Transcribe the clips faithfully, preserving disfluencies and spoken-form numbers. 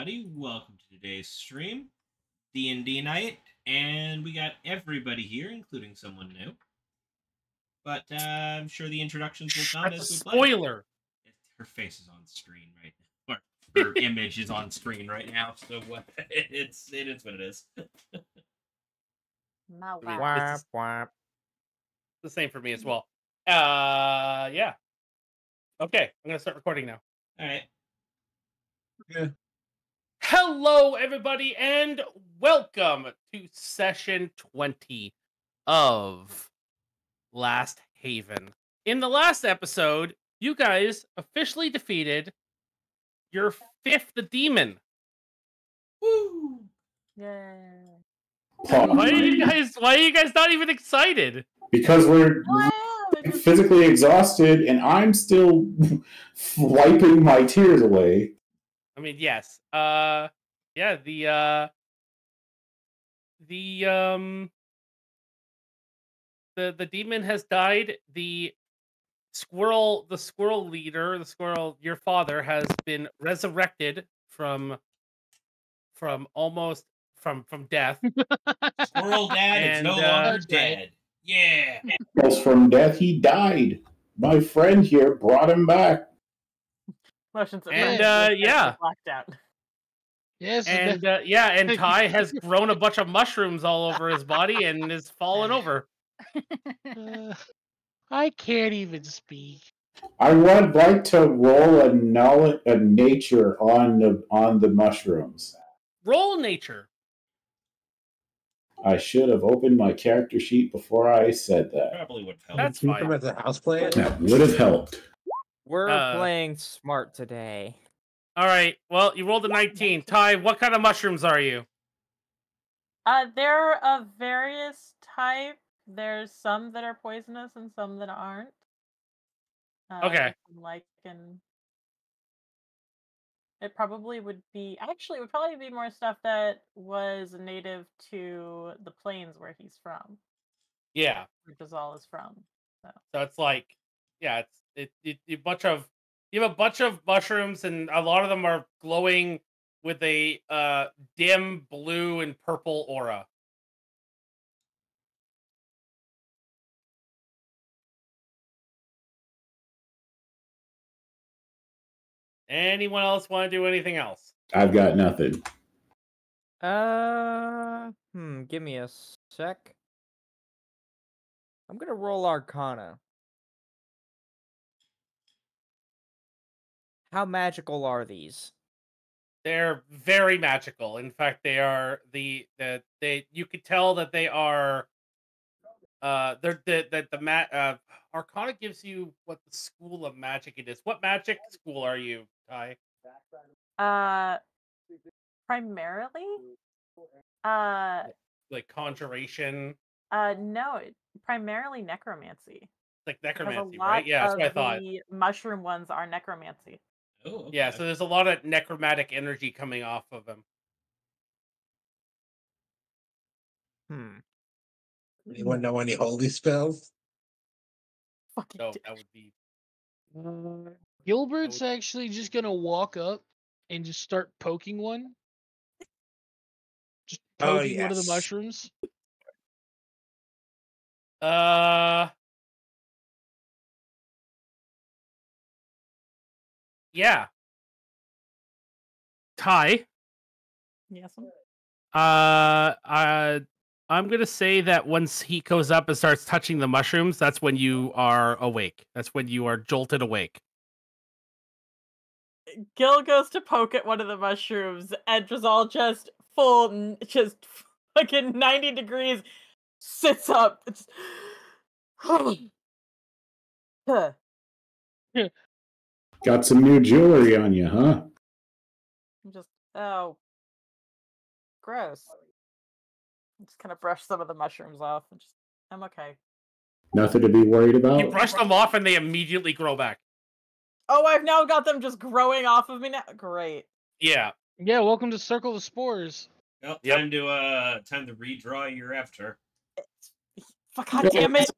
everybody. Welcome to today's stream, D and D night, and we got everybody here, including someone new. But uh, I'm sure the introductions will come That's as we play. Spoiler! Her face is on screen right now. Or her image is on screen right now, so uh, it's, it is what it is. Wow. It's the, the same for me as well. Uh, yeah. Okay, I'm going to start recording now. All right. Yeah. Hello, everybody, and welcome to session twenty of Last Haven. In the last episode, you guys officially defeated your fifth demon. Woo! Yeah. Why are you guys? Why are you guys not even excited? Because we're physically exhausted, and I'm still wiping my tears away. I mean, yes. Uh, yeah, the, uh, the, um, the, the demon has died. The squirrel, the squirrel leader, the squirrel, your father has been resurrected from, from almost, from, from death. Squirrel dad and, is no uh, longer dead. Yeah. Because from death, he died. My friend here brought him back. And uh, yeah, blacked out. Yes, and uh, yeah, and Ty has grown a bunch of mushrooms all over his body and is fallen over. Uh, I can't even speak. I would like to roll a knowledge of nature on the on the mushrooms. Roll nature. I should have opened my character sheet before I said that. Probably would help. That's fine. As a house player, that would have helped. We're uh, playing smart today. All right. Well, you rolled a nineteen. Ty, what kind of mushrooms are you? Uh, they're of various type. There's some that are poisonous and some that aren't. Uh, okay. Like, and it probably would be. Actually, it would probably be more stuff that was native to the plains where he's from. Yeah. Where Gazal is from. So, so it's like, yeah, it's. It, it, it bunch of you have a bunch of mushrooms, and a lot of them are glowing with a uh, dim blue and purple aura. Anyone else want to do anything else? I've got nothing. Uh, hmm. Give me a sec. I'm gonna roll Arcana. How magical are these? They're very magical. In fact, they are the the they. You could tell that they are. Uh, they're the that the mat. Uh, Arcana gives you what the school of magic it is. What magic school are you, Ty? Uh, primarily. Uh, like conjuration. Uh, no, primarily necromancy. Like necromancy, right? Yeah, that's what I thought. The mushroom ones are necromancy. Oh, okay. Yeah, so there's a lot of necromantic energy coming off of them. Hmm. Anyone know any holy spells? Fucking no, that would be. Uh, Gilbert's would... actually just gonna walk up and just start poking one. Just poking oh, yes. one of the mushrooms. Uh. Yeah. Ty. Yes. Uh, uh, I'm going to say that once he goes up and starts touching the mushrooms, that's when you are awake. That's when you are jolted awake. Gil goes to poke at one of the mushrooms, and Drizell just full, just fucking ninety degrees, sits up. It's... huh. Got some new jewelry on you, huh? I'm just, oh, gross. I'm just gonna brush some of the mushrooms off. And just, I'm okay. Nothing to be worried about. You brush them off and they immediately grow back. Oh, I've now got them just growing off of me now. Great. Yeah. Yeah. Welcome to Circle the Spores. Well, yep. Time to uh, time to redraw your after. Fuck! God damn it.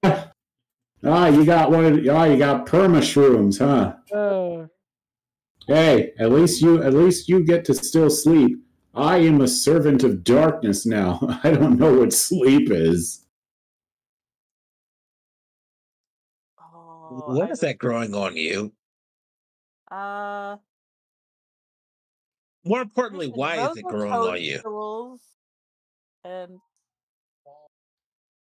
Ah, oh, you got one of the, oh, you got perma shrooms, huh? Oh. Hey, at least you at least you get to still sleep. I am a servant of darkness now. I don't know what sleep is. Oh, what is that growing on you? Uh. More importantly, why is it growing on you? And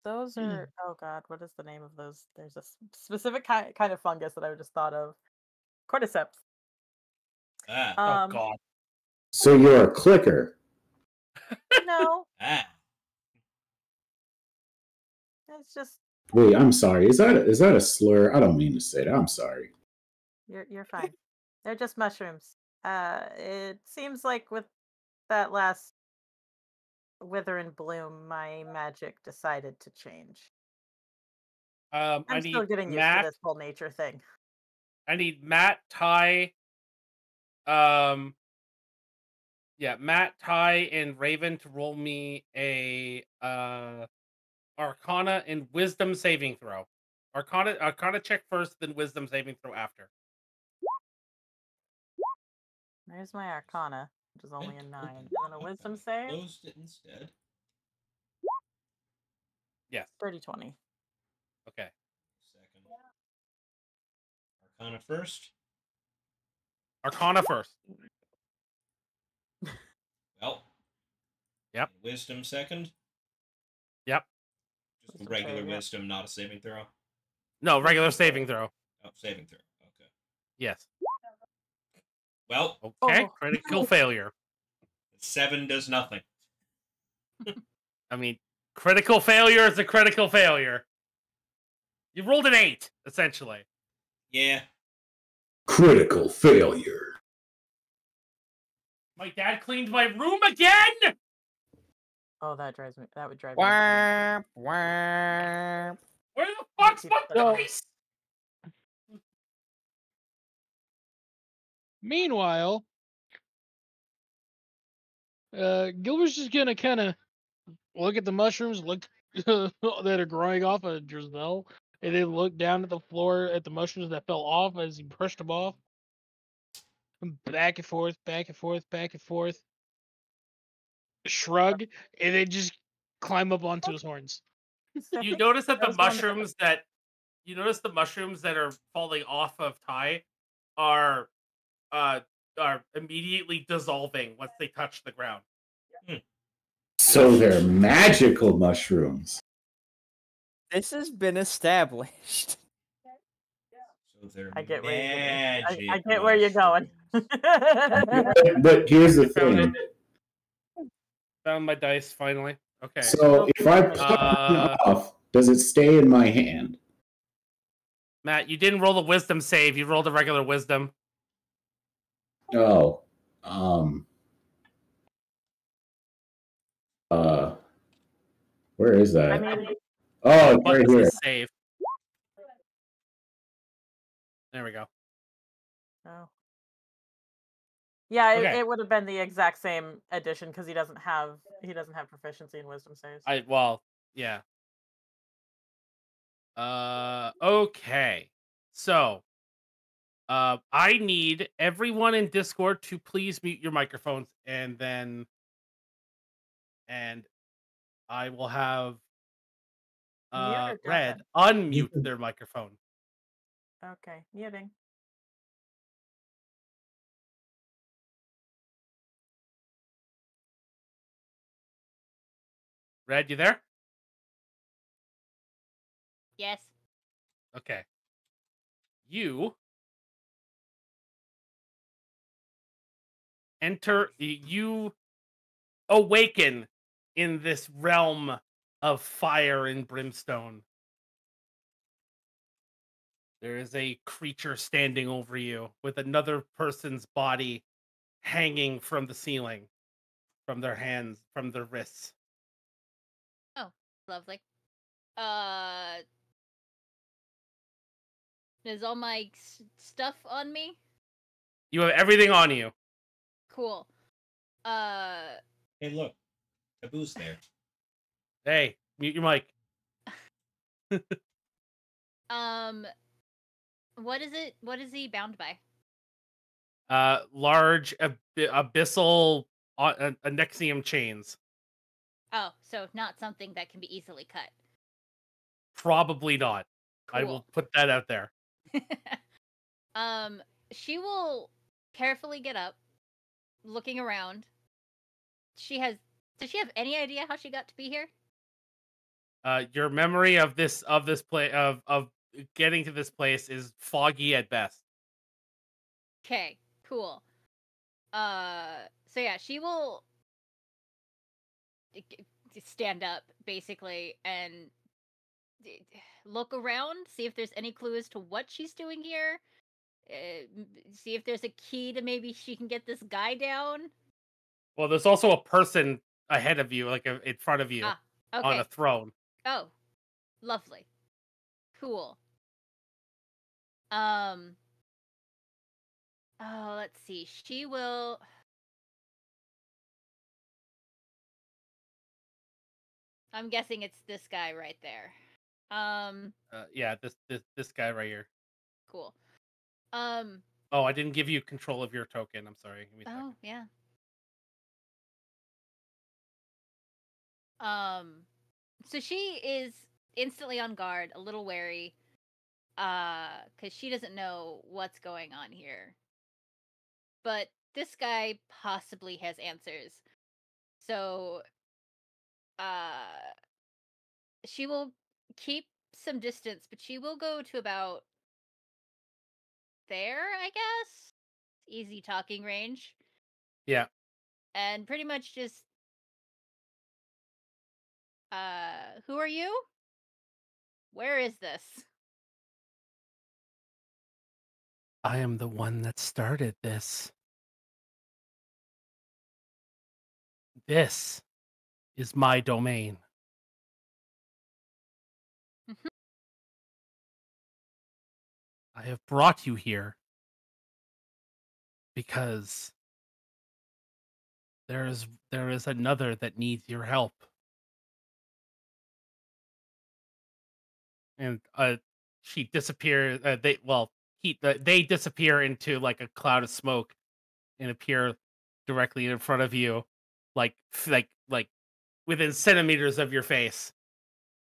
those are, oh god, what is the name of those? There's a specific kind kind of fungus that I just thought of. Cordyceps. Ah, um, oh god. So you're a clicker? No. Ah. It's just. Wait, I'm sorry. Is that a, is that a slur? I don't mean to say that. I'm sorry. You're you're fine. They're just mushrooms. Uh, it seems like with that last Wither and Bloom, my magic decided to change. Um, I'm I still need getting Matt, used to this whole nature thing. I need Matt, Ty, um, yeah, Matt, Ty, and Raven to roll me a uh, Arcana and Wisdom saving throw. Arcana, Arcana check first, then Wisdom saving throw after. There's my Arcana, which is only a nine. And a Wisdom save? Closed it instead. Yes. thirty twenty. Okay. Second. Yeah. Arcana first. Arcana first. Well. Yep. Wisdom second. Yep. Just wisdom regular save, wisdom, yeah. Not a saving throw? No, regular saving throw. Oh, saving throw. Okay. Yes. Well, okay, oh. Critical failure. Seven does nothing. I mean, critical failure is a critical failure. You rolled an eight, essentially. Yeah. Critical failure. My dad cleaned my room again. Oh, that drives me. That would drive me. Where the fuck's my place? Meanwhile, uh, Gilbert's just going to kind of look at the mushrooms look that are growing off of Drizell, and then look down at the floor at the mushrooms that fell off as he brushed them off. Back and forth, back and forth, back and forth. Shrug, and then just climb up onto his horns. You notice that, that the mushrooms wonderful. that you notice the mushrooms that are falling off of Ty are Uh, are immediately dissolving once they touch the ground. Hmm. So they're magical mushrooms. This has been established. So they're I get where I, I get where you're going. but, but here's the thing. Found my dice finally. Okay. So if I pluck uh, it off, does it stay in my hand? Matt, you didn't roll the wisdom save. You rolled a regular wisdom. Oh, um, uh, where is that? I mean, oh, it's right here. Save. There we go. Oh, yeah, okay. it, it would have been the exact same addition because he doesn't have he doesn't have proficiency in wisdom saves. I well, yeah. Uh, okay, so. Uh, I need everyone in Discord to please mute your microphones, and then, and I will have uh, Red unmute their microphone. Okay, muting. Red, you there? Yes. Okay. You. Enter, you awaken in this realm of fire and brimstone. There is a creature standing over you with another person's body hanging from the ceiling, from their hands, from their wrists. Oh, lovely. Uh, is all my stuff on me? You have everything on you. Cool. Uh. Hey, look, Taboo's there. Hey, mute your mic. um, what is it? What is he bound by? uh, large ab abyssal uh, annexium chains. Oh, so not something that can be easily cut. Probably not. Cool. I will put that out there. um, she will carefully get up, looking around. She has. Does she have any idea how she got to be here? Uh, your memory of this of this play of of getting to this place is foggy at best. Okay, cool. Uh, so yeah, she will stand up basically and look around, see if there's any clue as to what she's doing here. Uh, see if there's a key to maybe she can get this guy down. Well, there's also a person ahead of you, like a, in front of you, ah, okay. on a throne. Oh, lovely, cool. Um, oh, let's see. She will. I'm guessing it's this guy right there. Um. Uh, yeah, this this this guy right here. Cool. Um. Oh, I didn't give you control of your token. I'm sorry. Give me a oh, second. Yeah. Um, so she is instantly on guard, a little wary, uh, because she doesn't know what's going on here. But this guy possibly has answers. So, uh, she will keep some distance, but she will go to about there, I guess? Easy talking range. Yeah. And pretty much just Uh, who are you? Where is this? I am the one that started this. This is my domain. Mm-hmm. I have brought you here because there is there is another that needs your help. And uh, she disappears. Uh, they well, he uh, they disappear into like a cloud of smoke, and appear directly in front of you, like like like within centimeters of your face.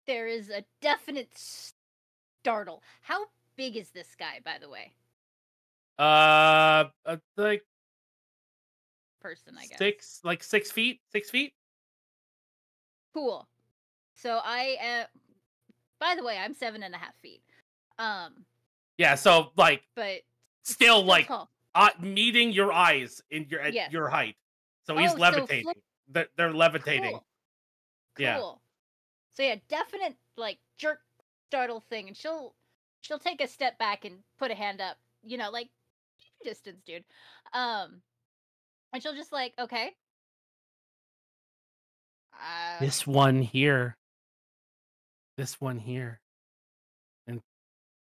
There is a definite startle. How big is this guy, by the way? Uh, uh like person, I guess. Six, like six feet, six feet. Cool. So I am. Uh... By the way, I'm seven and a half feet. Um, yeah, so like, but still, still like uh, meeting your eyes in your at yes. your height. So oh, he's levitating. So they're, they're levitating. Cool. Yeah. Cool. So yeah, definite like jerk, startle thing, and she'll she'll take a step back and put a hand up. You know, like keep your distance, dude. Um, and she'll just like, okay. Uh, this one here. This one here, and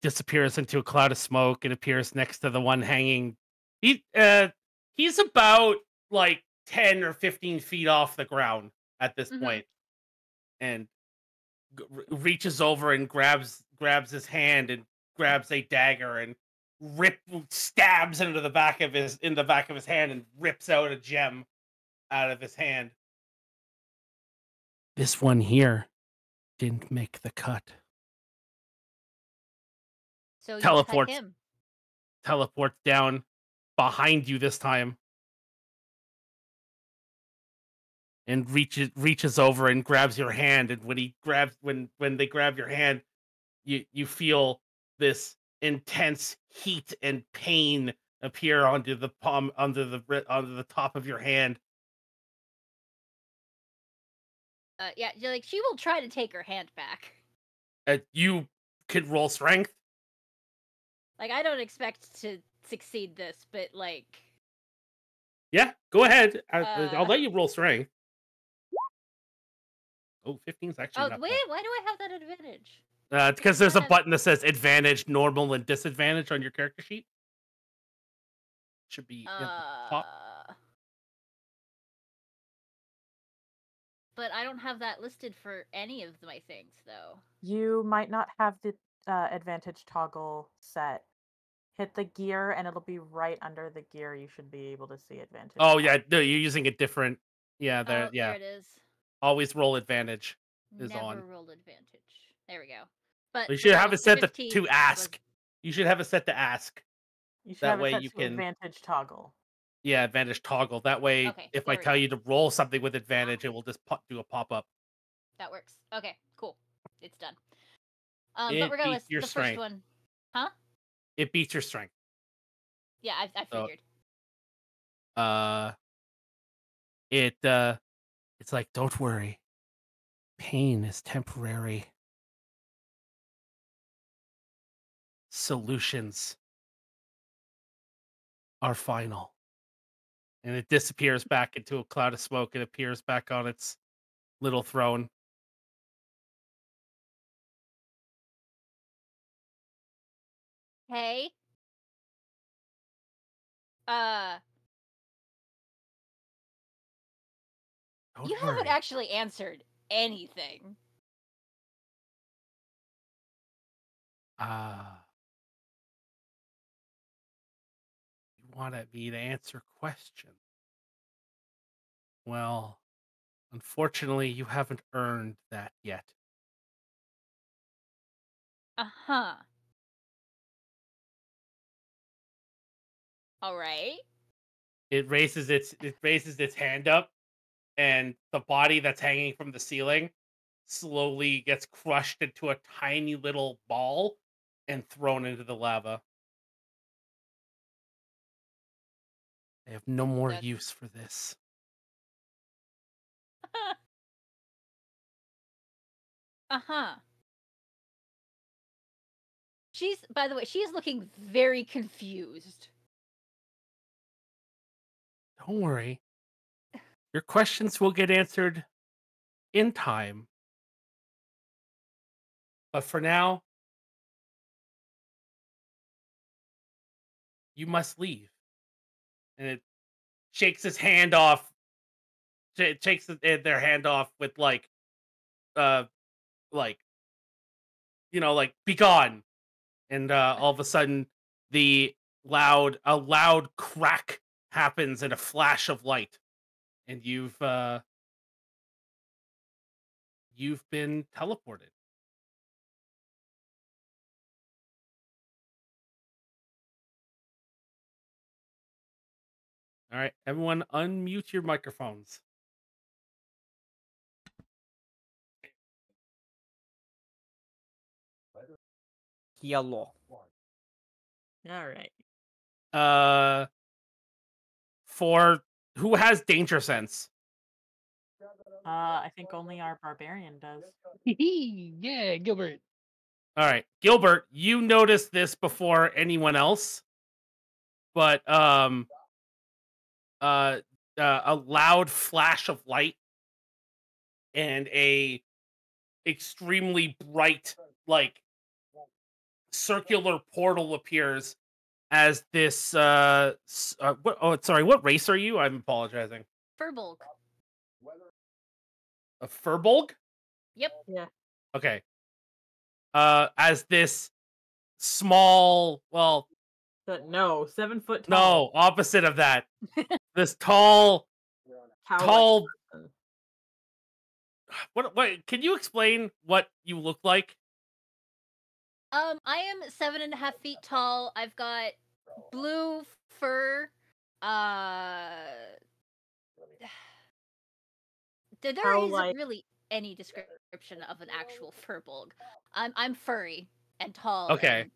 disappears into a cloud of smoke and appears next to the one hanging. He uh, he's about like ten or fifteen feet off the ground at this mm-hmm. point, and g reaches over and grabs grabs his hand and grabs a dagger and rip stabs into the back of his in the back of his hand and rips out a gem out of his hand. This one here. Didn't make the cut. So teleports, him. teleports down behind you this time, and reaches reaches over and grabs your hand. And when he grabs, when when they grab your hand, you you feel this intense heat and pain appear onto the palm, under the under the top of your hand. Uh, yeah, like she will try to take her hand back. Uh, you could roll strength. Like I don't expect to succeed this, but like. Yeah, go ahead. Uh, I'll, I'll let you roll strength. Oh, fifteen is actually. Oh not wait, bad. Why do I have that advantage? Uh, because there's a button that says advantage, normal, and disadvantage on your character sheet. Should be uh... at the top. But I don't have that listed for any of my things, though. You might not have the uh, advantage toggle set Hit the gear, and it'll be right under the gear. You should be able to see advantage. Oh, yeah. No, you're using a different... Yeah, there, oh, yeah. There it is. Always roll advantage is Never on. Never roll advantage. There we go. But you should have it set to, to ask. Was... You should have it set to ask. You should that have way it set you to can... advantage toggle. Yeah, advantage toggle. That way, okay, if I tell go. you to roll something with advantage, it will just pop, do a pop-up. That works. Okay, cool. It's done. Um, it but regardless, your the strength. first one... Huh? It beats your strength. Yeah, I, I figured. So, uh, it uh, it's like, don't worry, pain is temporary. Solutions are final, and it disappears back into a cloud of smoke. It appears back on its little throne. Hey. Uh. Don't you worry. haven't actually answered anything. Uh. You wanted me to answer questions. Well, unfortunately, you haven't earned that yet. Uh-huh. All right. It raises its it raises its hand up, and the body that's hanging from the ceiling slowly gets crushed into a tiny little ball and thrown into the lava. I have no more that's... use for this. Uh-huh. She's, by the way, she is looking very confused. Don't worry. Your questions will get answered in time. But for now, you must leave. And it shakes his hand off. It shakes their hand off with like, uh, like, you know, like, be gone. And uh, all of a sudden, the loud, a loud crack happens in a flash of light, and you've uh you've been teleported. All right, everyone unmute your microphones. Yellow. All right. Uh For who has danger sense? Uh, I think only our barbarian does. Yeah, Gilbert. All right, Gilbert, you noticed this before anyone else, but um, uh, uh, a loud flash of light and a extremely bright, like, circular portal appears. As this, uh, uh what, oh, sorry, what race are you? I'm apologizing. Furbolg. A Furbolg? Yep. Yeah. Okay. Uh, as this small, well, but no, seven foot. Tall. No, opposite of that. This tall, tall. What? What? Can you explain what you look like? Um, I am seven and a half feet tall. I've got blue fur. Uh, there isn't really any description of an actual Furbolg. I'm I'm furry and tall. Okay. And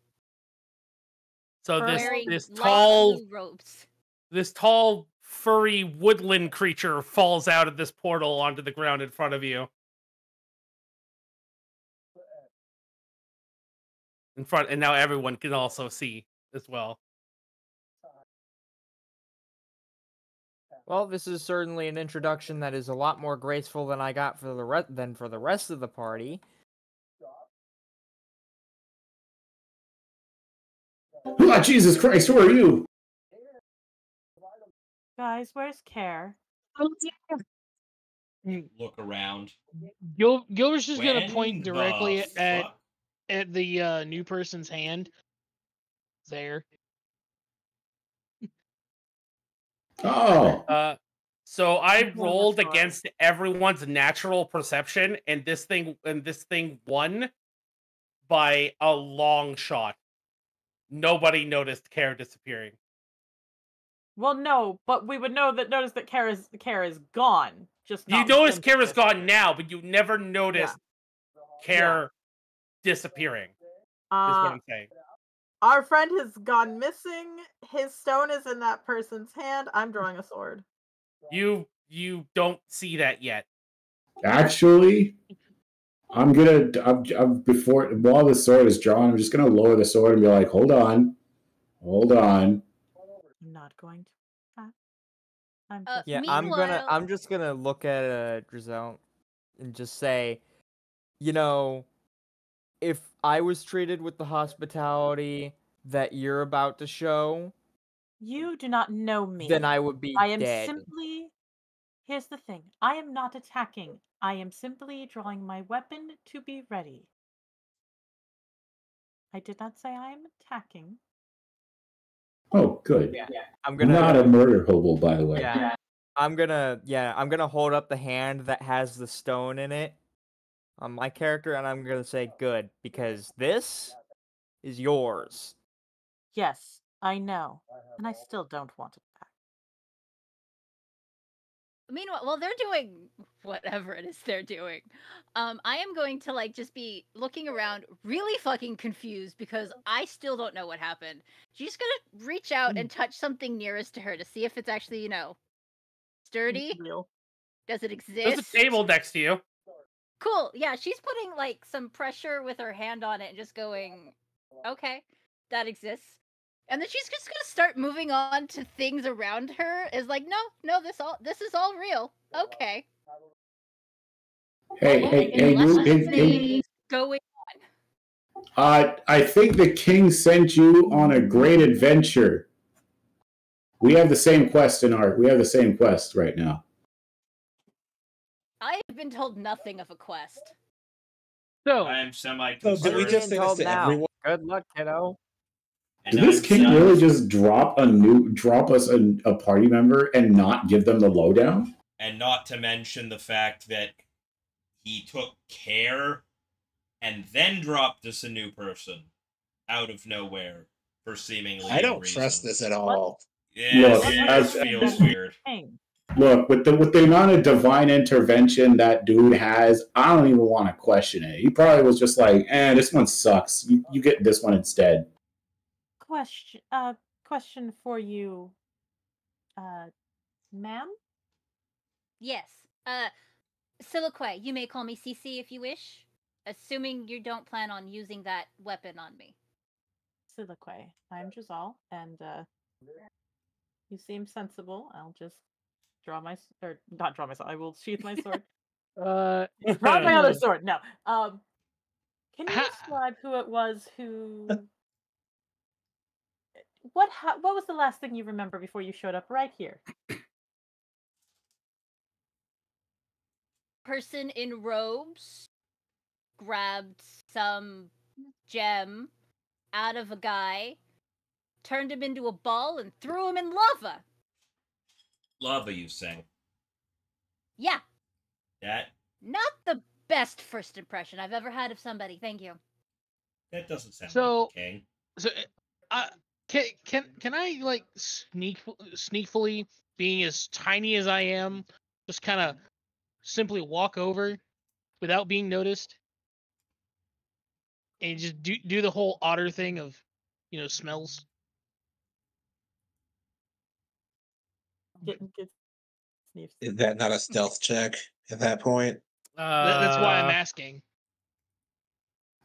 so this this tall robes. This tall furry woodland creature falls out of this portal onto the ground in front of you. In front, and now everyone can also see as well. Well, this is certainly an introduction that is a lot more graceful than I got for the re than for the rest of the party. Oh, Jesus Christ, who are you? Guys, where's Care? Look around. Gil Gilbert's just when gonna point directly at. At the uh, new person's hand there. Oh. Uh, so I rolled against everyone's natural perception, and this thing and this thing won by a long shot. Nobody noticed Care disappearing. Well, no, but we would know that. Notice that Care is Care is gone. Just you notice Care is gone now, but you never noticed yeah. Care yeah. disappearing. Uh, is what I'm saying. Our friend has gone missing. His stone is in that person's hand. I'm drawing a sword. You you don't see that yet. Actually, I'm gonna I'm, I'm before while the sword is drawn, I'm just gonna lower the sword and be like, hold on, hold on. I'm not going to. Huh? I'm uh, yeah, I'm gonna. I'm just gonna look at uh, Drizell and just say, you know, if I was treated with the hospitality that you're about to show, you do not know me. Then I would be. I am dead. simply. Here's the thing. I am not attacking. I am simply drawing my weapon to be ready. I did not say I am attacking. Oh, good. Yeah. Yeah. I'm gonna, not a murder hobo, by the way. Yeah. I'm gonna, yeah, I'm gonna hold up the hand that has the stone in it on my character, and I'm gonna say good, because this is yours. Yes, I know. And I still don't want it back. Meanwhile, well, they're doing whatever it is they're doing. Um, I am going to, like, just be looking around really fucking confused because I still don't know what happened. She's going to reach out and touch something nearest to her to see if it's actually, you know, sturdy. Does it exist? There's a table next to you. Cool. Yeah, she's putting, like, some pressure with her hand on it and just going, okay, that exists. And then she's just gonna start moving on to things around her. Is like, no, no, this all this is all real. Okay. Hey, hey, hey, you, hey, hey. Going on. Uh, I think the king sent you on a great adventure. We have the same quest in our. We have the same quest right now. I have been told nothing of a quest. So I am semi. So did we just say this to everyone? Good luck, kiddo. Did this king sounds... really just drop a new, drop us a, a party member and not give them the lowdown? And not to mention the fact that he took Care and then dropped us a new person out of nowhere for seemingly. I don't reason. trust this at all. Yeah, look, it as, feels weird. Look, with the with the amount of divine intervention that dude has, I don't even want to question it. He probably was just like, "Eh, this one sucks. You you get this one instead." Question, uh, question for you, uh, ma'am? Yes. Uh, Silicoe, you may call me C C if you wish, assuming you don't plan on using that weapon on me. Silicoe, I'm Gazal, and, uh, you seem sensible. I'll just draw my, or not draw my sword, I will sheath my sword. uh, Not my other sword, no. Um, can you describe who it was who... What ha what was the last thing you remember before you showed up right here? Person in robes grabbed some gem out of a guy, turned him into a ball, and threw him in lava. Lava, you say? Yeah. That? Not the best first impression I've ever had of somebody. Thank you. That doesn't sound so, like okay. So, I... Can can can I like sneak sneakfully, being as tiny as I am, just kind of simply walk over without being noticed, and just do do the whole otter thing of, you know, smells. Is that not a stealth check at that point? Uh, that, that's why I'm asking.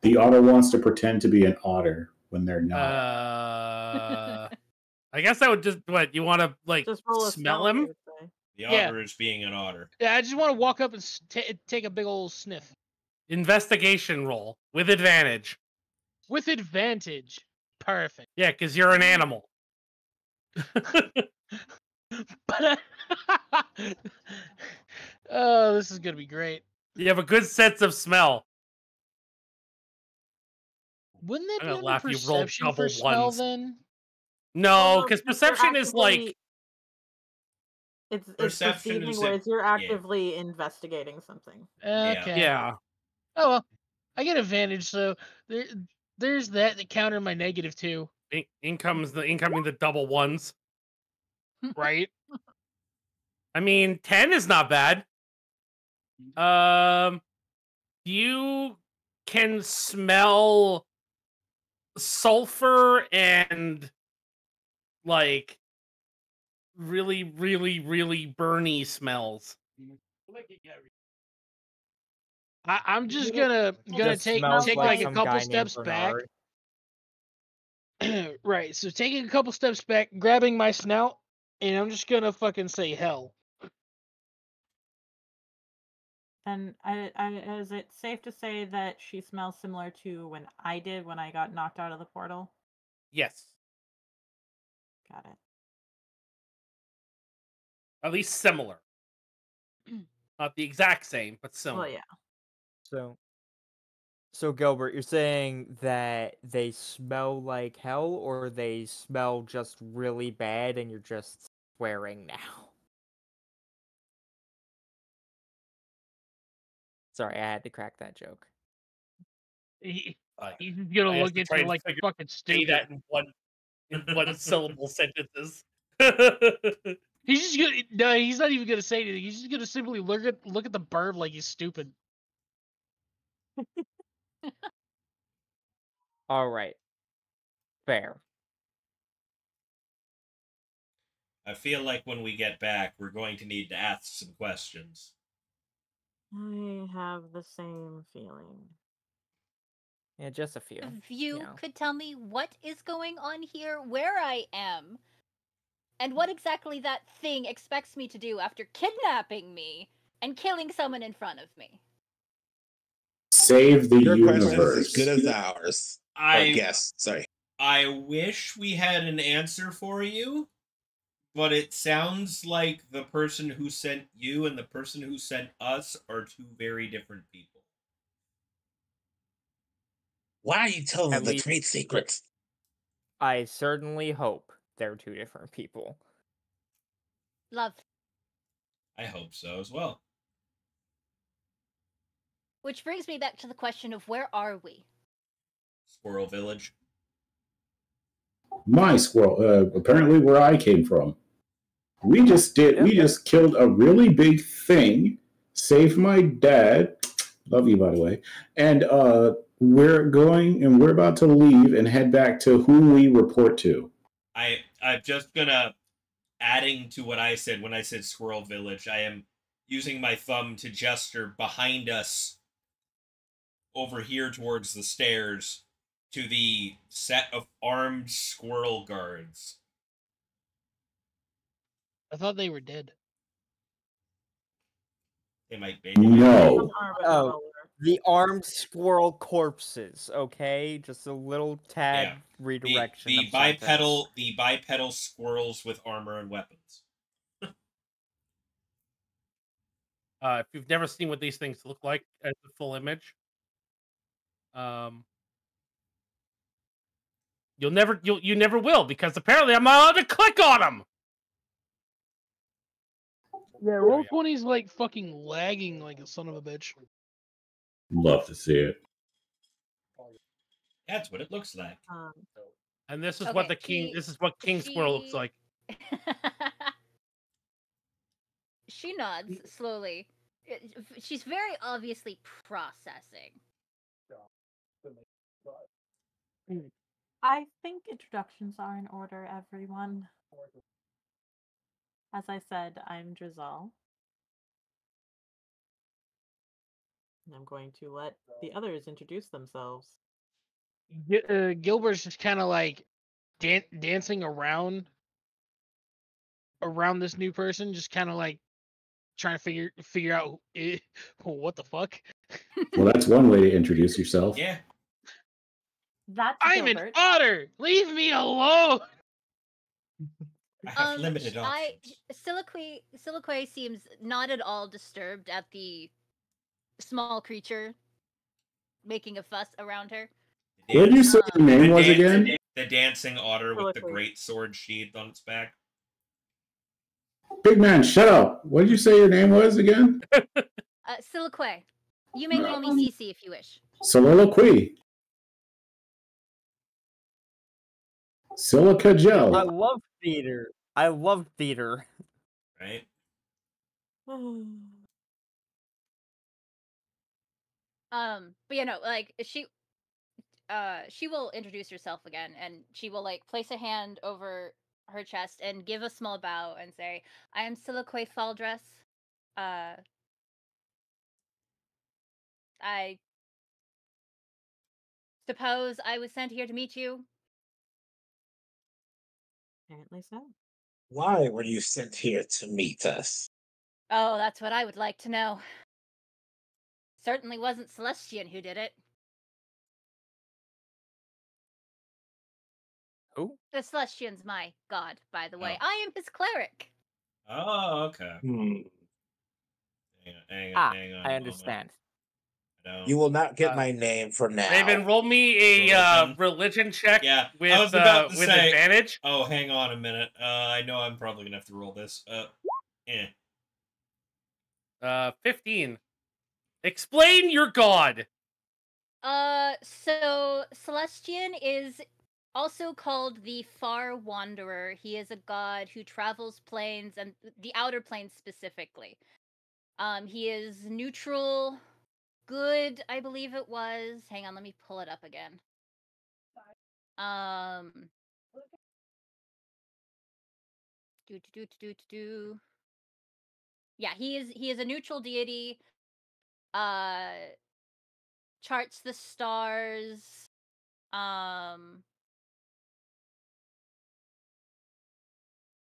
The otter wants to pretend to be an otter when they're not. Uh, I guess that would just, what, you want to, like, smell him? The otter yeah. is being an otter. Yeah, I just want to walk up and t take a big old sniff. Investigation roll. With advantage. With advantage. Perfect. Yeah, because you're an animal. But, uh, oh, this is going to be great. You have a good sense of smell. Wouldn't that I'm be laugh, perception you rolled for smell, then? No, because perception is like It's, it's perceiving, whereas you're actively yeah. investigating something. Okay. Yeah. Oh, well. I get advantage, so there, there's that that counter my negative two. In, in comes the, in coming the double ones. Right? I mean, ten is not bad. Um, you can smell sulfur and, like... really, really, really burny smells. I, I'm just gonna gonna just take take like, like a couple steps back. Right, so taking a couple steps back, grabbing my snout, and I'm just gonna fucking say hell. And I, I, is it safe to say that she smells similar to when I did when I got knocked out of the portal? Yes. Got it. At least similar. Not the exact same, but similar. Well, yeah. So, so Gilbert, you're saying that they smell like hell, or they smell just really bad and you're just swearing now? Sorry, I had to crack that joke. He, he's gonna I look at you like fucking stay that in one, in one syllable sentences. He's just gonna no. He's not even gonna say anything. He's just gonna simply look at look at the bird like he's stupid. All right, fair. I feel like when we get back, we're going to need to ask some questions. I have the same feeling. Yeah, just a few. If you yeah. could tell me what is going on here, where I am. And what exactly that thing expects me to do after kidnapping me and killing someone in front of me? Save the Your universe. As good as ours. I guess. Sorry. I wish we had an answer for you, but it sounds like the person who sent you and the person who sent us are two very different people. Why are you telling them the trade secrets? I certainly hope. They're two different people. Love. I hope so as well. Which brings me back to the question of where are we? Squirrel Village. My squirrel. Uh, apparently, where I came from. We just did. Okay. We just killed a really big thing. Saved my dad. Love you, by the way. And uh, we're going, and we're about to leave and head back to who we report to. I, I'm just gonna, adding to what I said when I said Squirrel Village, I am using my thumb to gesture behind us over here towards the stairs to the set of armed squirrel guards. I thought they were dead. They might be. No. Oh, the armed squirrel corpses, okay? Just a little tad yeah. redirection. The, the bipedal something. the bipedal squirrels with armor and weapons. uh, if you've never seen what these things look like as the full image, um You'll never you'll you never will, because apparently I'm not allowed to click on them. Yeah, Roll twenty's like fucking lagging like a son of a bitch. Love to see it. That's what it looks like. Um, and this is okay, what the king. She, this is what King she... Squirrel looks like. She nods slowly. She's very obviously processing. I think introductions are in order, everyone. As I said, I'm Drizell. And I'm going to let the others introduce themselves. Uh, Gilbert's just kind of like dan dancing around around this new person, just kind of like trying to figure figure out it, what the fuck. Well, that's one way to introduce yourself. Yeah. That's I'm Gilbert. An otter. Leave me alone. I have um, limited options. I, Silicoe, Silicoe seems not at all disturbed at the small creature making a fuss around her. What did you say um, the name was the again? The, the dancing otter with the great sword sheathed on its back. Big man, shut up. What did you say your name was again? uh, Silicoe. You may call no. me C C if you wish. Soliloquy. Silica Joe. I love theater. I love theater. Right? Oh. Um, but you know, like she uh she will introduce herself again, and she will like place a hand over her chest and give a small bow and say, I am Silicoe Faldress. Uh I suppose I was sent here to meet you. Apparently so. Why were you sent here to meet us? Oh, that's what I would like to know. Certainly wasn't Celestian who did it. Who? The Celestian's my god, by the way. Oh. I am his cleric. Oh, okay. Hmm. Hang on, hang on, ah, hang on I understand. No. You will not get uh, my name for now. Raven, roll me a religion, uh, religion check yeah. with, I was about uh, to with say, advantage. Oh, hang on a minute. Uh, I know I'm probably going to have to roll this. Uh, eh. uh, fifteen. Explain your god. Uh, so, Celestian is also called the Far Wanderer. He is a god who travels planes, and the outer planes specifically. Um, he is neutral... good, I believe it was. Hang on, let me pull it up again. Um, do do do do do. Yeah, he is he is a neutral deity. Uh, charts the stars. Um,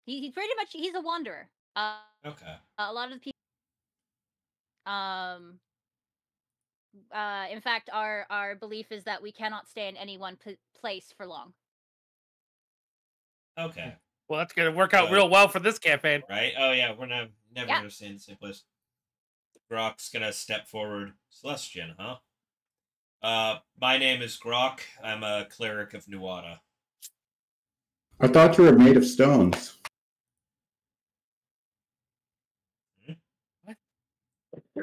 he he pretty much he's a wanderer. Uh, okay. A lot of the people. Um. Uh, in fact, our, our belief is that we cannot stay in any one p place for long. Okay. Well, that's going to work out so, real well for this campaign. Right? Oh, yeah. We're not, never yeah. going to stay in the same place. Grok's going to step forward. Celestian, huh? Uh, my name is Grok. I'm a cleric of Nuada. I thought you were made of stones. Hmm? What?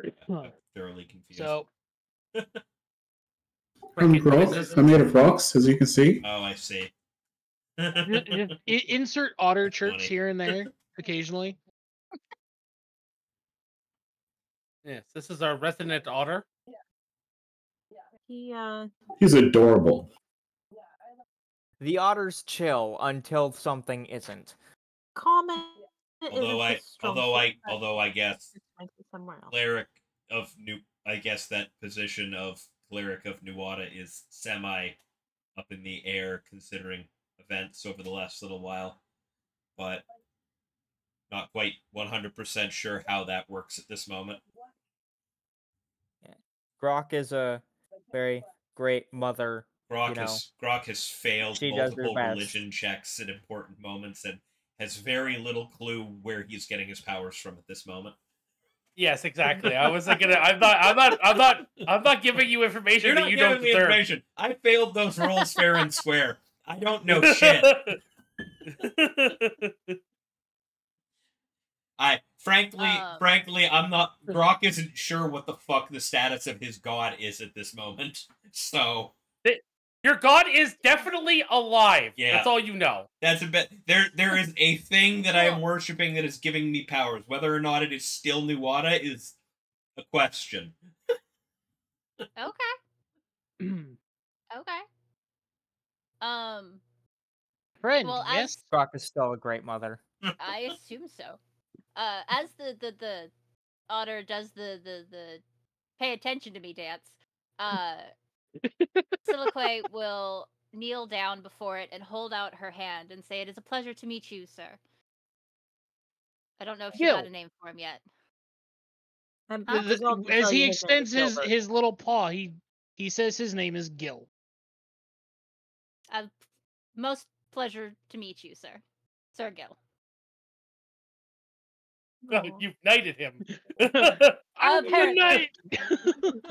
Yeah, I'm thoroughly confused. So... I'm, I'm made of rocks, as you can see. Oh, I see. Insert otter chirps here and there occasionally. Yes, this is our resident otter. Yeah. Yeah. He, uh... He's adorable. The otter's chill until something isn't. Comment. Although I, although I, although I guess cleric of new. I guess that position of cleric of Nuada is semi up in the air, considering events over the last little while, but not quite one hundred percent sure how that works at this moment. Yeah. Grok is a very great mother. Grok, you know. has, Grok has failed she multiple religion checks at important moments and has very little clue where he's getting his powers from at this moment. Yes, exactly. I was thinking. I'm not. I'm not. I'm not. I'm not giving you information You're that not you don't deserve. Information. I failed those rolls fair and square. I don't know shit. I frankly, um, frankly, I'm not. Grok isn't sure what the fuck the status of his god is at this moment. So it, your god is definitely alive. Yeah, that's all you know. That's a bit. There, there is a thing that I am worshiping that is giving me powers. Whether or not it is still Nuada is a question. Okay. Okay. Um. Friend, well, yes, as, Grok is still a great mother. I assume so. Uh, as the the the otter does the the the pay attention to me dance. Uh. Silicoe will kneel down before it and hold out her hand and say, "It is a pleasure to meet you, sir." I don't know if you got a name for him yet. Um, huh? the, the, as he extends his, his little paw, he he says his name is Gil. Uh, most pleasure to meet you, sir. Sir Gil. Oh, you've knighted him. Good night.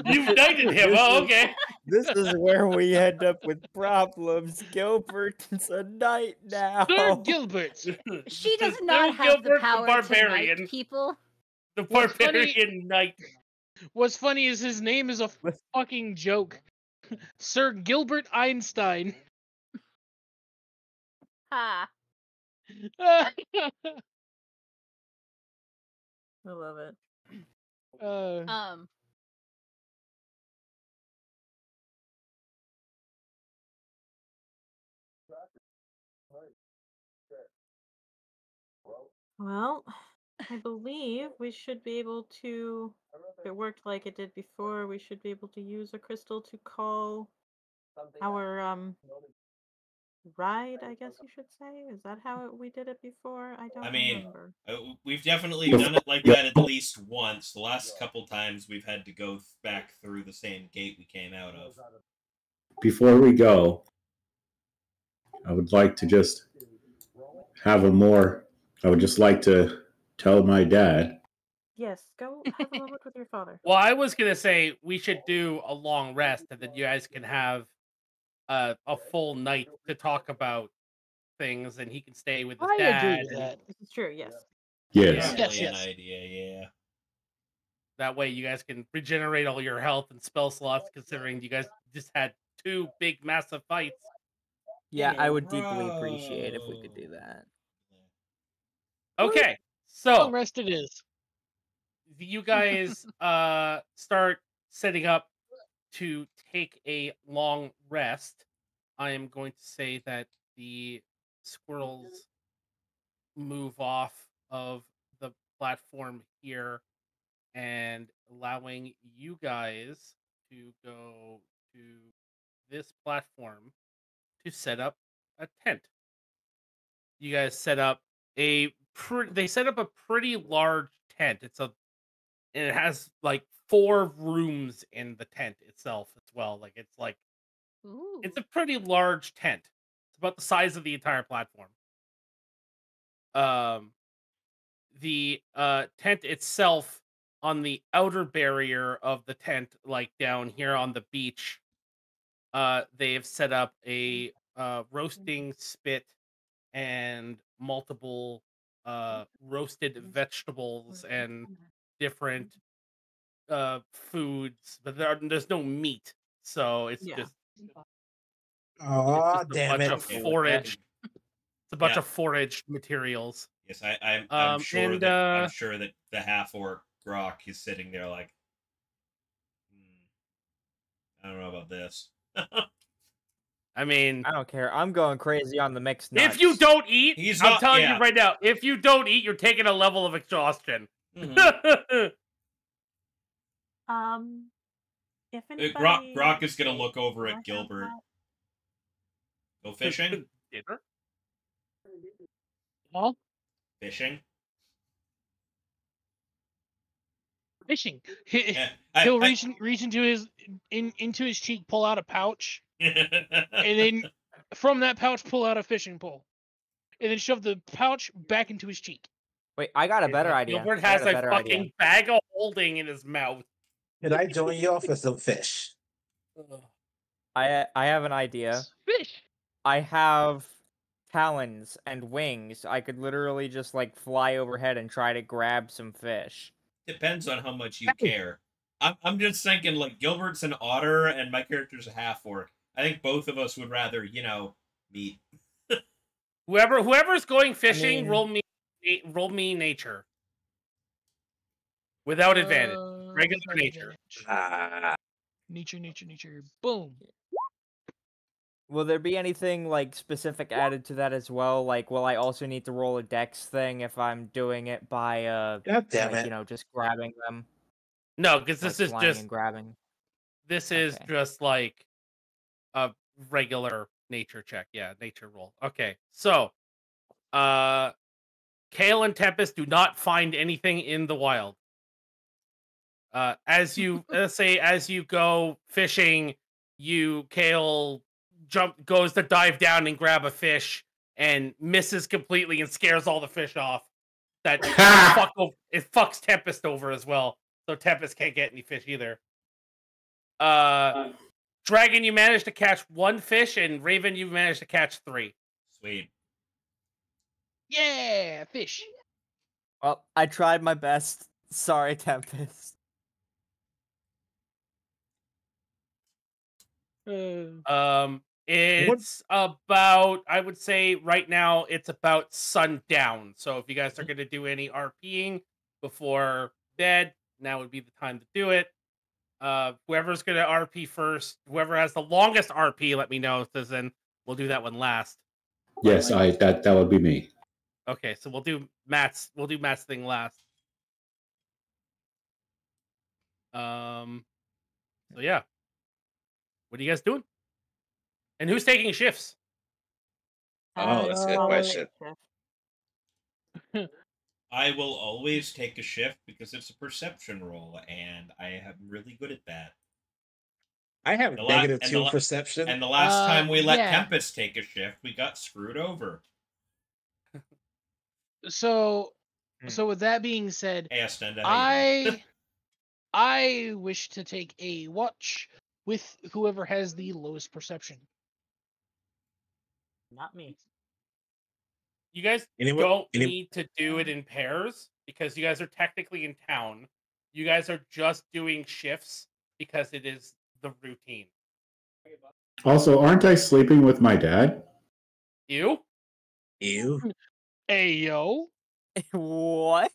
You've dated him. Oh, okay. This is where we end up with problems. Gilbert's a knight now. Sir Gilbert. She does not Sir have Gilbert, the power the barbarian. To knight people. The barbarian knight. What's funny is his name is a fucking joke. Sir Gilbert Einstein. Ha. I love it. Uh, um. Well, I believe we should be able to, if it worked like it did before, we should be able to use a crystal to call our um ride, I guess you should say. Is that how it, we did it before? I don't I mean, remember. We've definitely done it like that at least once. The last couple times we've had to go back through the same gate we came out of. Before we go, I would like to just have a more... I would just like to tell my dad. Yes, go have a moment with your father. Well, I was going to say we should do a long rest and then you guys can have Uh, a full night to talk about things, and he can stay with his I dad. Agree with that. This is true, yes. Yes. That's really an idea, yeah. That way you guys can regenerate all your health and spell slots, considering you guys just had two big, massive fights. Yeah, I would deeply appreciate if we could do that. Okay, so... The rest it is. You guys uh, start setting up to take a long rest. I am going to say that the squirrels move off of the platform here and allowing you guys to go to this platform to set up a tent. You guys set up a pr- they set up a pretty large tent. It's a and it has like four rooms in the tent itself as well. Like it's like, ooh. It's a pretty large tent. It's about the size of the entire platform. Um, the uh tent itself on the outer barrier of the tent, like down here on the beach, uh, they have set up a uh roasting spit and multiple uh roasted vegetables and different. Uh, foods, but there are, there's no meat, so it's yeah. just. Oh, it's just damn a bunch it! Of forage. It's a bunch yeah. of forage materials. Yes, I, I'm, I'm um, sure and, that uh, I'm sure that the half orc Grok is sitting there like, hmm, I don't know about this. I mean, I don't care. I'm going crazy on the mixed nuts. If you don't eat, He's not, I'm telling yeah. you right now. If you don't eat, you're taking a level of exhaustion. Mm-hmm. Um, if anybody... Grok, Grok is going to look over at Gilbert. Go fishing? Dinner? Well, fishing? Fishing. Yeah, I, He'll I, reach, I... reach into his in, into his cheek, pull out a pouch, and then from that pouch, pull out a fishing pole, and then shove the pouch back into his cheek. Wait, I got a better Gilbert idea. Gilbert has a, a fucking idea. Bag of holding in his mouth. Can I join y'all for some fish? I I have an idea. Fish. I have talons and wings. I could literally just like fly overhead and try to grab some fish. Depends on how much you hey. care. I'm I'm just thinking like Gilbert's an otter and my character's a half orc. I think both of us would rather you know meat. Whoever whoever's going fishing, I mean... roll me roll me nature. Without advantage. Uh... Regular nature. Uh, nature, nature, nature. Boom. Will there be anything like specific added to that as well? Like, will I also need to roll a dex thing if I'm doing it by uh, God damn like, it. you know, just grabbing them? No, because this is just grabbing. This is okay. just like a regular nature check. Yeah, nature roll. Okay, so, uh, Kale and Tempest do not find anything in the wild. Uh, as you let's say, as you go fishing, you Kale jump goes to dive down and grab a fish and misses completely and scares all the fish off. That fuck over, it fucks Tempest over as well. so Tempest can't get any fish either. Uh, Dragon, you managed to catch one fish, and Raven, you managed to catch three. Sweet. Yeah, fish. Well, I tried my best. Sorry, Tempest. Um, it's what? about, I would say right now, it's about sundown. So if you guys are going to do any RPing before bed, now would be the time to do it. Uh, whoever's going to R P first, whoever has the longest R P, let me know, because then we'll do that one last. Yes, I that that would be me. Okay, so we'll do Matt's we'll do Matt's thing last. Um, so yeah, what are you guys doing? And who's taking shifts? Oh, that's a good question. I will always take a shift because it's a perception roll, and I am really good at that. I have the negative last, two perception. And the last uh, time we let yeah. Tempest take a shift, we got screwed over. So, mm. so with that being said, hey, I I wish to take a watch with whoever has the lowest perception. Not me. You guys anyone, don't anyone? need to do it in pairs because you guys are technically in town. You guys are just doing shifts because it is the routine. Also, aren't I sleeping with my dad? You? You? Hey, yo. What?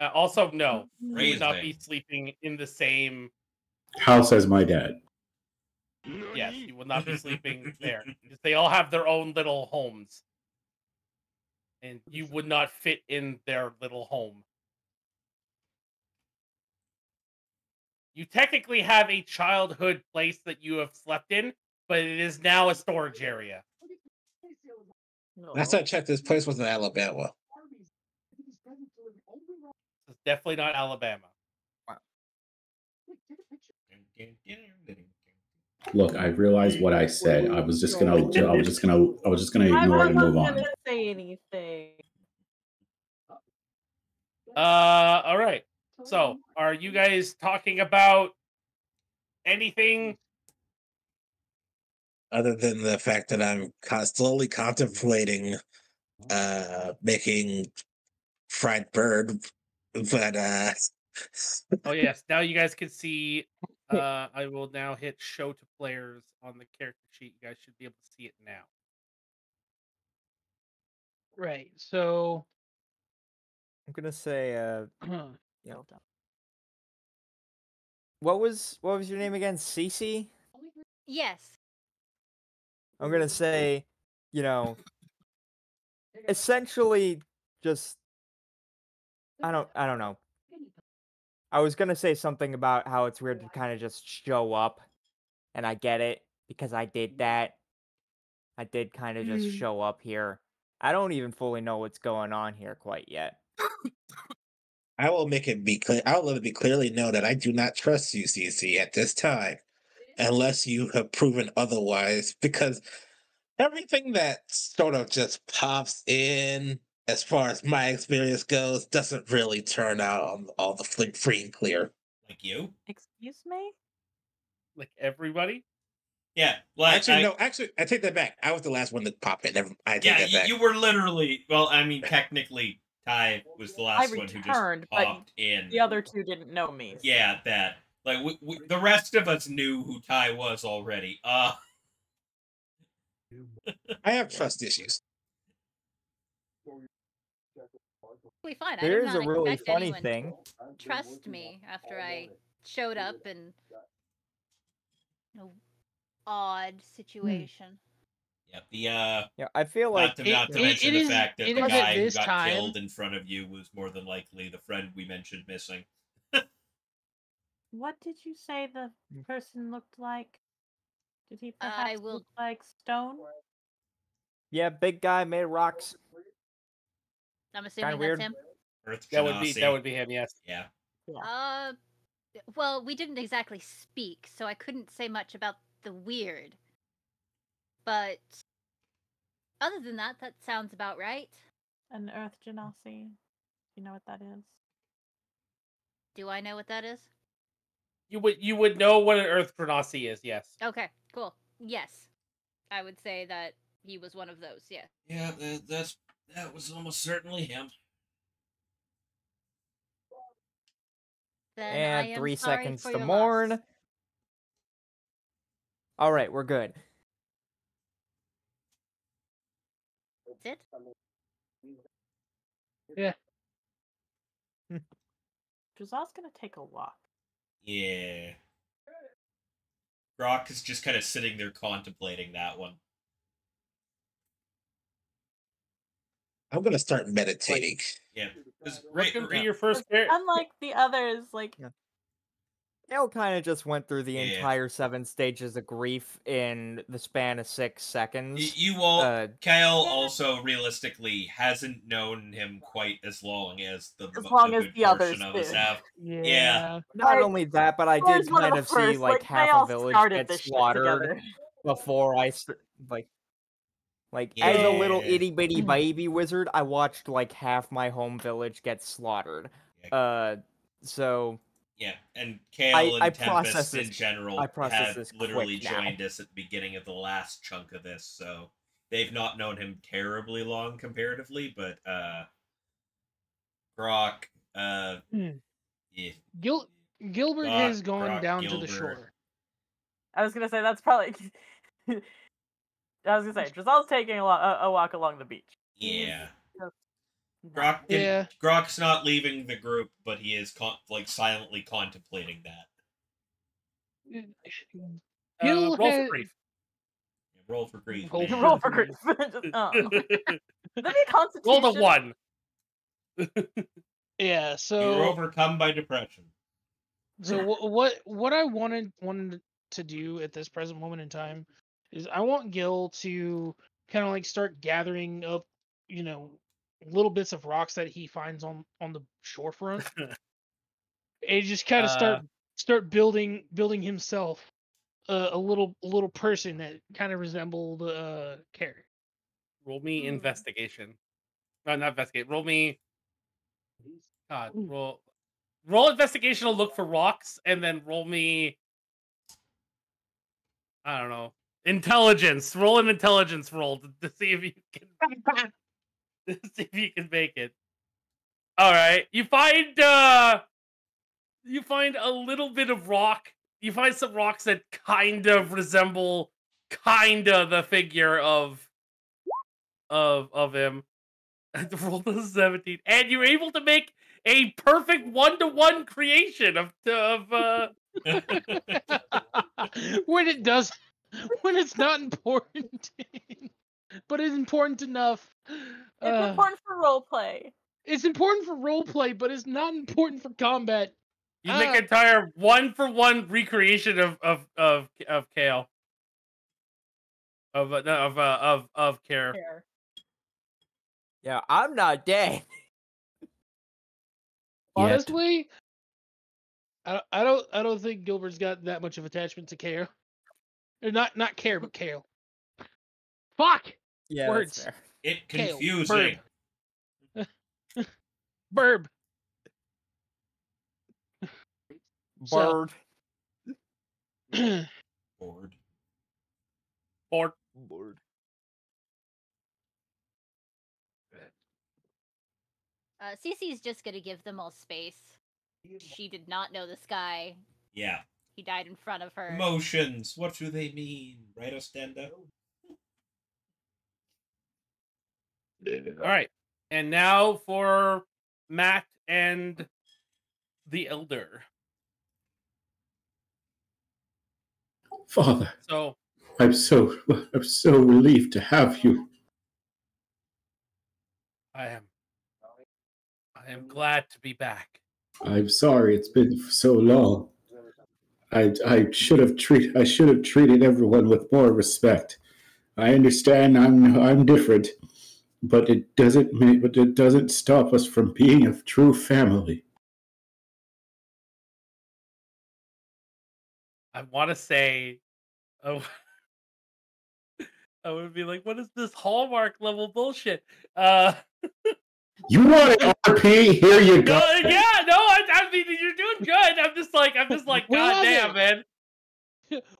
Uh, also, no. You would not be sleeping in the same house as my dad. Yes, you will not be sleeping there. They all have their own little homes. And you would not fit in their little home. You technically have a childhood place that you have slept in, but it is now a storage area. Last I checked, this place was in Alabama. It's definitely not Alabama. Wow. Look, I realized what I said. I was just gonna. I was just gonna. I was just gonna ignore it and move on. I'm not gonna say anything. Uh, all right. So, are you guys talking about anything? Other than the fact that I'm slowly contemplating uh, making fried bird, but uh... oh yes, now you guys can see. Uh, I will now hit show to players on the character sheet. You guys should be able to see it now. Right. So I'm gonna say, uh, yeah. What was what was your name again? Cece? Yes. I'm gonna say, you know, essentially, just I don't, I don't know. I was gonna say something about how it's weird to kind of just show up, and I get it because I did that. I did kind of just show up here. I don't even fully know what's going on here quite yet. I will make it be clear. I will let it be clearly known that I do not trust you, C C, at this time. Unless you have proven otherwise, because everything that sort of just pops in, as far as my experience goes, doesn't really turn out on all the free and clear. Like you? Excuse me? Like everybody? Yeah. Like actually, I, no, actually, I take that back. I was the last one to pop in. I take yeah, that back. You were literally, well, I mean, technically, Ty was the last I one who just popped in. The other two didn't know me. So. Yeah, that. Like, we, we, the rest of us knew who Ty was already. Uh. I have trust issues. Be fine. There is a really funny thing. Trust me, after I showed up in an odd situation. Yeah, the uh, yeah, I feel like not to, it, not to it, mention it the is, fact that the guy who got time. killed in front of you was more than likely the friend we mentioned missing. What did you say the person looked like? Did he perhaps uh, will... look like stone? Yeah, big guy made rocks. I'm assuming that's weird. him. Earth that would be that would be him, yes. Yeah. Uh, well, we didn't exactly speak, so I couldn't say much about the weird. But other than that, that sounds about right. An Earth Genasi. you know what that is? Do I know what that is? You would you would know what an Earth Genasi is, yes. Okay, cool. Yes. I would say that he was one of those, yeah. Yeah, that, that's, that was almost certainly him. Then and I am three sorry seconds for to your mourn. Loss. All right, we're good. That's it? Yeah. Gazelle's gonna take a walk. Yeah. Grok is just kind of sitting there contemplating that one. I'm gonna start meditating. Yeah. Right, be your first. Unlike the others, like yeah. Kale kind of just went through the yeah. entire seven stages of grief in the span of six seconds. You all, uh, Kale yeah. also realistically hasn't known him quite as long as the as long the as the others of us have. Yeah. yeah. Not only that, but I did kind of first. see like, like half a village get slaughtered before I like. Like, yeah. as a little itty-bitty baby wizard, I watched, like, half my home village get slaughtered. Yeah. Uh, so... Yeah, and Kale I, and I Tempest this, in general I have literally joined now. us at the beginning of the last chunk of this, so they've not known him terribly long comparatively, but, uh... Grok, uh... Mm. Yeah. Gil Gilbert Grok, has gone Grok, down Gilbert. to the shore. I was gonna say, that's probably... I was gonna say, Drizzell's taking a, lo a walk along the beach. Yeah. Grok yeah. Grok's not leaving the group, but he is con like silently contemplating that. Gil uh, roll, has... for yeah, roll for grief. Roll, roll for grief. Just, oh. Roll the one. yeah. So you're overcome by depression. So yeah. what what I wanted wanted to do at this present moment in time. Is I want Gil to kind of like start gathering up, you know, little bits of rocks that he finds on on the shorefront, and just kind of uh, start start building building himself uh, a little little person that kind of resembled uh, Care. Roll me investigation. No, not investigate. Roll me. God, roll roll investigation. I'll look for rocks, and then roll me. I don't know. Intelligence. Roll an intelligence roll to, to see if you can to see if you can make it. All right, you find uh, you find a little bit of rock. You find some rocks that kind of resemble kind of the figure of of of him. Roll the seventeen, and you're able to make a perfect one-to-one creation of of. Uh... when it does. When it's not important, but it's important enough. It's uh, important for roleplay. It's important for roleplay, but it's not important for combat. You uh, make an entire one-for-one recreation of of of of Kale. Of uh, of uh, of of Care. Care. Yeah, I'm not dead. Honestly, I I don't I don't think Gilbert's got that much of attachment to Care. Not not Care, but Kale. Fuck! Yeah, words. That's fair. It confusing. Kale. Burb. Burb. Bird. Bored. Bored. Bored. Bored. Uh, Cece's just gonna give them all space. She did not know this guy. Yeah. He died in front of her. Emotions, what do they mean? Right, Ostendo? Alright, and now for Matt and the Elder. Father, so I'm so I'm so relieved to have you. I am. I am glad to be back. I'm sorry it's been so long. I, I should have treat I should have treated everyone with more respect. I understand I'm I'm different, but it doesn't make but it doesn't stop us from being a true family. I want to say, oh, I would be like, what is this Hallmark level bullshit? Uh, you want it P, here you go. No, yeah, no, I, I mean, you're doing good. I'm just like, I'm just like, goddamn, man.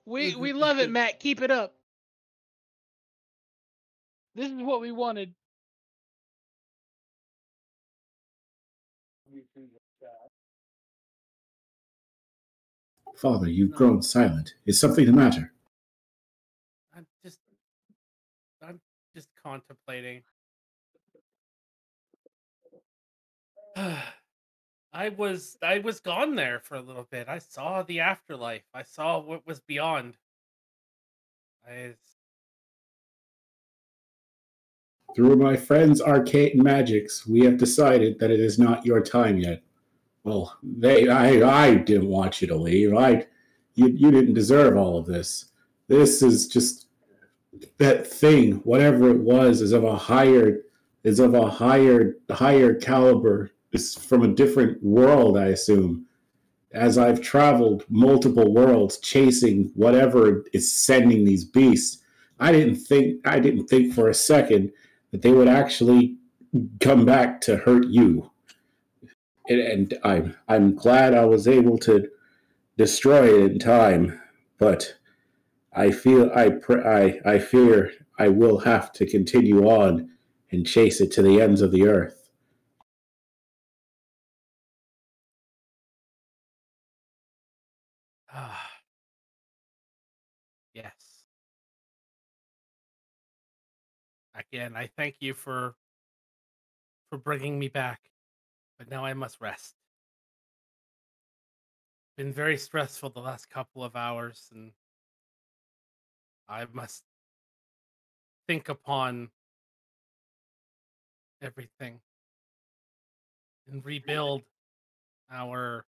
We we love it, Matt. Keep it up. This is what we wanted. Father, you've grown silent. Is something the matter? I'm just, I'm just contemplating. I was, I was gone there for a little bit. I saw the afterlife. I saw what was beyond. I... Through my friends' arcane magics, we have decided that it is not your time yet. Well, they, I, I didn't want you to leave. I, you, you didn't deserve all of this. This is just that thing, whatever it was, is of a higher, is of a higher, higher caliber. It's from a different world, I assume. As I've traveled multiple worlds chasing whatever is sending these beasts, I didn't think, I didn't think for a second that they would actually come back to hurt you. And, and I'm, I'm glad I was able to destroy it in time, but I feel I, I, I fear I will have to continue on and chase it to the ends of the earth. Ah, yes. Again, I thank you for for bringing me back. But now I must rest. Been very stressful the last couple of hours, and I must think upon everything and rebuild our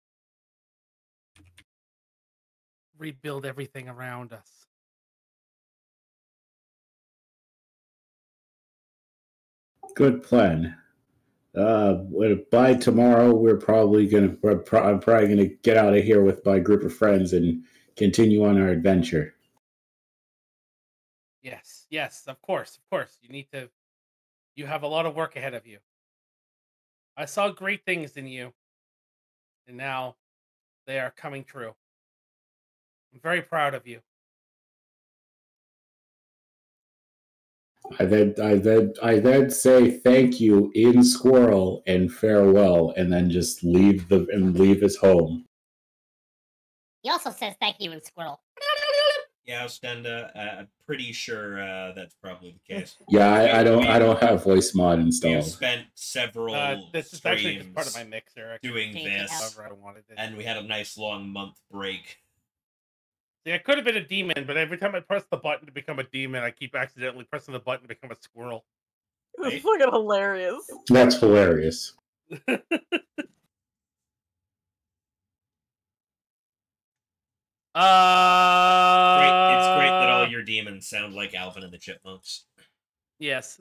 rebuild everything around us. Good plan. Uh, by tomorrow, we're probably gonna. We're pro I'm probably gonna get out of here with my group of friends and continue on our adventure. Yes, yes, of course, of course. You need to. You have a lot of work ahead of you. I saw great things in you, and now they are coming true. I'm very proud of you. I then, I then, I then say thank you in Squirrel and farewell, and then just leave the and leave his home. He also says thank you in Squirrel. Yeah, Stenda, uh, I'm pretty sure uh, that's probably the case. Yeah, I, I don't, I don't have voice mod installed. We've spent several uh, this is actually just part of my mixer doing this, and we had a nice long month break. Yeah, I could have been a demon, but every time I press the button to become a demon, I keep accidentally pressing the button to become a squirrel. That's right? Fucking hilarious. That's hilarious. Uh, great. It's great that all your demons sound like Alvin and the Chipmunks. Yes.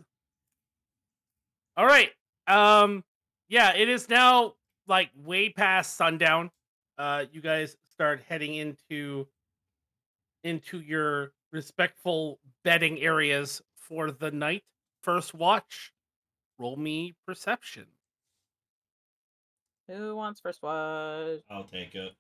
All right. Um. Yeah, it is now like way past sundown. Uh, you guys start heading into. into your respectful bedding areas for the night. First watch, roll me perception. Who wants first watch? I'll take it.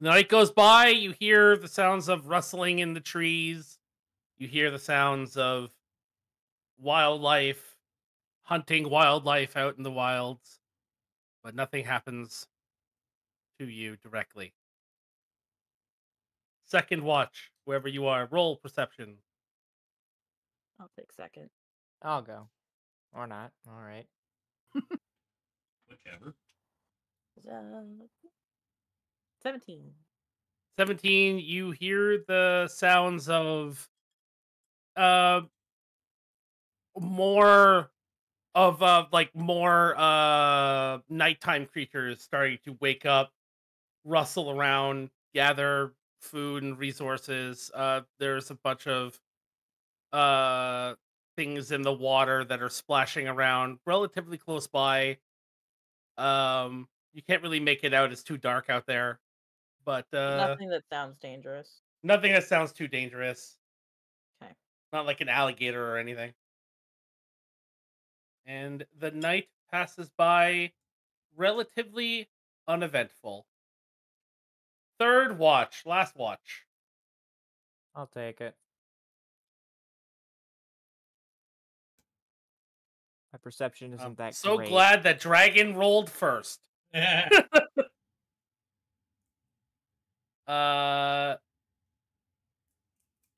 The night goes by, you hear the sounds of rustling in the trees. You hear the sounds of wildlife. Hunting wildlife out in the wilds, but nothing happens to you directly. Second watch, wherever you are, roll perception. I'll take second. I'll go. Or not. All right. Whichever. seventeen. seventeen, you hear the sounds of uh, more... Of uh, like more uh, nighttime creatures starting to wake up, rustle around, gather food and resources. Uh, there's a bunch of uh, things in the water that are splashing around relatively close by. Um, you can't really make it out. It's too dark out there. But uh, nothing that sounds dangerous. Nothing that sounds too dangerous. Okay. Not like an alligator or anything. And the night passes by relatively uneventful. Third watch, last watch. I'll take it. My perception isn't I'm that so great. So glad that dragon rolled first. Yeah. uh,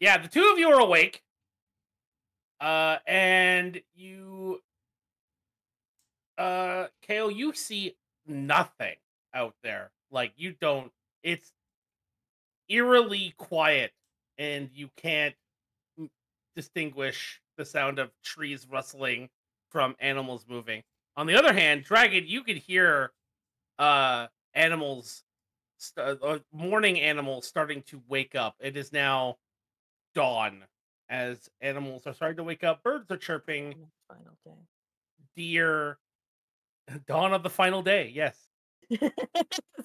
yeah, the two of you are awake. Uh, and you, uh, Kale, you see nothing out there. Like, you don't, it's eerily quiet, and you can't distinguish the sound of trees rustling from animals moving. On the other hand, Dragon, you could hear uh, animals, st uh, morning animals starting to wake up. It is now dawn as animals are starting to wake up. Birds are chirping. Final day. Deer. Dawn of the final day, yes.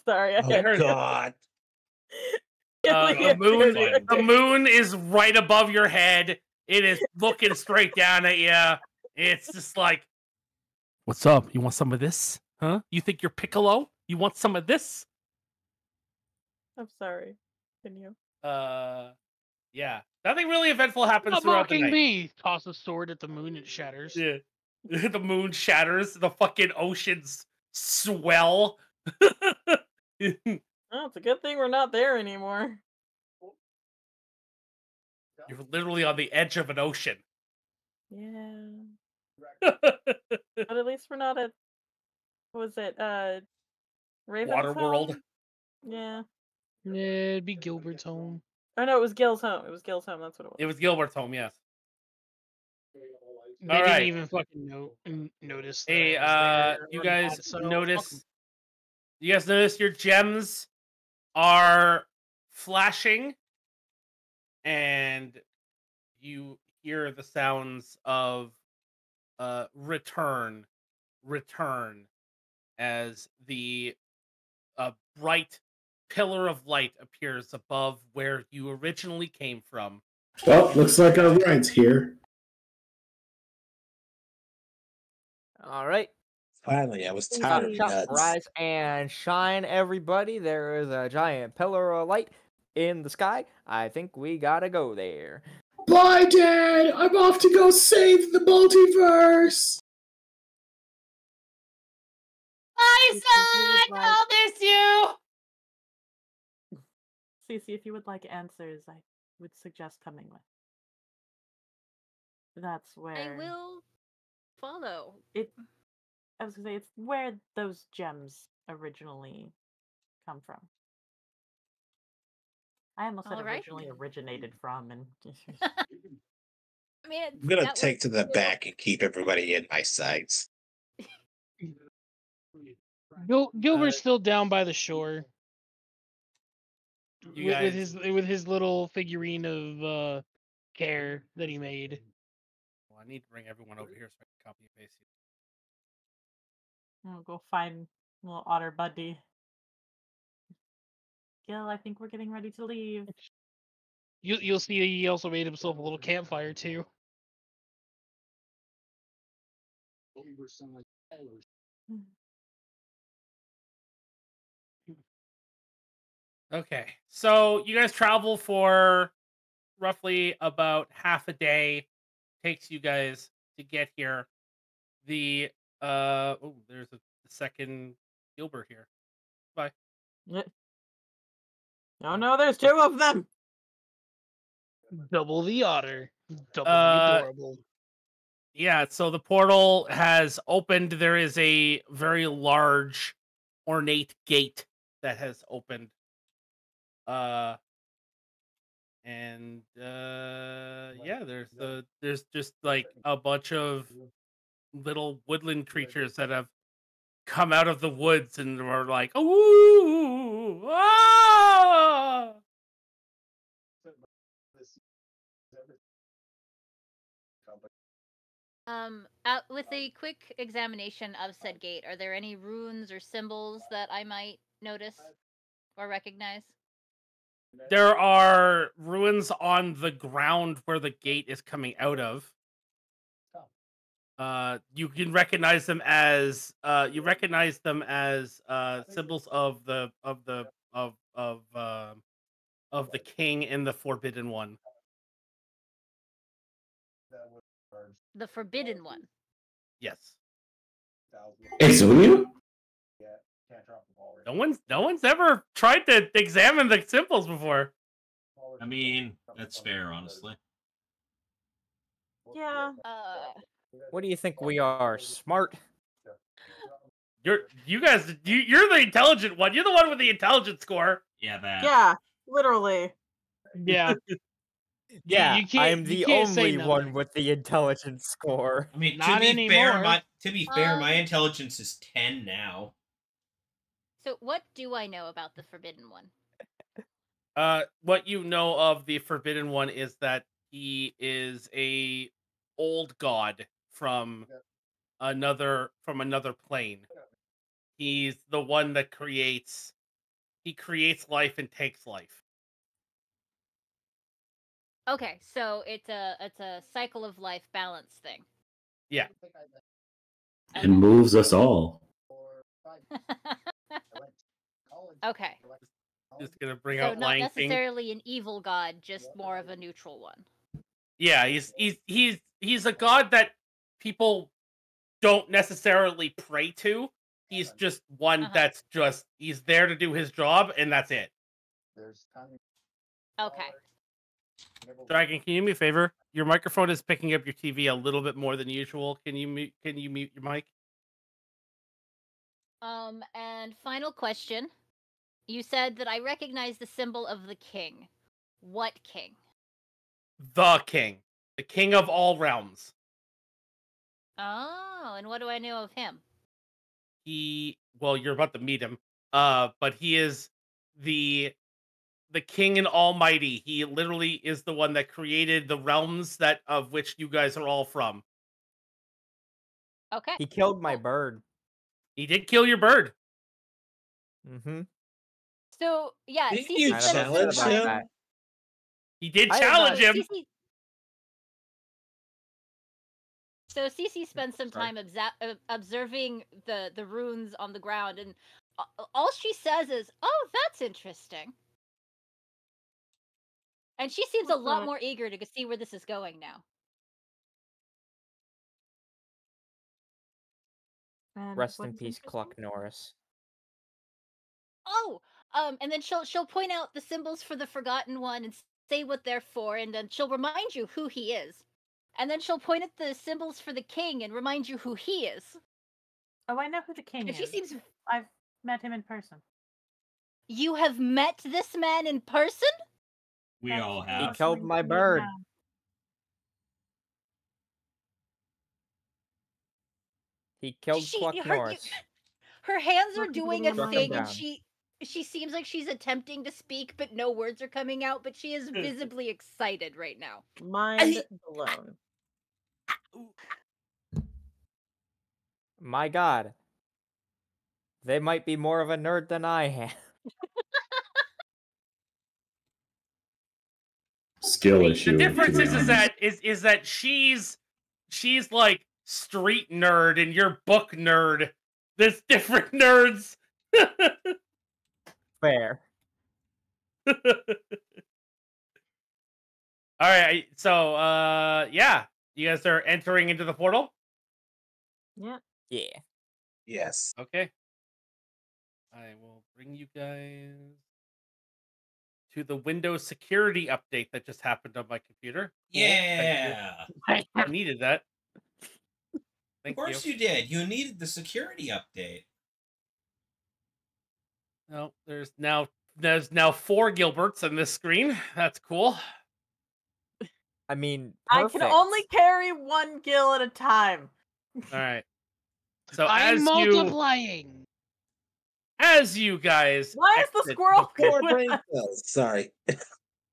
Sorry, I oh, heard God. Uh, the, moon, the moon is right above your head. It is looking straight down at you. It's just like, what's up? You want some of this? Huh? You think you're Piccolo? You want some of this? I'm sorry. Can you? Uh, yeah. Nothing really eventful happens Stop throughout the night. Me. Toss a sword at the moon, it shatters. Yeah. The moon shatters. The fucking oceans swell. Oh, it's a good thing we're not there anymore. You're literally on the edge of an ocean. Yeah. But at least we're not at, what was it, uh, Raven's Waterworld? Yeah. Yeah, it'd be Gilbert's home. Oh, no, it was Gil's home. It was Gil's home. That's what it was. It was Gilbert's home, yes. They All didn't right. even fucking no notice. Hey, uh, you guys so notice, you guys notice your gems are flashing, and you hear the sounds of uh, return, return, as the uh, bright pillar of light appears above where you originally came from. Well, looks like our ride's here. All right. Finally, I was tired of that. Rise and shine, everybody. There is a giant pillar of light in the sky. I think we gotta go there. Bye, Dad! I'm off to go save the multiverse! Bye, son! I'll miss you! Cece, if you would like answers, I would suggest coming with. That's where... I will... follow it. I was gonna say it's where those gems originally come from. I almost said right. originally originated from, and I mean, I'm gonna take to the back and keep everybody in my sights. Gil Gilbert's uh, still down by the shore with, guys... with his with his little figurine of uh, Care that he made. I need to bring everyone over here so I can copy and paste it. I'll go find little otter buddy. Gil, I think we're getting ready to leave. You, you'll see he also made himself a little campfire, too. Okay, so you guys travel for roughly about half a day. Takes you guys to get here. The uh oh, there's a second Gilbert here. Bye. Oh no, there's two of them. Double the otter. Double uh, the adorable. Yeah, so the portal has opened. There is a very large, ornate gate that has opened. Uh. And uh yeah, there's the there's just like a bunch of little woodland creatures that have come out of the woods and are like, "Ooh, ah!" Um, out with a quick examination of said gate, are there any runes or symbols that I might notice or recognize? There are ruins on the ground where the gate is coming out of. Uh, you can recognize them as uh, you recognize them as uh, symbols of the of the of of uh, of the king and the Forbidden One. The Forbidden One. Yes. It's you? No one's no one's ever tried to examine the symbols before. I mean, that's fair, honestly. Yeah. Uh... What do you think we are, smart? You're you guys. You, you're the intelligent one. You're the one with the intelligence score. Yeah, that. Yeah, literally. Yeah. Yeah, you can't, I'm the you can't only one with the intelligence score. I mean, not to be anymore. fair, my to be fair, um, my intelligence is ten now. So, what do I know about the Forbidden One? Uh, what you know of the Forbidden One is that he is a old god from another from another plane. He's the one that creates. He creates life and takes life. Okay, so it's a it's a cycle of life balance thing. Yeah. It moves us all. Okay. Just gonna bring so out not necessarily King. An evil god, just more of a neutral one. Yeah, he's he's he's he's a god that people don't necessarily pray to. He's just one uh-huh. that's just he's there to do his job, and that's it. Okay. Dragon, can you do me a favor? Your microphone is picking up your T V a little bit more than usual. Can you mute, can you mute your mic? Um, and final question. You said that I recognize the symbol of the king. What king? The king. The king of all realms. Oh, and what do I know of him? He, well, you're about to meet him. Uh, but he is the... the king and almighty. He literally is the one that created the realms that of which you guys are all from. Okay. He killed my bird. He did kill your bird. Mm-hmm. So, yeah. Did you challenge him? He did challenge him. C C... So C C spends some time obza- observing the, the runes on the ground, and all she says is, oh, that's interesting. And she seems a lot more eager to see where this is going now. Um, Rest in peace, Cluck Norris. Oh, um, and then she'll she'll point out the symbols for the Forgotten One and say what they're for, and then she'll remind you who he is. And then she'll point at the symbols for the king and remind you who he is. Oh, I know who the king is. She seems I've met him in person. You have met this man in person? We That's all have. He killed my bird. He killed she, Cluck her, Norris. Her hands are doing a thing, and she she seems like she's attempting to speak, but no words are coming out. But she is visibly excited right now. Mind blown. My God, they might be more of a nerd than I am. Skill issue. The difference is, is that is is that she's she's like street nerd and you're book nerd. There's different nerds. Fair. All right. So uh, yeah, you guys are entering into the portal. Yeah. Yeah. Yes. Okay. I will bring you guys to the Windows security update that just happened on my computer. Yeah. I needed that. Thank of course you. you did. You needed the security update. No, there's now there's now four Gilberts on this screen. That's cool. I mean, perfect. I can only carry one Gil at a time. All right. So I'm as multiplying. You... As you guys, why is the squirrel brain cells? Sorry.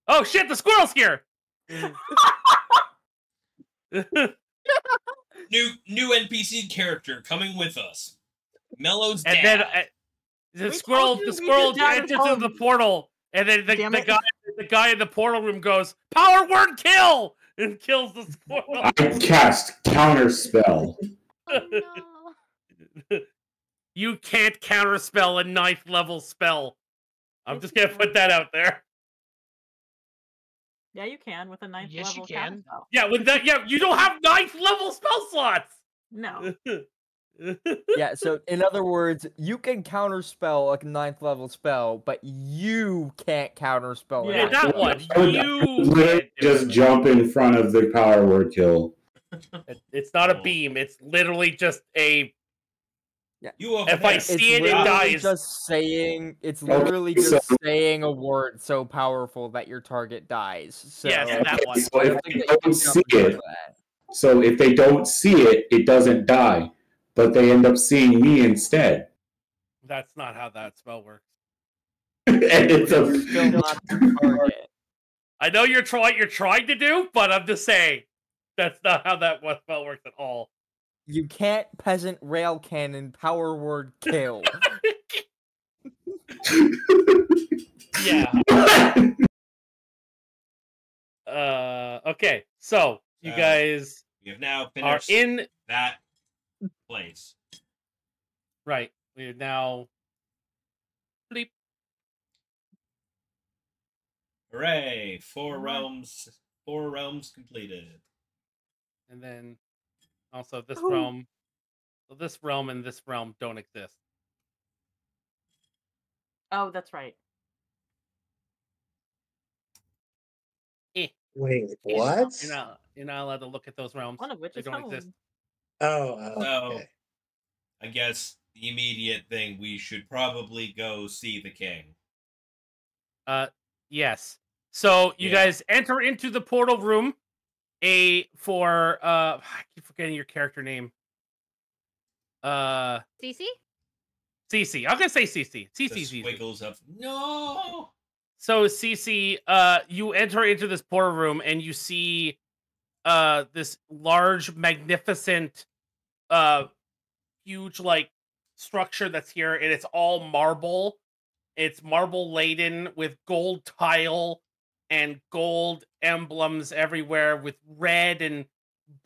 Oh shit! The squirrel's here. new new N P C character coming with us. Mellow's dad. And then uh, the we squirrel, the squirrel enters into the portal, And then the, the guy the guy in the portal room goes, "Power word kill!" and kills the squirrel. I cast counterspell. Oh, no. You can't counterspell a ninth level spell. I'm just gonna put that out there. Yeah, you can with a ninth yes, level. Yes, you can. Counterspell. Yeah, with that. Yeah, you don't have ninth level spell slots. No. Yeah, so in other words, you can counterspell a ninth level spell, but you can't counterspell it. Yeah, that yeah. one. You literally just jump in front of the power word kill. It, it's not a beam. It's literally just a. Yeah. You if I see it, it dies. Just saying, it's literally okay, just so... saying a word so powerful that your target dies. So, yes, okay, that one. So if they don't see it, so if they don't see it, it doesn't die. But they end up seeing me instead. That's not how that spell works. And it's a... still not the target. I know you're trying. You're trying to do, but I'm just saying that's not how that one spell works at all. You can't peasant rail cannon power word kill. Yeah. uh. Okay. So you uh, guys we have now are in that. Place. Right. We are now. Bleep. Hooray! Four right. realms. Four realms completed. And then, also this oh. realm. So this realm and this realm don't exist. Oh, that's right. Eh. Wait, what? You're not. You're not allowed to look at those realms. One of which they is don't home. Exist. Oh, okay. So I guess the immediate thing, we should probably go see the king. Uh, yes. So you yeah. guys enter into the portal room. A for uh, I keep forgetting your character name. Uh, Cece. Cece. I'm gonna say Cece. Cece. Wiggles up. No. So Cece, uh, you enter into this portal room and you see. Uh, this large, magnificent, uh, huge like structure that's here, and it's all marble. It's marble laden with gold tile and gold emblems everywhere, with red and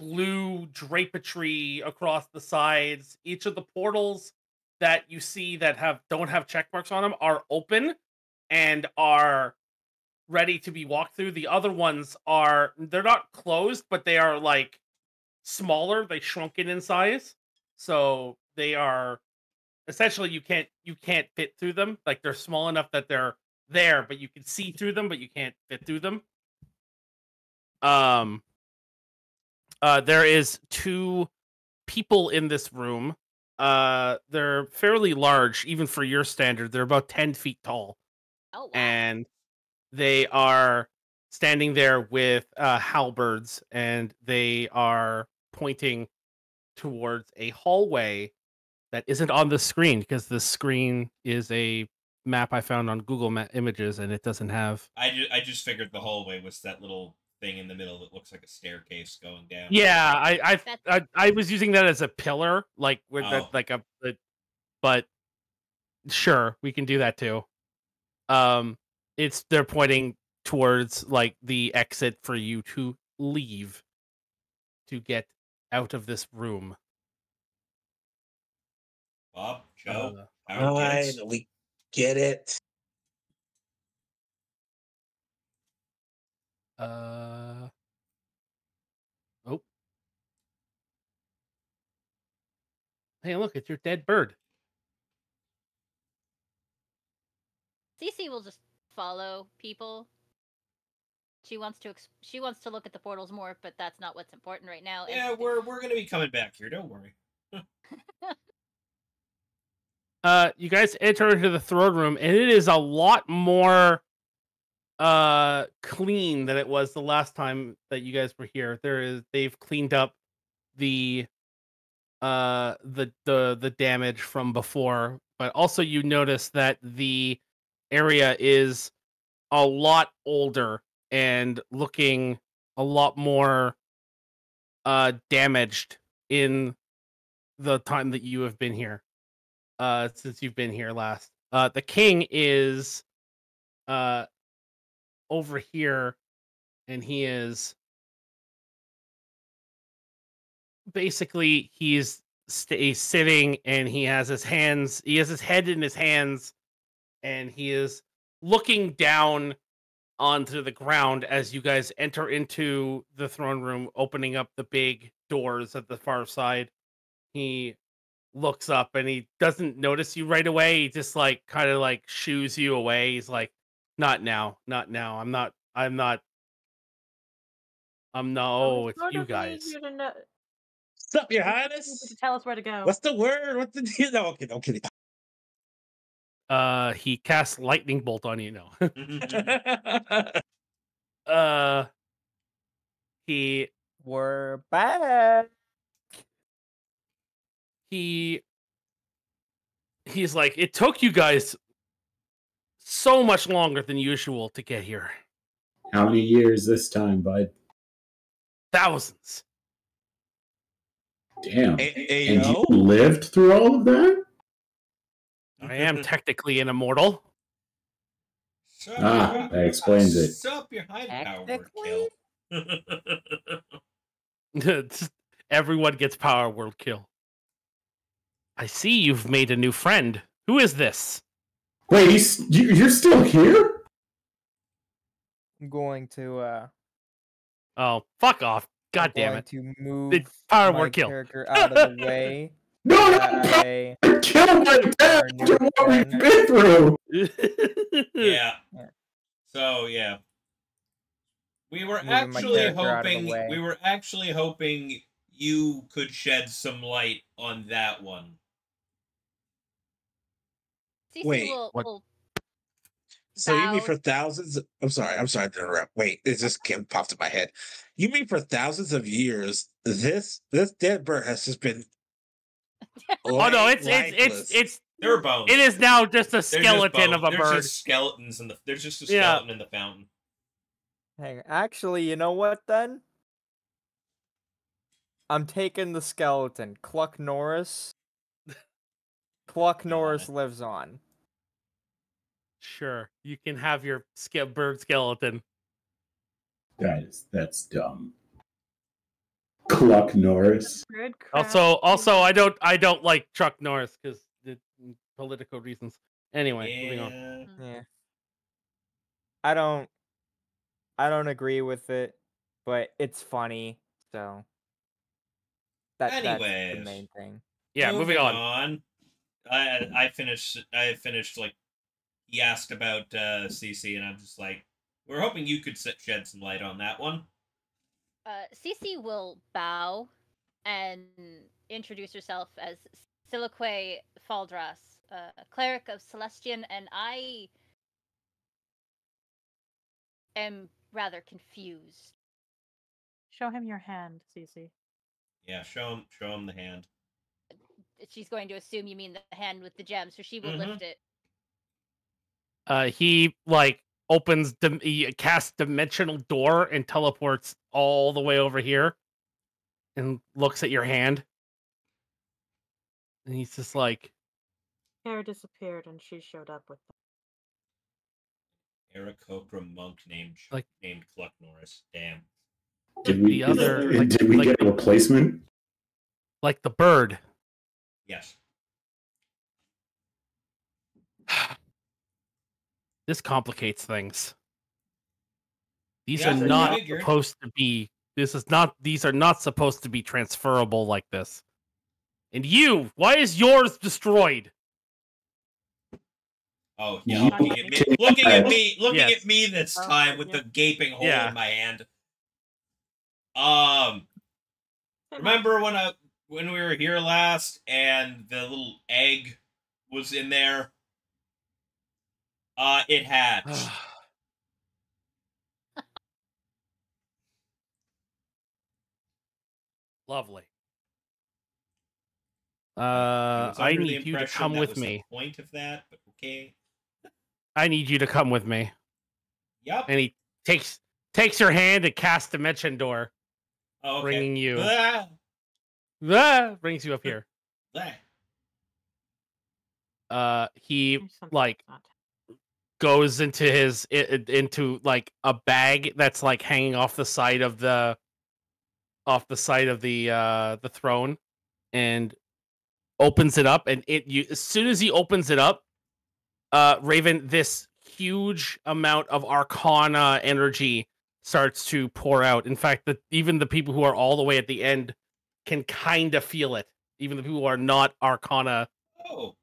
blue drapery across the sides. Each of the portals that you see that have don't have check marks on them are open and are. Ready to be walked through. The other ones are they're not closed, but they are like smaller. They shrunken in size, so they are essentially you can't you can't fit through them. Like they're small enough that they're there, but you can see through them, but you can't fit through them. Um, uh, there is two people in this room. Uh, they're fairly large, even for your standard. They're about ten feet tall. Oh, wow. And they are standing there with uh, halberds, and they are pointing towards a hallway that isn't on the screen because the screen is a map I found on Google Map Images, and it doesn't have. I ju I just figured the hallway was that little thing in the middle that looks like a staircase going down. Yeah, I I I, I was using that as a pillar, like with oh. that, like a, a, but sure we can do that too. Um. It's they're pointing towards like the exit for you to leave to get out of this room. Bob, Joe, Caroline, we get it. Uh oh. Hey, look, it's your dead bird. Cece will just follow people. She wants to ex she wants to look at the portals more, but that's not what's important right now. Yeah, it's we're we're going to be coming back here, don't worry. uh you guys enter into the throne room, and it is a lot more uh clean than it was the last time that you guys were here. There is they've cleaned up the uh the the the damage from before, but also you notice that the area is a lot older and looking a lot more uh damaged in the time that you have been here, uh since you've been here last. Uh the king is uh, over here, and he is basically he's he's sitting and he has his hands, he has his head in his hands, and he is looking down onto the ground as you guys enter into the throne room, opening up the big doors at the far side. He looks up and he doesn't notice you right away. He just like kind of like shoos you away. He's like, not now, not now. I'm not, I'm not, I'm no, oh, it's you guys. You know. What's up, your highness? Tell us where to go. What's the word? What's the deal? No, okay, don't kidding. Uh, he casts lightning bolt on you now. uh, he we're back. He he's like, it took you guys so much longer than usual to get here. How many years this time, bud? Thousands. Damn. A and you lived through all of that? I am technically an immortal. So, ah, that explains it. Stop your high power kill. Everyone gets power world kill. I see you've made a new friend. Who is this? Wait, he's, you're still here? I'm going to, uh... oh, fuck off. God I'm damn going it. To move the power my kill. Character out of the way. No, no, I... kill my dad after what we've been through! Yeah. So, yeah. We were Moving actually hoping... We were actually hoping you could shed some light on that one. Wait, what? So you mean for thousands? Of, I'm sorry, I'm sorry to interrupt. Wait, it just came, popped in my head. You mean for thousands of years, this this dead bird has just been. Light, oh no! It's it's, it's it's it's bones. It is now just a skeleton just of a there's bird. Just skeletons in the there's just a skeleton yeah. in the fountain. Hey, actually, you know what? Then I'm taking the skeleton. Cluck Norris. Cluck Norris lives on. Sure, you can have your bird skeleton. That is, that's dumb. Cluck Norris. Also, also, I don't, I don't like Chuck Norris because political reasons. Anyway, yeah. moving on. Yeah. I don't, I don't agree with it, but it's funny, so. That, Anyways, that's the main thing. Yeah, moving, moving on. on. I I finished. I finished. Like he asked about uh, C C, and I'm just like, we're hoping you could shed some light on that one. Uh, C C will bow and introduce herself as Silicoe Faldress, uh, a cleric of Celestian, and I am rather confused. Show him your hand, C C. Yeah, show him, show him the hand. She's going to assume you mean the hand with the gem, so she will mm-hmm. lift it. Uh, he, like, opens, dim he casts Dimensional Door and teleports all the way over here and looks at your hand. And he's just like... Care disappeared and she showed up with them. Aarakocra monk named, like, named Cluck Norris. Damn. Did we, the other, is, like, did we like, get a replacement? Like the bird. Yes. This complicates things. These yeah, are not bigger. supposed to be this is not these are not supposed to be transferable like this. And you, why is yours destroyed? Oh yeah, looking at me looking at me, looking yes. at me this time with the gaping hole yeah. in my hand. Um, remember when I when we were here last and the little egg was in there? Uh, it hatched. Lovely. Uh, I need you to come with me. The point of that, but okay. I need you to come with me. Yep. And he takes takes her hand and casts Dimension Door. Oh, okay. Bringing you, ah. Ah, brings you up here. Ah. Uh, he like goes into his it, into like a bag that's like hanging off the side of the off the side of the uh the throne, and opens it up, and it you as soon as he opens it up, uh Raven, this huge amount of arcana energy starts to pour out. In fact, that even the people who are all the way at the end can kind of feel it. Even the people who are not arcana oh.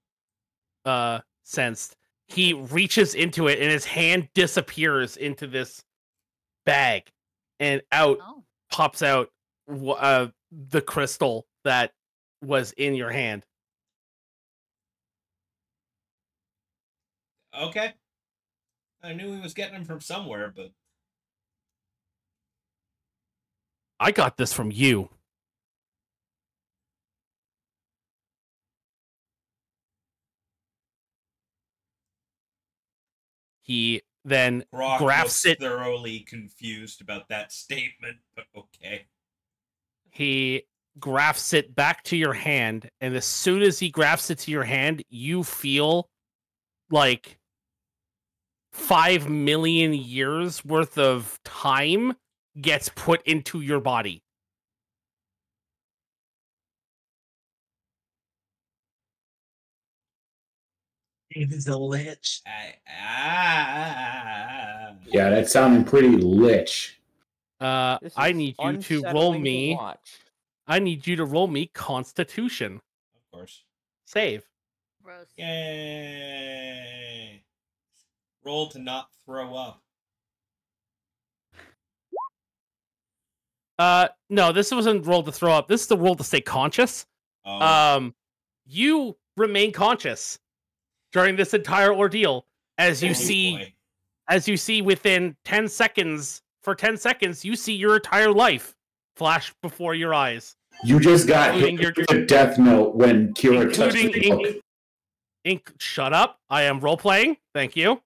uh sensed. He reaches into it, and his hand disappears into this bag, and out oh. pops out uh, the crystal that was in your hand. Okay. I knew he was getting them from somewhere, but... I got this from you. He then Grok grafts it. Thoroughly confused about that statement, but okay. He grafts it back to your hand, and as soon as he grafts it to your hand, you feel like five million years worth of time gets put into your body. Lich. I, ah. Yeah, that sounded pretty lich. Uh, I need you to roll me. To I need you to roll me Constitution. Of course. Save. Gross. Yay! Roll to not throw up. Uh, no, this wasn't roll to throw up. This is the roll to stay conscious. Oh. Um, you remain conscious during this entire ordeal, as you oh, see, boy. as you see within ten seconds, for ten seconds, you see your entire life flash before your eyes. You just got hit your, with a death note when Kira touched the book. Inc, inc, shut up! I am role playing. Thank you.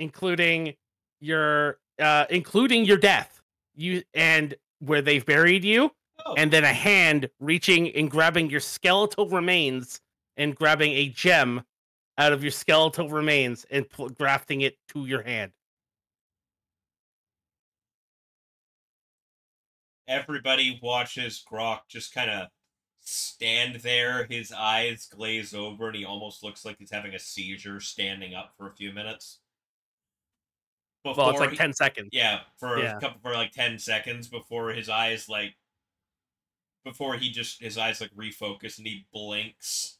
Including your, uh, including your death. You and where they've buried you, oh. and then a hand reaching and grabbing your skeletal remains and grabbing a gem out of your skeletal remains and grafting it to your hand. Everybody watches Grok just kind of stand there, his eyes glaze over, and he almost looks like he's having a seizure standing up for a few minutes. Before well, it's like he, ten seconds. Yeah, for yeah. a couple, for like ten seconds before his eyes like, before he just his eyes like refocus and he blinks.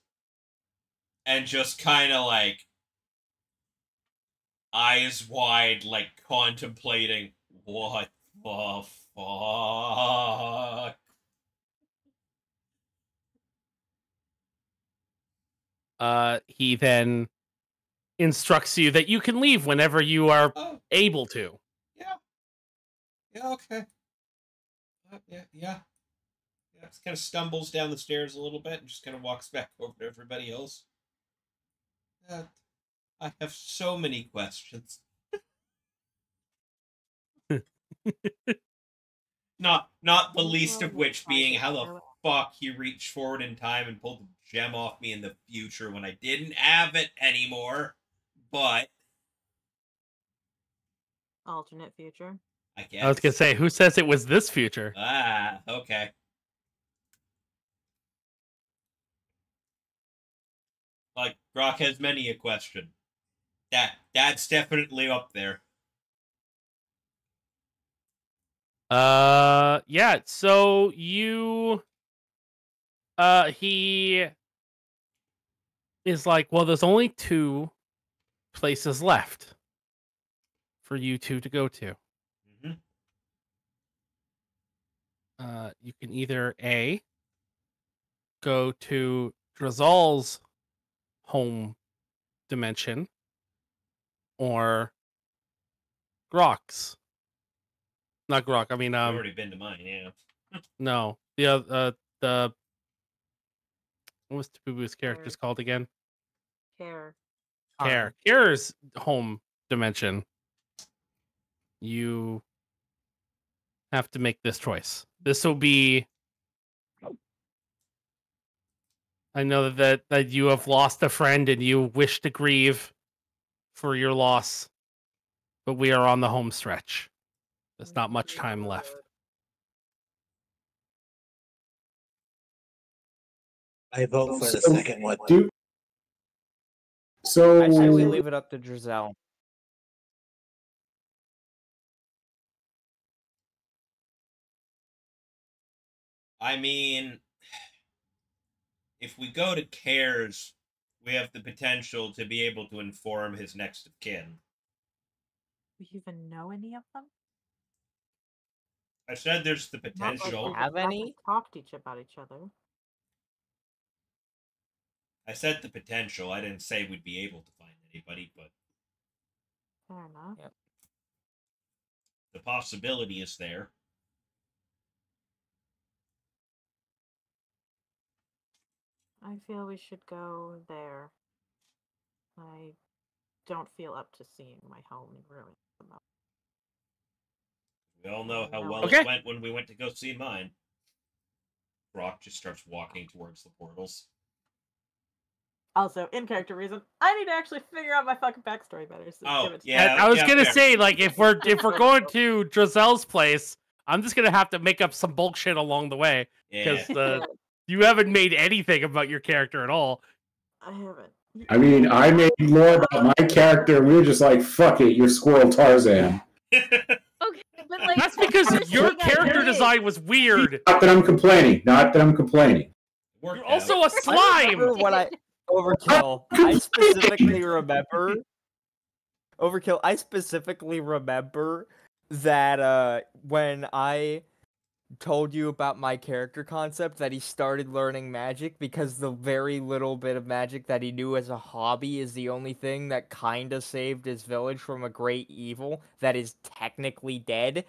And just kind of like, eyes wide, like contemplating, what the fuck? Uh, he then instructs you that you can leave whenever you are oh. able to. Yeah. Yeah, okay. Uh, yeah, yeah. Yeah, just kind of stumbles down the stairs a little bit and just kind of walks back over to everybody else. Uh, I have so many questions. not not the least of which being how the fuck he reached forward in time and pulled the gem off me in the future when I didn't have it anymore. But alternate future. I guess. I was gonna say, who says it was this future? Ah, okay. Like, Grok has many a question. That that's definitely up there. Uh, yeah. So you, uh, he is like, well, there's only two places left for you two to go to. Mm-hmm. Uh, you can either A, go to Drizell's home dimension, or Grok's. Not Grok. I mean, um, I've already been to mine. Yeah. No, the uh, the what was Tabubu's character's Care. called again? Care. Care. Um, Care's home dimension. You have to make this choice. This will be. I know that, that you have lost a friend and you wish to grieve for your loss, but we are on the home stretch. There's not much time left. I vote for the so, second one. Do... So I say we leave it up to Drizell. I mean, if we go to Cares, we have the potential to be able to inform his next of kin. Do we even know any of them? I said there's the potential. Have any talked each about each other? I said the potential. I didn't say we'd be able to find anybody, but fair enough. Yep. The possibility is there. I feel we should go there. I don't feel up to seeing my home in ruins at the moment. We all know how well okay. it went when we went to go see mine. Grok just starts walking towards the portals. Also, in character reason, I need to actually figure out my fucking backstory better. So oh, give it to yeah. I, I was yeah, gonna fair. say, like, if we're if we're going to Drizell's place, I'm just gonna have to make up some bullshit along the way because yeah. uh, you haven't made anything about your character at all. I haven't. I mean, I made more about my character. We were just like, fuck it, you're Squirrel Tarzan. Okay, but like, that's because that's your character design was weird. Not that I'm complaining. Not that I'm complaining. You're also a slime. I remember when I Overkill. I specifically remember. Overkill. I specifically remember that uh, when I told you about my character concept, that he started learning magic because the very little bit of magic that he knew as a hobby is the only thing that kind of saved his village from a great evil that is technically dead.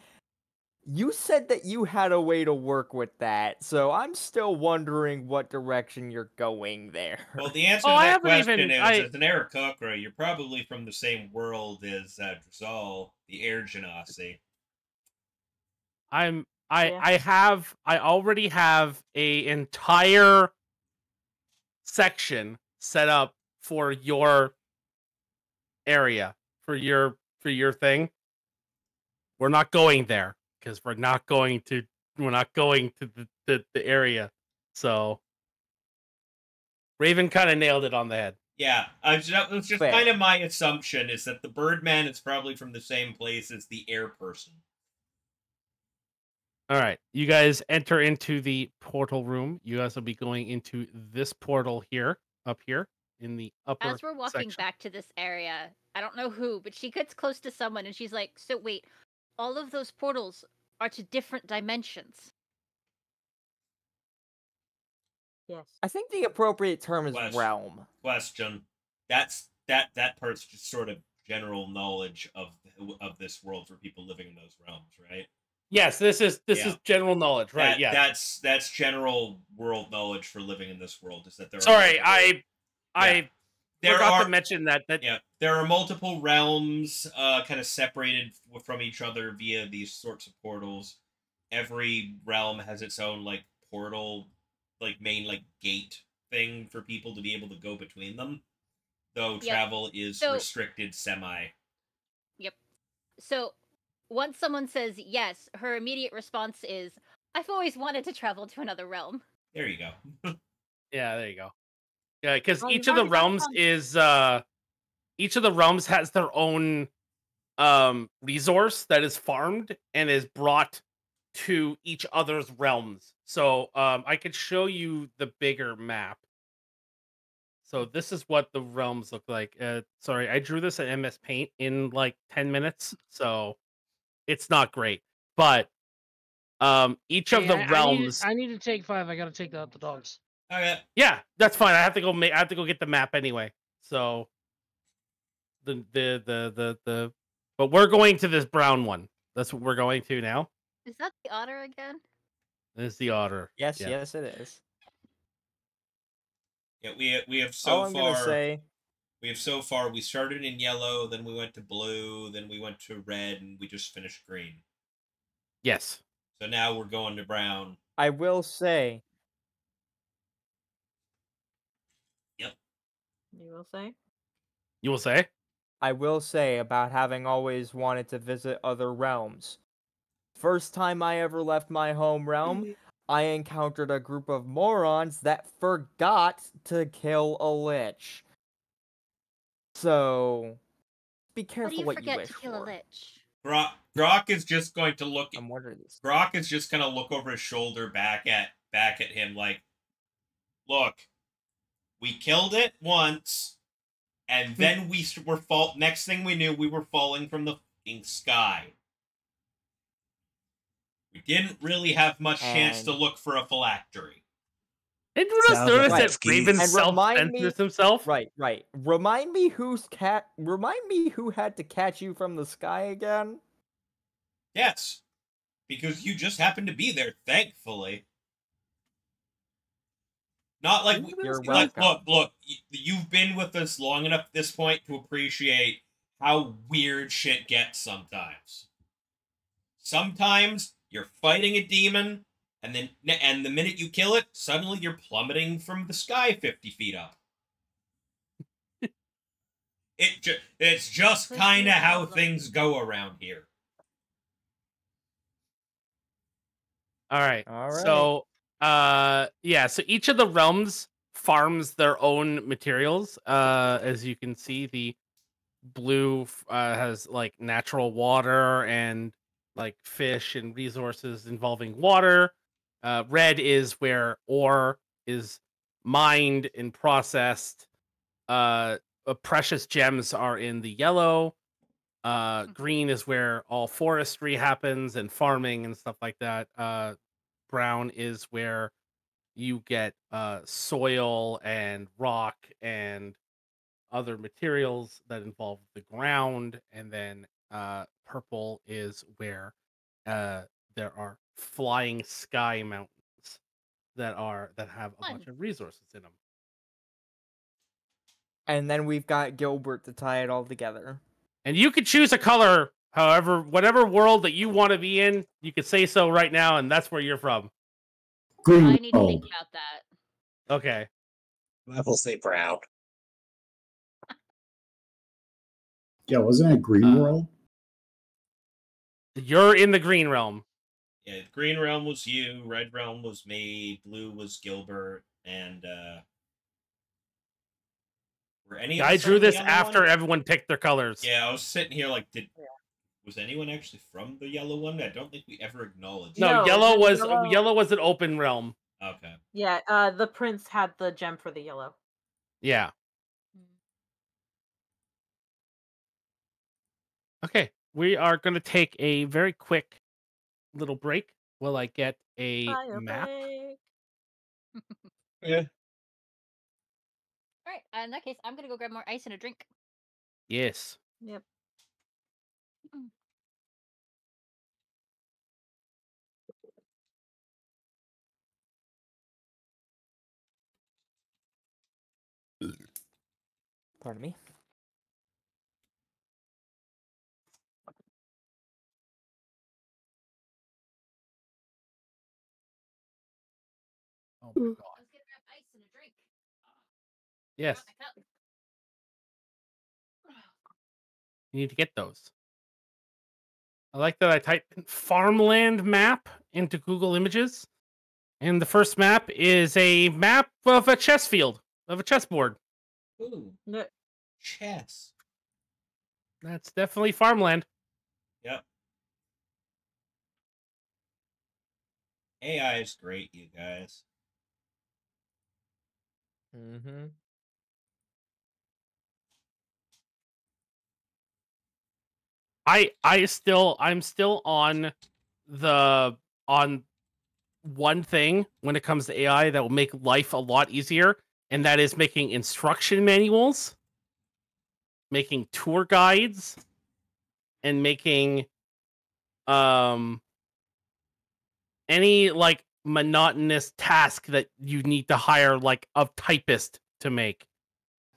You said that you had a way to work with that, so I'm still wondering what direction you're going there. Well, the answer oh, to that question even, is, I... as an Aarakocra, you're probably from the same world as uh, Drizell, the Air Genasi. I'm... I, yeah. I have, I already have a entire section set up for your area, for your, for your thing. We're not going there because we're not going to, we're not going to the, the, the area. So Raven kind of nailed it on the head. Yeah. I was just, it was just kind of my assumption is that the Birdman is probably from the same place as the air person. All right, you guys enter into the portal room. You guys will be going into this portal here, up here, in the upper As we're walking section. back to this area, I don't know who, but she gets close to someone, and she's like, so wait, all of those portals are to different dimensions. Yes. I think the appropriate term is Question. realm. Question. That's, that, that part's just sort of general knowledge of, of this world for people living in those realms, right? Yes, this is this yeah. is general knowledge, right? That, yeah, that's that's general world knowledge for living in this world. Is that there? Sorry, are I, yeah. I there forgot are, to mention that that yeah, there are multiple realms, uh, kind of separated from each other via these sorts of portals. Every realm has its own like portal, like main like gate thing for people to be able to go between them. Though travel yep. is so, restricted, semi. Yep. So. Once someone says yes, her immediate response is, I've always wanted to travel to another realm. There you go. Yeah, there you go. Yeah, because oh, each of the realms is, uh, each of the realms has their own um, resource that is farmed and is brought to each other's realms. So um, I could show you the bigger map. So this is what the realms look like. Uh, sorry, I drew this at M S Paint in like ten minutes, so... It's not great, but um, each of yeah, the realms. I need, I need to take five. I gotta take out the dogs. Okay. Yeah, that's fine. I have to go. Make, I have to go get the map anyway. So the the the the the. But we're going to this brown one. That's what we're going to now. Is that the otter again? It's the otter. Yes, yeah. yes, it is. Yeah, we we have so All I'm far. Gonna say... We have so far, we started in yellow, then we went to blue, then we went to red, and we just finished green. Yes. So now we're going to brown. I will say. Yep. You will say? You will say? I will say about having always wanted to visit other realms. First time I ever left my home realm, I encountered a group of morons that forgot to kill a lich. So, be careful what you, what you wish to kill for. A lich? Grok, Grok is just going to look. I'm wondering this. Grok is just going to look over his shoulder back at back at him like, "Look, we killed it once, and then we were fall. Next thing we knew, we were falling from the fucking sky. We didn't really have much and... chance to look for a phylactery." Did you just notice right. that Raven self-censors himself? Right, right. Remind me who's cat. Remind me who had to catch you from the sky again. Yes, because you just happened to be there, thankfully. Not like, You're like look, look. You've been with us long enough at this point to appreciate how weird shit gets sometimes. Sometimes you're fighting a demon. And then, and the minute you kill it, suddenly you're plummeting from the sky fifty feet up. it ju It's just kind of how things go around here. All right. All right. So, uh, yeah, so each of the realms farms their own materials. Uh, as you can see, the blue uh, has, like, natural water and, like, fish and resources involving water. Uh, red is where ore is mined and processed. Uh, uh, precious gems are in the yellow. Uh, green is where all forestry happens and farming and stuff like that. Uh, brown is where you get uh, soil and rock and other materials that involve the ground. And then uh, purple is where uh, there are flying sky mountains that are that have a Fun. bunch of resources in them. And then we've got Gilbert to tie it all together. And you could choose a color, however, whatever world that you want to be in, you could say so right now, and that's where you're from. Green. I need to think about that. Okay. I will say proud. Yeah, wasn't it green uh, world? You're in the green realm. Yeah, green realm was you, red realm was me, blue was Gilbert, and uh were any I drew this after one? Everyone picked their colors. Yeah, I was sitting here like did yeah. was anyone actually from the yellow one? I don't think we ever acknowledged No, it. yellow was yellow. yellow was an open realm. Okay. Yeah, uh the prince had the gem for the yellow. Yeah. Okay, we are going to take a very quick little break while I get a Fire map. Yeah. All right. Uh, in that case, I'm gonna go grab more ice and a drink. Yes. Yep. Mm. Pardon me. Oh my God. I was gonna have ice and a drink. Yes. You need to get those. I like that I typed farmland map into Google Images. And the first map is a map of a chess field, of a chessboard. Ooh. No. Chess. That's definitely farmland. Yep. A I is great, you guys. Mm-hmm. I I still I'm still on the on one thing when it comes to A I that will make life a lot easier, and that is making instruction manuals, making tour guides, and making um any like monotonous task that you need to hire like a typist to make.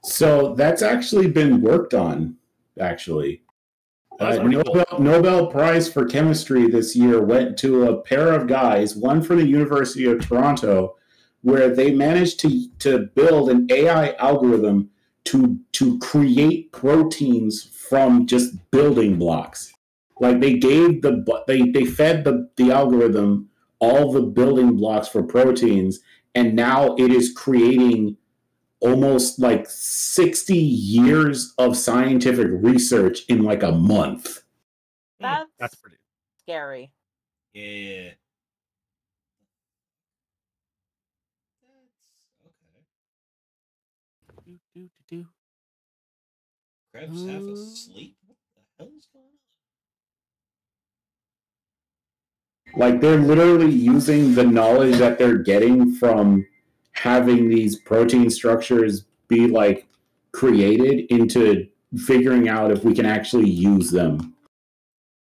So that's actually been worked on, actually. Uh, Nobel, cool. Nobel Prize for Chemistry this year went to a pair of guys, one from the University of Toronto, where they managed to, to build an A I algorithm to to create proteins from just building blocks. Like they gave the they they fed the the algorithm all the building blocks for proteins, and now it is creating almost like sixty years of scientific research in like a month. That's, That's pretty scary. Yeah. That's okay. Do do do do. Crabs half asleep. What the hell is going on? Like, they're literally using the knowledge that they're getting from having these protein structures be, like, created into figuring out if we can actually use them.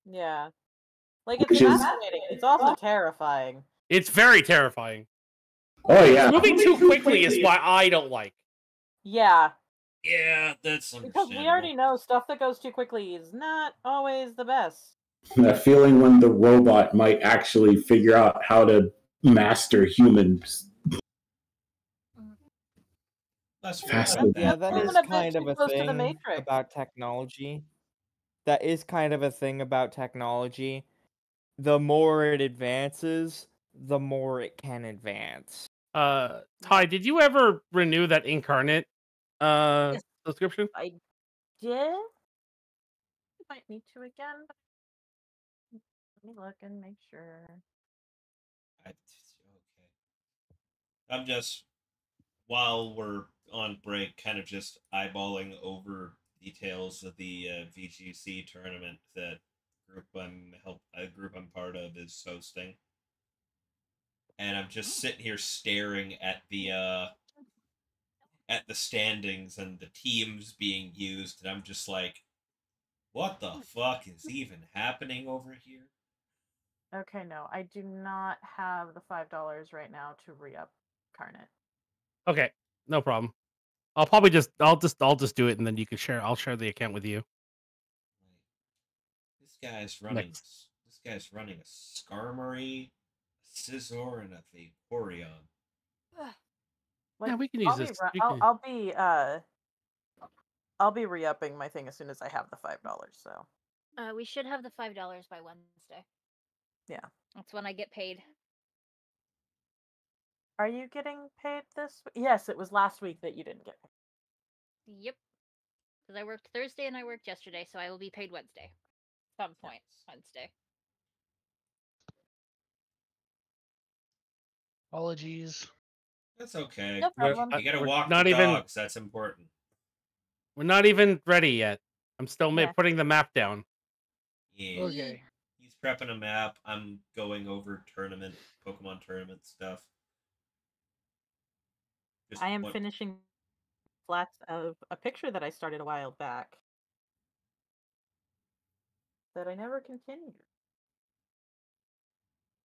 Yeah. Like, it's fascinating. Is... It's also terrifying. It's very terrifying. Oh, yeah. Moving too quickly is why I don't like. Yeah. Yeah, that's because we already know stuff that goes too quickly is not always the best. That feeling when the robot might actually figure out how to master humans. That's fascinating. Yeah, that is kind of a thing about technology. That is kind of a thing about technology. The more it advances, the more it can advance. Uh, Ty, did you ever renew that Incarnate uh, yes, subscription? I did. I might need to again. Let me look and make sure. I, okay. I'm just, while we're on break, kind of just eyeballing over details of the uh, V G C tournament that group I'm help a group I'm part of is hosting, and I'm just sitting here staring at the uh, at the standings and the teams being used, and I'm just like, what the fuck is even happening over here? Okay, no, I do not have the five dollars right now to re-up Carnet. Okay, no problem. I'll probably just, I'll just, I'll just do it, and then you can share. I'll share the account with you. This guy's running. Next. This guy's running a Skarmory, a Scizor, and a Vaporeon. Like, yeah, we can use I'll this. Be, I'll, I'll be, uh, I'll be re-upping my thing as soon as I have the five dollars. So, uh, we should have the five dollars by Wednesday. Yeah. That's when I get paid. Are you getting paid this week? Yes, it was last week that you didn't get paid. Yep. Because I worked Thursday and I worked yesterday, so I will be paid Wednesday. At some point, Wednesday. Apologies. That's okay. No problem. You gotta walk the dogs. That's important. We're not even ready yet. I'm still yeah. putting the map down. Yeah. Okay. Prepping a map. I'm going over tournament, Pokemon tournament stuff. Just I am one... finishing flats of a picture that I started a while back that I never continued.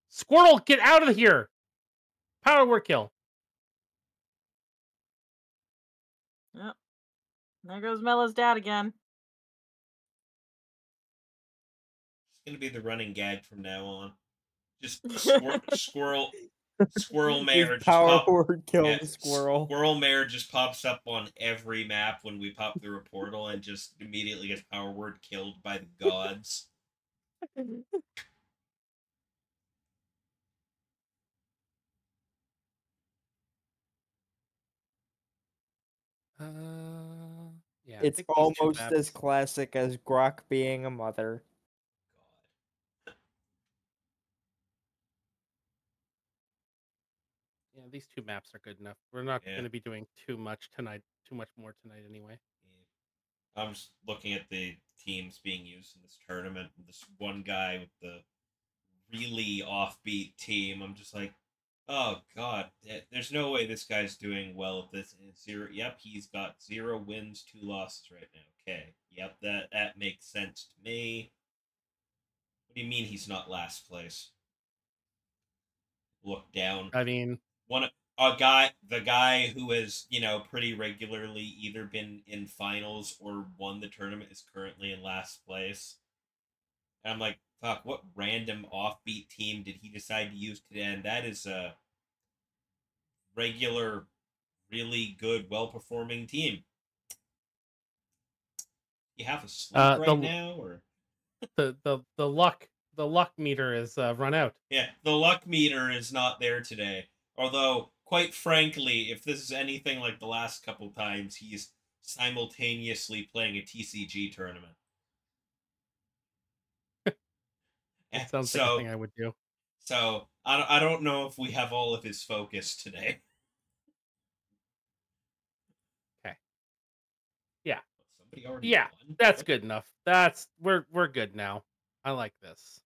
Squirrel, get out of here! Power word kill. Yep. There goes Mella's dad again. Gonna be the running gag from now on. Just squir squirrel, squirrel mayor. Just power word kill yeah, the squirrel. Squirrel mayor just pops up on every map when we pop through a portal, and just immediately gets power word killed by the gods. uh, yeah, it's almost as classic as Grok being a mother. These two maps are good enough. We're not yeah. going to be doing too much tonight, too much more tonight anyway. Yeah. I'm just looking at the teams being used in this tournament. This one guy with the really offbeat team. I'm just like, oh, God, there's no way this guy's doing well at this. Zero. Yep, he's got zero wins, two losses right now. Okay. Yep, that, that makes sense to me. What do you mean he's not last place? Look down. I mean... One a guy, the guy who has, you know, pretty regularly either been in finals or won the tournament is currently in last place. And I'm like, fuck, what random offbeat team did he decide to use today? And that is a regular, really good, well-performing team. You have a sleep uh, right the, now, or the the the luck the luck meter is uh, run out. Yeah, the luck meter is not there today. Although, quite frankly, if this is anything like the last couple times, he's simultaneously playing a T C G tournament. That sounds so, like a thing I would do. So I don't, I don't know if we have all of his focus today. Okay. Yeah. Somebody already yeah, won. That's good enough. That's we're we're good now. I like this.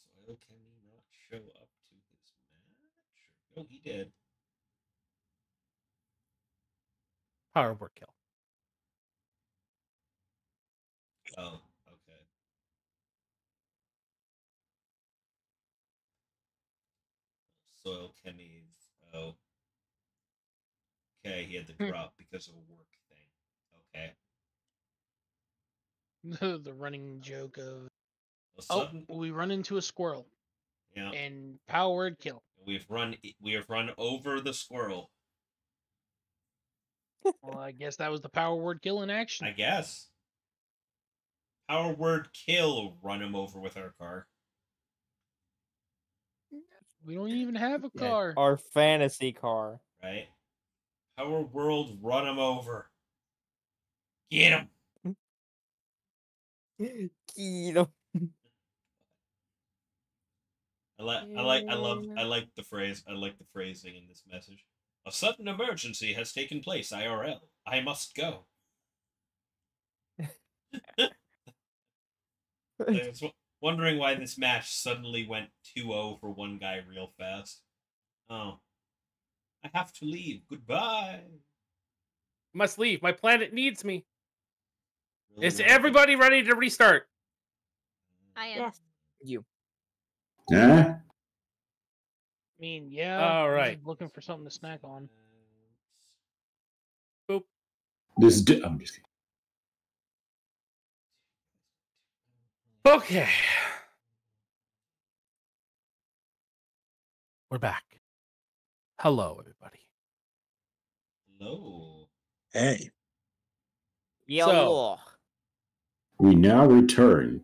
Did Soil Kenny not show up to this match? No, he did. Power word kill. Oh. Soil Chemi. Oh. Okay, he had to drop because of a work thing. Okay. The running joke of What's Oh, up? we run into a squirrel. Yeah. And power word kill. We've run we have run over the squirrel. Well, I guess that was the power word kill in action. I guess. Power word kill, run him over with our car. We don't even have a car. Our fantasy car. Right? Our world run him over. Get him. Get him. I like I like I love I like the phrase I like the phrasing in this message. A sudden emergency has taken place, I R L. I must go. There's one Wondering why this match suddenly went two oh for one guy real fast. Oh. I have to leave. Goodbye. Must leave. My planet needs me. Really Is really everybody good. ready to restart? I am. Yes. You. Yeah. I mean, yeah. All right. I'm looking for something to snack on. Boop. This is I'm just kidding. Okay. We're back. Hello, everybody. Hello. Hey. Yo. So, we now return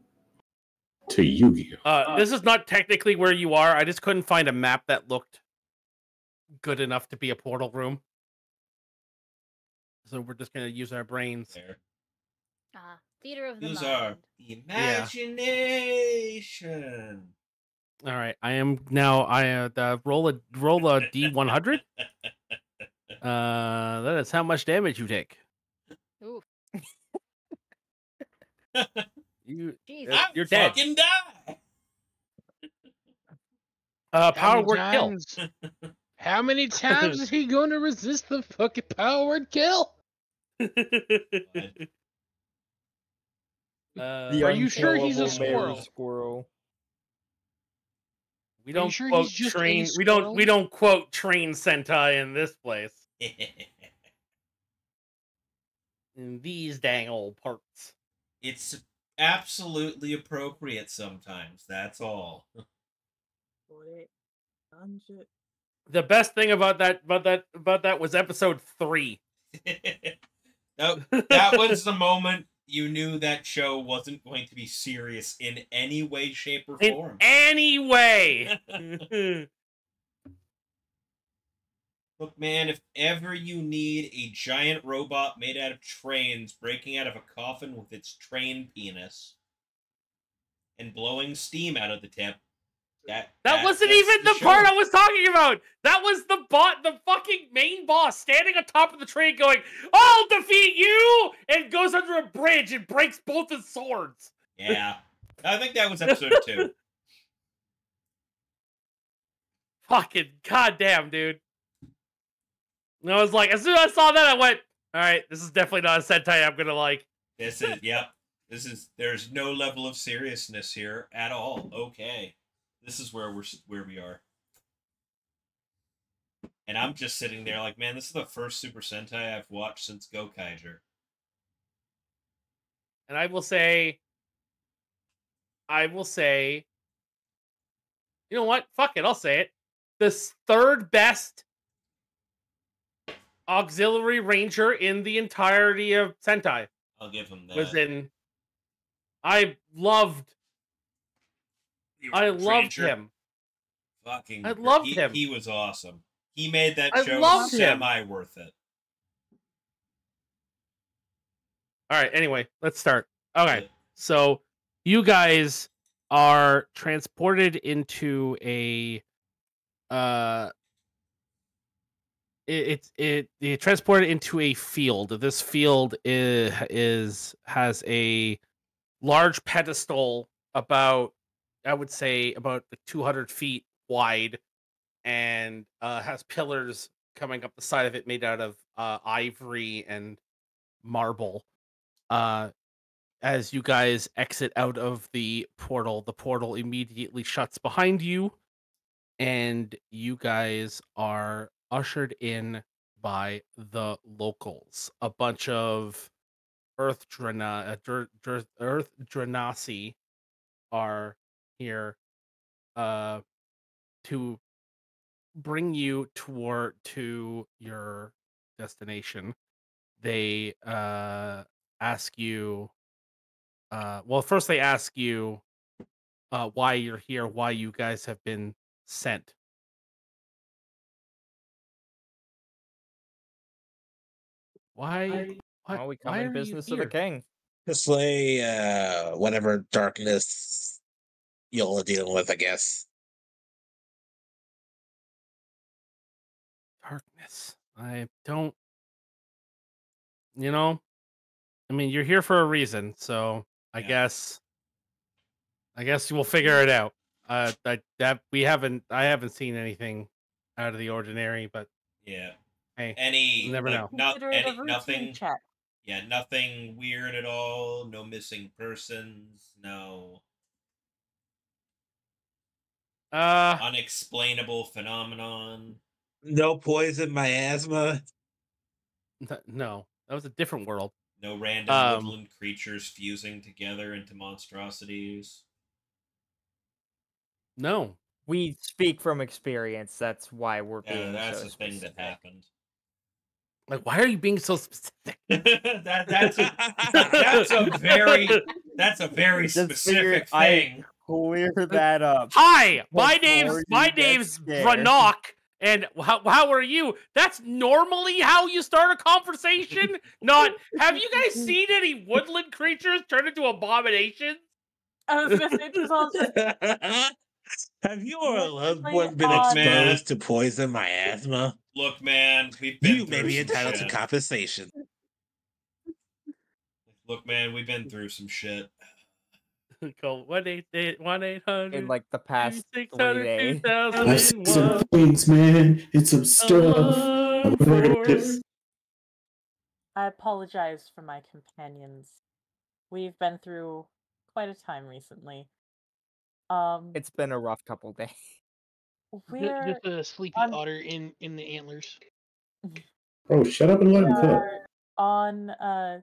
to Yu-Gi-Oh! Uh, this is not technically where you are. I just couldn't find a map that looked good enough to be a portal room. So we're just going to use our brains. Ah. Uh. Theater of the These mind. Are imagination. Yeah. All right, I am now. I uh, roll a roll a D one hundred. Uh, that is how much damage you take. Ooh. you Jeez, uh, you're dead. Fucking die. Uh, power word kill. How many times is he going to resist the fucking power word kill? Uh, are you sure he's a squirrel? squirrel? We don't sure quote train. We don't. We don't quote train Sentai in this place. In these dang old parts, it's absolutely appropriate sometimes. That's all. The best thing about that, about that, about that was episode three. that, that was the moment. You knew that show wasn't going to be serious in any way, shape, or in form. Any way! Look, man, if ever you need a giant robot made out of trains breaking out of a coffin with its train penis and blowing steam out of the tip, that... That, that wasn't even the, the part I was talking about! That was the bot, the fucking main boss standing on top of the train going, I'll defeat you! And goes under a bridge and breaks both his swords. Yeah. I think that was episode two. Fucking goddamn, dude. And I was like, as soon as I saw that, I went, alright, this is definitely not a Sentai I'm gonna like. This is, yep. This is, there's no level of seriousness here at all. Okay. This is where we're where we are, and I'm just sitting there like, man, this is the first Super Sentai I've watched since Gokaiger. And I will say, I will say, you know what? Fuck it, I'll say it. The third best auxiliary ranger in the entirety of Sentai. I'll give him that. Was in. I loved. I loved him. Fucking. I loved he, him. He was awesome. He made that I show semi him. worth it. All right. Anyway, let's start. Okay. Yeah. So you guys are transported into a. Uh. It it it, it transported into a field. This field is, is has a large pedestal about, I would say, about two hundred feet wide, and uh, has pillars coming up the side of it made out of uh, ivory and marble. Uh, as you guys exit out of the portal, the portal immediately shuts behind you, and you guys are ushered in by the locals. A bunch of Earth Drana, Earth, Earth Dranasi are here uh, to bring you toward to your destination. They uh, ask you, uh, well, first they ask you uh, why you're here, why you guys have been sent. Why? Why well, we come why in business of the king? To slay uh, whatever darkness you're dealing with, I guess. Darkness. I don't. You know, I mean, you're here for a reason, so I yeah. guess. I guess we'll figure it out. Uh, that that we haven't. I haven't seen anything out of the ordinary, but yeah. Hey, any, never like, know. No, any nothing check. Yeah, nothing weird at all, no missing persons, no uh unexplainable phenomenon, no poison miasma. No, that was a different world. No random um, woodland creatures fusing together into monstrosities. No, we speak from experience. That's why we're yeah, being that's so the specific. thing that happened. Like, why are you being so specific? that, that's, a, that's a very that's a very Just specific thing. I clear that up. Hi, my name's my name's Ranok, and how how are you? That's normally how you start a conversation. Not have you guys seen any woodland creatures turn into abominations? I was gonna say this all. Have your loved one been exposed man. to poison miasma? Look, man, we've been you may be entitled shit. to compensation. Look, man, we've been through some shit. Call one eight eight, one eight hundred in like the past three days. I see some things, man. It's some stuff. I apologize for my companions. We've been through quite a time recently. Um, it's been a rough couple days. Just a sleepy on, otter in in the antlers. Oh, shut up and let him cook. On uh,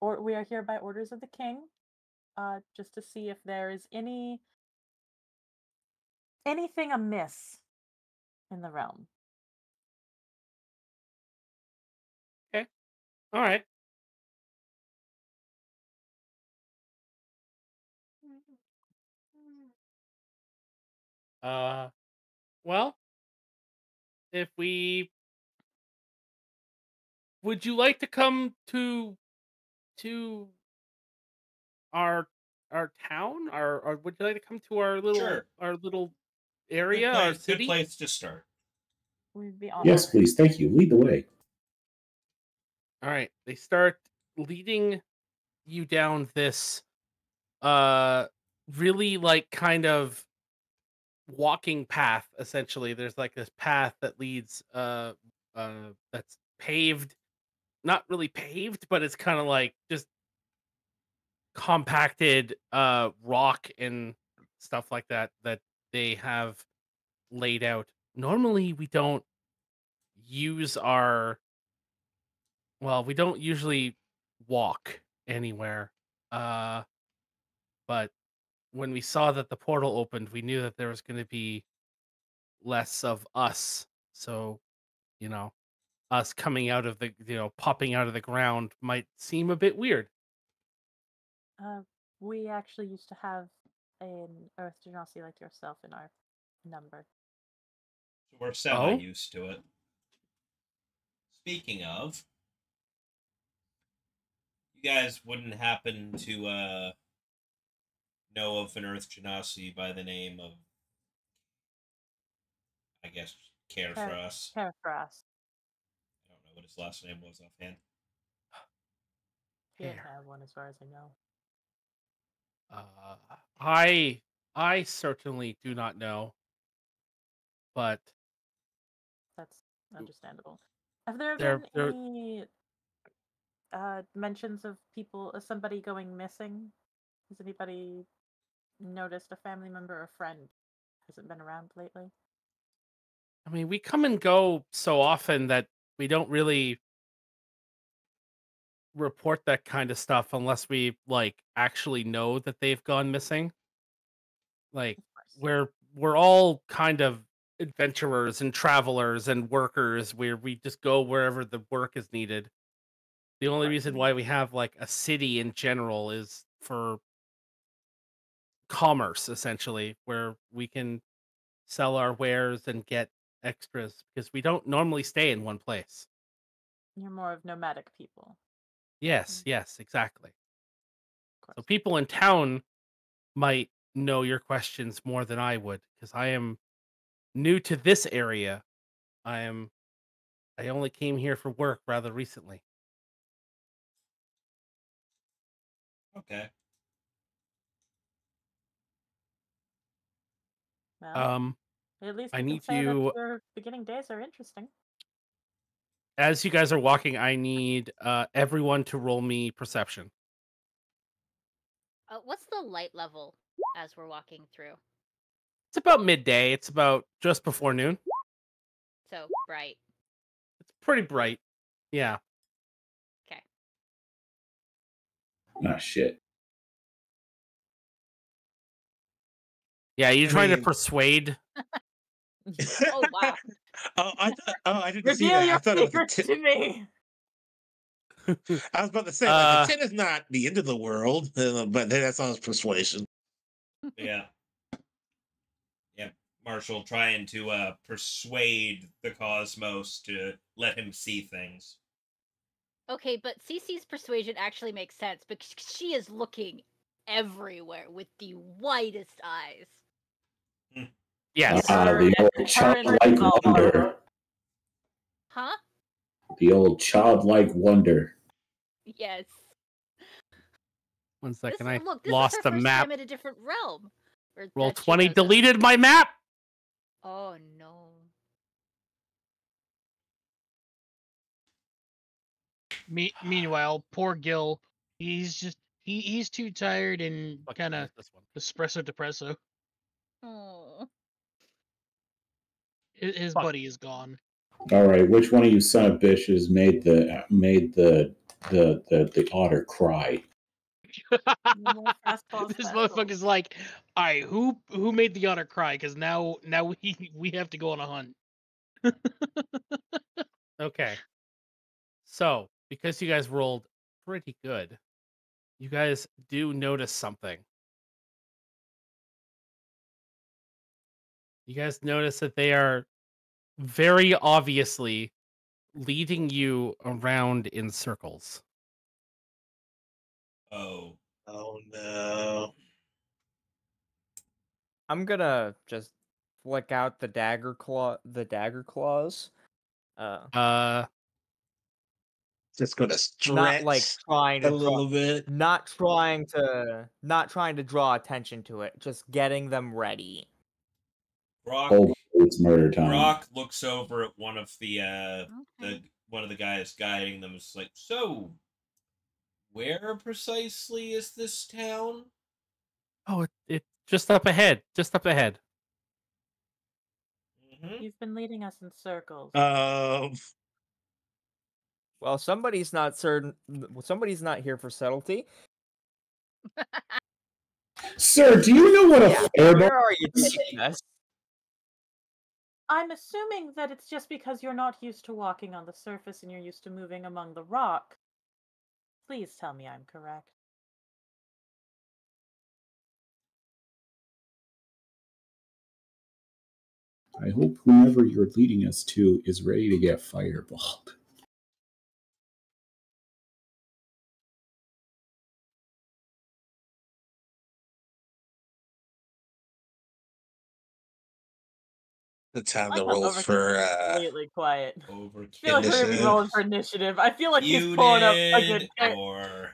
or we are here by orders of the king, uh, just to see if there is any anything amiss in the realm. Okay. All right. Uh, well, if we, would you like to come to, to our, our town, or, or would you like to come to our little, sure. our little area, good place, our city? Good place to start. We'd be honored. Yes, please. Thank you. Lead the way. All right. They start leading you down this, uh, really like kind of walking path. Essentially there's like this path that leads uh uh that's paved, not really paved, but it's kind of like just compacted uh rock and stuff like that that they have laid out. Normally we don't use our well we don't usually walk anywhere, uh but when we saw that the portal opened, we knew that there was going to be less of us. So, you know, us coming out of the, you know, popping out of the ground might seem a bit weird. Uh, we actually used to have an Earth Genasi like yourself in our number. So we're semi-used to it. Speaking of, you guys wouldn't happen to uh, know of an Earth Genasi by the name of, I guess, Care for Us. Care for Us. I don't know what his last name was offhand. He didn't have one as far as I know. Uh, I I certainly do not know, but that's understandable. Have there been there, any uh, mentions of people, of somebody going missing? Has anybody noticed a family member or friend hasn't been around lately? I mean, we come and go so often that we don't really report that kind of stuff unless we like actually know that they've gone missing. Like we're we're all kind of adventurers and travelers and workers where we just go wherever the work is needed. The only reason why we have like a city in general is for commerce, essentially, where we can sell our wares and get extras because we don't normally stay in one place. You're more of nomadic people. Yes, yes, exactly. So people in town might know your questions more than I would, because I am new to this area. I am I only came here for work rather recently. Okay. Well, um at least I need you your beginning days are interesting. As you guys are walking, I need uh, everyone to roll me perception. Uh, what's the light level as we're walking through? It's about midday. It's about just before noon. So bright. It's pretty bright. Yeah. Okay. Ah, shit. Yeah, you're I trying mean... to persuade... Oh wow! oh, I thought, oh, I didn't Reveal see that. Your I thought it was a to me. I was about to say, uh, like, the tin is not the end of the world, uh, but that sounds persuasion. Yeah, yeah. Marshall trying to uh, persuade the cosmos to let him see things. Okay, but Cece's persuasion actually makes sense because she is looking everywhere with the widest eyes. Hmm. Yes. Uh, the old childlike wonder. Huh? The old childlike wonder. Yes. One second, this, I look, lost a map. Time in a different realm. Roll twenty deleted up. My map! Oh no. Me meanwhile, poor Gil, he's just, he, he's too tired and kind of espresso depresso. Oh. His Fuck. buddy is gone. All right, which one of you son of bitches made the made the the the, the otter cry? This motherfucker's like, all right, who who made the otter cry? Because now now we we have to go on a hunt. Okay, so because you guys rolled pretty good, you guys do notice something. You guys notice that they are very obviously leading you around in circles. Oh. Oh, no. I'm gonna just flick out the dagger claw, the dagger claws. Uh, uh just gonna stretch not, like, trying to a draw, little bit. Not trying to not trying to draw attention to it, just getting them ready. Rock, oh, it's murder time. Rock looks over at one of the uh okay. the one of the guys guiding them is like, so where precisely is this town? Oh, it, it just up ahead. Just up ahead. Mm-hmm. You've been leading us in circles. Uh, well, somebody's not certain somebody's not here for subtlety. Sir, do you know what a yeah, fireball where are you taking us? I'm assuming that it's just because you're not used to walking on the surface and you're used to moving among the rock. Please tell me I'm correct. I hope whomever you're leading us to is ready to get fireballed. The time to roll for uh, completely quiet. Overkill. I feel like we're gonna be rolling for initiative. I feel like he's pulling up a good. Or...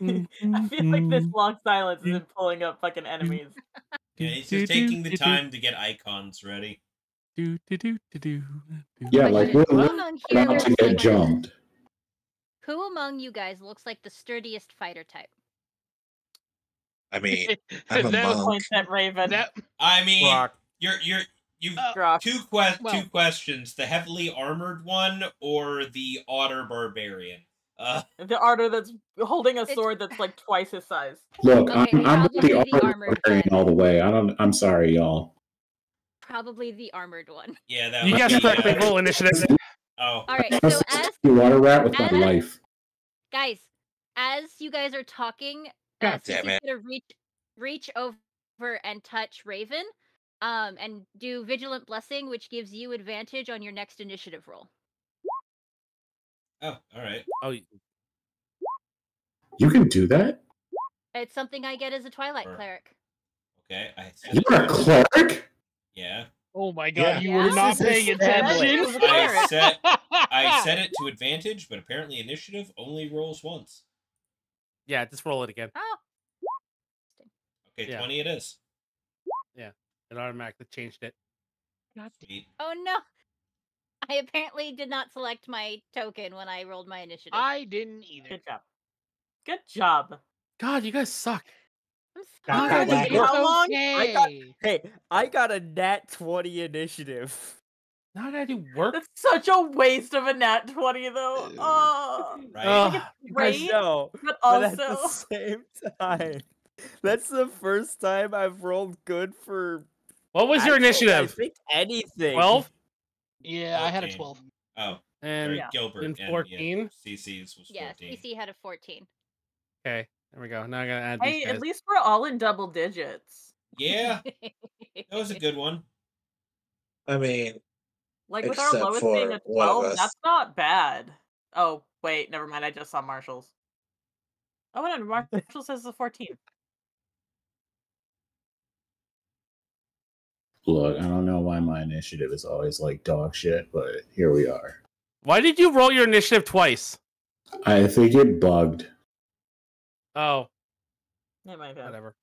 I feel like this long silence is him pulling up fucking enemies. Yeah, he's just taking the time to get icons ready. Do do do do do. Yeah, like we're about to get jumped. Who among you guys looks like the sturdiest fighter type? I mean, I'm a monk. Points at Raven. That... I mean. Rock. You're you're you've uh, two que well, two questions: the heavily armored one or the otter barbarian? Uh, the otter that's holding a sword that's like twice his size. Look, okay, I'm, I'm with the otter barbarian all the way. I don't. I'm sorry, y'all. Probably the armored one. Yeah, that. You guys correctly roll initiative. Oh, all right. So as the water rat with my life, guys, as you guys are talking, God uh, damn it. Gonna reach reach over and touch Raven. Um, and do Vigilant Blessing, which gives you advantage on your next initiative roll. Oh, all right. Oh, you can do that? It's something I get as a Twilight or... cleric. Okay, I. You're a cleric? Yeah. Oh my god, yeah. you yeah. were not paying attention. I set, I set it to advantage, but apparently initiative only rolls once. Yeah, just roll it again. Oh. Okay, yeah. twenty it is. Yeah. It automatically changed it. Oh no! I apparently did not select my token when I rolled my initiative. I didn't either. Good job. Good job. God, you guys suck. I'm sorry. God, you how long? Okay. I got, hey, I got a nat twenty initiative. How did I do work? That's such a waste of a nat twenty, though. Oh, right. I think it's great, I know, but also but at the same time, that's the first time I've rolled good for. What was your I initiative? I think anything. twelve? Yeah, fourteen. I had a twelve. Oh. And yeah. Gilbert and fourteen? And, yeah, C C's was yeah, fourteen. Yeah, C C had a fourteen. Okay, there we go. Now I gotta add Hey, at least we're all in double digits. Yeah. That was a good one. I mean... Like, with our lowest being a twelve, that's not bad. Oh, wait, never mind. I just saw Marshall's. Oh, and Marshall says the fourteen. Look, I don't know why my initiative is always like dog shit, but here we are. Why did you roll your initiative twice? I think it bugged. Oh. It might have. Whatever.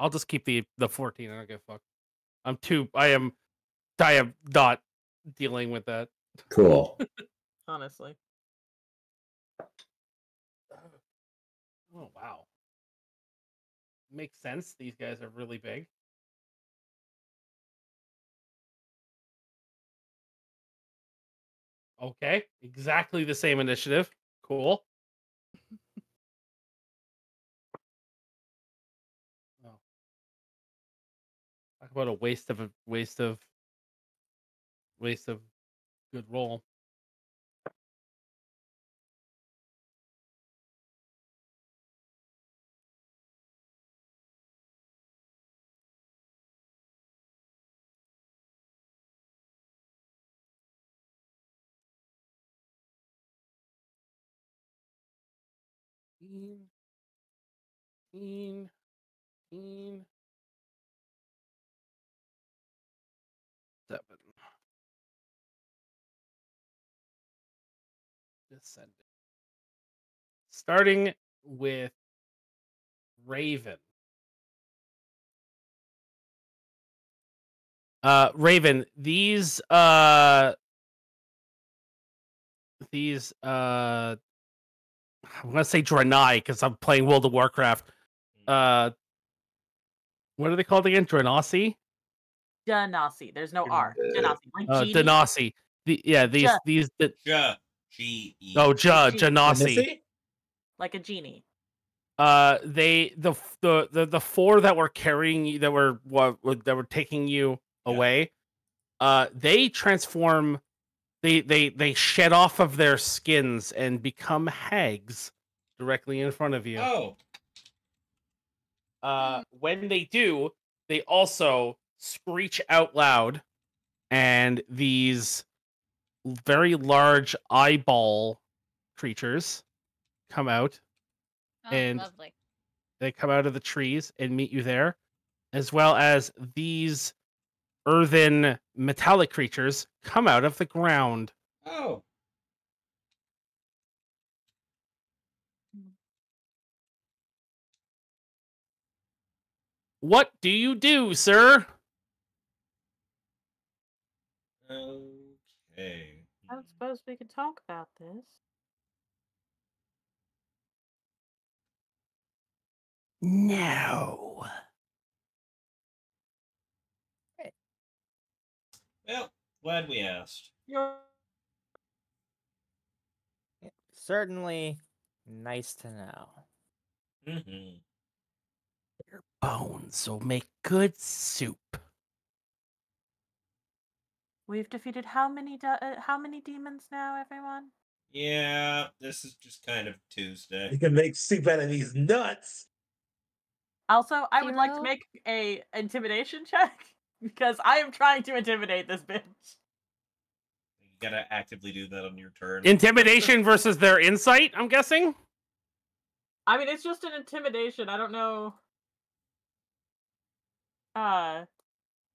I'll just keep the, the fourteen. I don't give a fuck. I'm too... I am... I am not dealing with that. Cool. Honestly. Oh, wow. Makes sense. These guys are really big. Okay, exactly the same initiative. Cool. Oh. Talk about a waste of a waste of waste of good roll. Team, team, team. Seven. Descending. Starting with Raven. Uh, Raven, these, uh, these, uh, I'm gonna say Draenei because I'm playing World of Warcraft. Uh, what are they called again? Draenei? Draenei. There's no R. Draenei. Like uh, Draenei. The, yeah, these J these. The... J G E. Oh, J Draenei. Like a genie. Uh, they the the the the four that were carrying you, that were what that were taking you yeah. away. uh, they transform, they they they shed off of their skins and become hags directly in front of you. Oh. Uh, when they do, they also screech out loud, and these very large eyeball creatures come out, oh, and lovely. They come out of the trees and meet you there, as well as these earthen metallic creatures come out of the ground. Oh. What do you do, sir? Okay. I don't suppose we could talk about this. No. Right. Well, glad we asked. You're... certainly nice to know. Mm-hmm. Your bones will make good soup. We've defeated how many de uh, how many demons now, everyone? Yeah, this is just kind of Tuesday. You can make soup out of these nuts. Also, I would like to make a intimidation check because I am trying to intimidate this bitch. You gotta actively do that on your turn. Intimidation versus their insight, I'm guessing? I mean, it's just an intimidation. I don't know. Uh.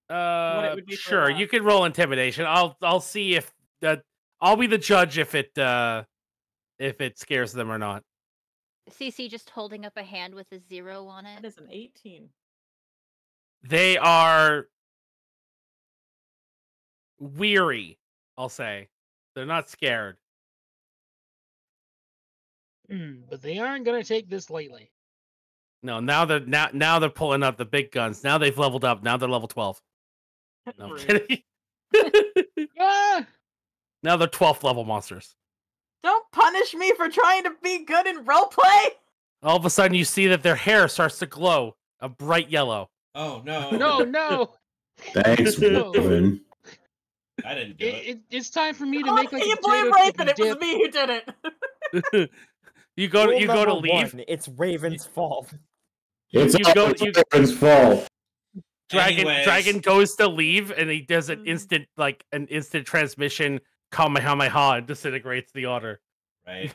Uh, sure, you could roll intimidation. I'll I'll see if that. I'll be the judge if it uh, if it scares them or not. C C just holding up a hand with a zero on it. That is an eighteen. They are weary. I'll say they're not scared, mm, but they aren't going to take this lightly. No, now they're now now they're pulling out the big guns. Now they've leveled up. Now they're level twelve. No, I'm kidding. Yeah. Now they're twelfth level monsters. Don't punish me for trying to be good in roleplay! All of a sudden you see that their hair starts to glow a bright yellow. Oh, no. No, no! Thanks, Raven. I didn't do it. It, it. It's time for me to oh, make like, you blame Raven! It was me who did it! You go to, you go to leave. One, it's Raven's fault. It's you go, you, Raven's fault. Dragon Anyways. Dragon goes to leave, and he does an instant, like an instant transmission. Kamehameha and disintegrates the otter. Right.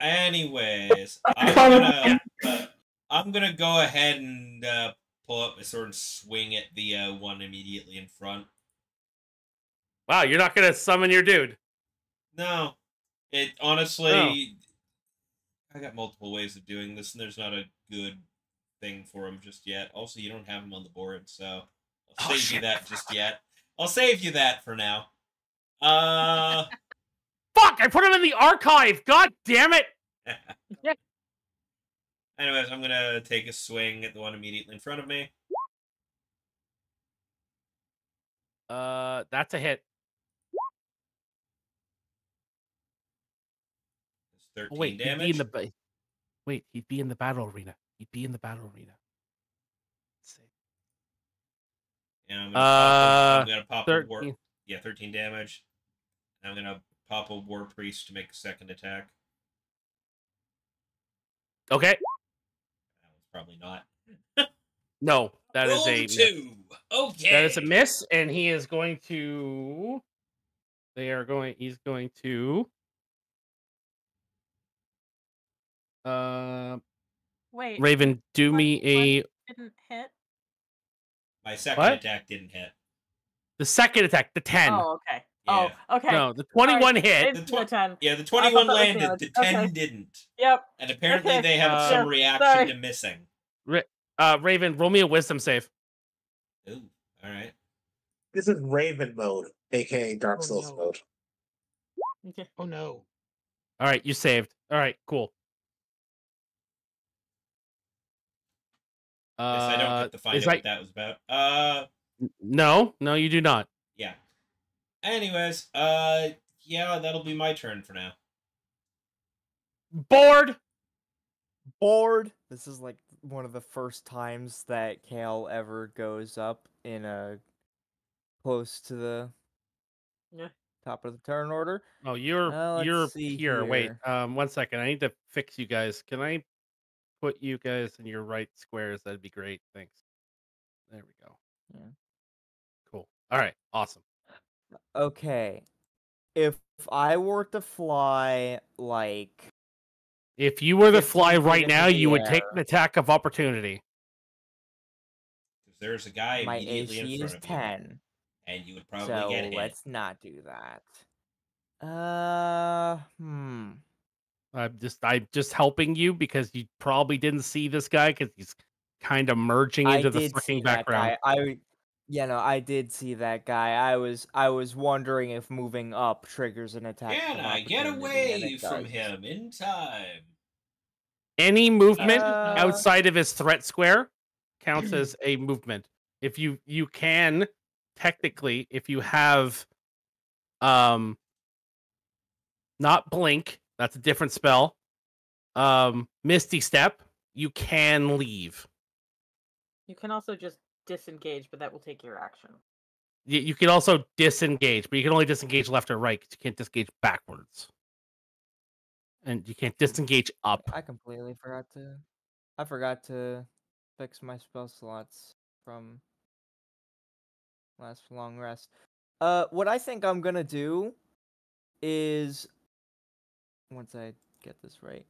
Anyways, I'm gonna, uh, I'm gonna go ahead and uh, pull up my sword and swing at the uh, one immediately in front. Wow, you're not gonna summon your dude? No. It honestly, no. I got multiple ways of doing this, and there's not a good thing for him just yet. Also, you don't have him on the board, so I'll oh, save shit. you that just yet. I'll save you that for now. Uh, fuck! I put him in the archive. God damn it! Anyways, I'm gonna take a swing at the one immediately in front of me. Uh, that's a hit. thirteen oh, wait, damage. He'd be in the, wait, he'd be in the battle arena. He'd be in the battle arena. Let's see. Yeah, I'm gonna uh, pop, I'm gonna pop a warp. Yeah, thirteen damage. And I'm gonna pop a war priest to make a second attack. Okay. That was probably not. No, that Roll is a two. Miss. Okay. That is a miss, and he is going to. They are going. He's going to. Uh, wait. Raven, do one, me a. Didn't hit. My second what? attack didn't hit. The second attack, the ten. Oh, okay. Yeah. Oh, okay. No, the twenty-one right. hit. It's the ten. Yeah, the twenty-one landed. The ten okay. didn't. Yep. And apparently okay. they have uh, some reaction sorry. to missing. Ra uh, Raven, roll me a wisdom save. Ooh, all right. This is Raven mode, aka Dark Souls oh, no. mode. Okay. Oh no. All right, you saved. All right, cool. Uh, yes, I don't get to find out like... what that was about. Uh. No, no, you do not. Yeah. Anyways, uh, yeah, that'll be my turn for now. Bored! Bored! This is, like, one of the first times that Kale ever goes up in a close to the yeah. top of the turn order. Oh, you're uh, you're here. here. Wait, um, one second. I need to fix you guys. Can I put you guys in your right squares? That'd be great. Thanks. There we go. Yeah. Cool. All right. Awesome. Okay. If I were to fly, like... If you were to fly right now, you would take an attack of opportunity. If there's a guy immediately in front of you. My A C is ten. And you would probably so get hit. So let's not do that. Uh, hmm. I'm just, I'm just helping you because you probably didn't see this guy because he's kind of merging into I the fucking background. I, you know, I did see that guy. I was, I was wondering if moving up triggers an attack. Can I get away from him in time? Any movement uh... outside of his threat square counts as a movement. If you, you can. Technically, if you have um not blink, that's a different spell. Um Misty Step, you can leave. You can also just disengage, but that will take your action. You, you can also disengage, but you can only disengage left or right because you can't disengage backwards. And you can't disengage up. I completely forgot to I forgot to fix my spell slots from last long rest. Uh, what I think I'm gonna do is, once I get this right,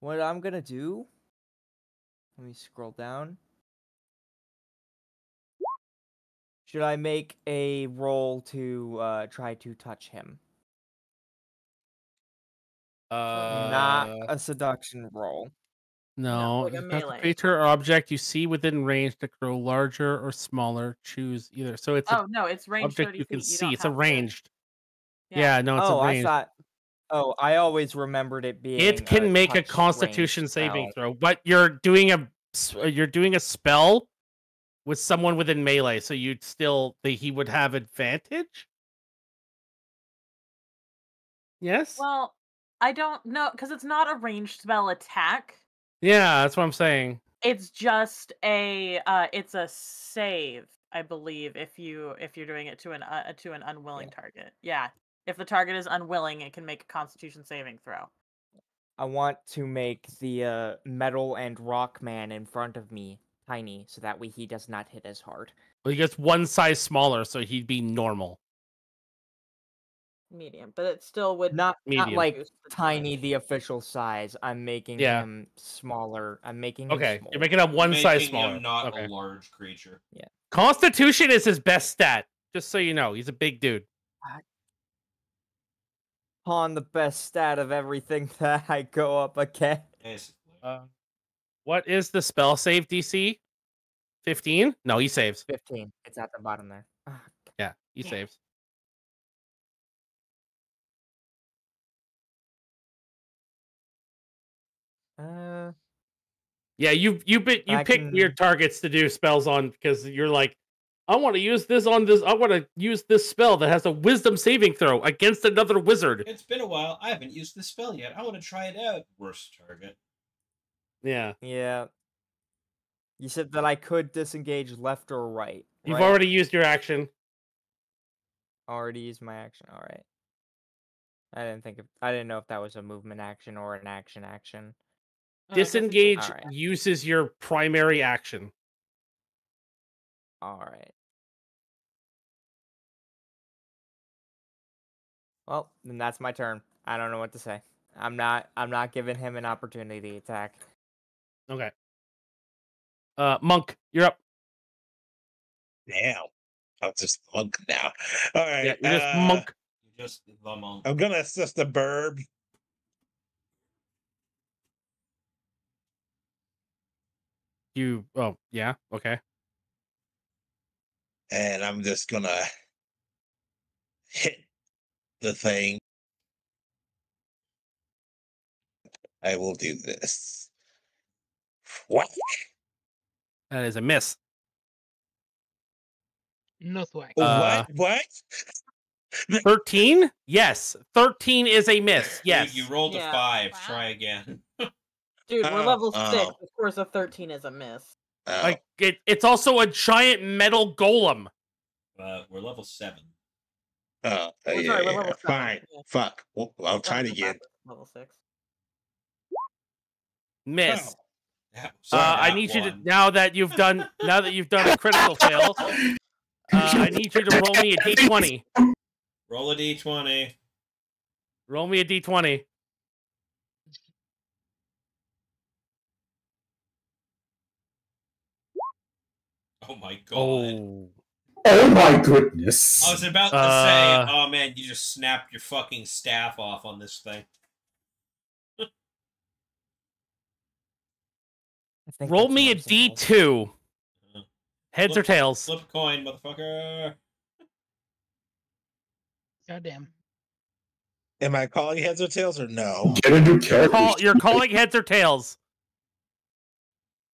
what I'm gonna do, let me scroll down. Should I make a roll to uh, try to touch him? Uh, Not a seduction roll. No, no like creature or object you see within range to grow larger or smaller. Choose either. So it's oh a no, it's ranged. Object you can feet. see. You it's arranged. Yeah. yeah, no, it's oh, arranged. I thought, oh, I always remembered it being. It can a make a Constitution saving spell. throw, but you're doing a you're doing a spell with someone within melee, so you'd still he would have advantage. Yes. Well, I don't know because it's not a ranged spell attack. Yeah, that's what I'm saying. It's just a, uh, it's a save, I believe, if you if you're doing it to an uh, to an unwilling yeah. target. Yeah, if the target is unwilling, it can make a Constitution saving throw. I want to make the uh, metal and rock man in front of me tiny, so that way he does not hit as hard. Well, he gets one size smaller, so he'd be normal. Medium, but it still would not not like tiny the official size. I'm making yeah. him smaller. I'm making him okay. Smaller. You're making him one making size smaller. Him not okay. a large creature. Yeah. Constitution is his best stat. Just so you know, he's a big dude. On the best stat of everything that I go up again. Uh, what is the spell save D C? Fifteen? No, he saves. Fifteen. It's at the bottom there. Oh, yeah, he yeah. saves. Uh, yeah, you you bit you I pick can... weird targets to do spells on because you're like, I want to use this on this. I want to use this spell that has a wisdom saving throw against another wizard. It's been a while. I haven't used this spell yet. I want to try it out. Worst target. Yeah. Yeah. You said that I could disengage left or right. You've right? already used your action. Already used my action. All right. I didn't think of, I didn't know if that was a movement action or an action action. Disengage right. uses your primary action. All right. Well, then that's my turn. I don't know what to say. I'm not. I'm not giving him an opportunity attack. Okay. Uh, monk, you're up. Damn, I'm just monk now. All right, yeah, you're just uh, monk. You're just the monk. I'm gonna assist the burb. You, oh, yeah, okay. And I'm just gonna hit the thing. I will do this. Whack! That is a miss. No thwack. Uh, what? What? thirteen? Yes. thirteen is a miss. Yes. Dude, you rolled yeah. a five. Wow. Try again. Dude, we're oh, level six. Oh. Of course, a thirteen is a miss. Oh. Like it, it's also a giant metal golem. Uh, we're level seven. Uh, oh, yeah, sorry, yeah, yeah. Fine. Yeah. Fuck. Well, I'll try it again. Level six. Miss. Oh. Yeah, sorry, uh, I need one. you to now that you've done now that you've done a critical fail. Uh, I need you to roll me a d twenty. Roll a d twenty. Roll me a d twenty. Oh my god. Oh. Oh my goodness. I was about to uh, say, oh man, you just snapped your fucking staff off on this thing. Roll me a d two. Uh, Heads flip, or tails? Flip coin, motherfucker. Goddamn. Am I calling heads or tails or no? Get a new character. Call, you're calling heads or tails.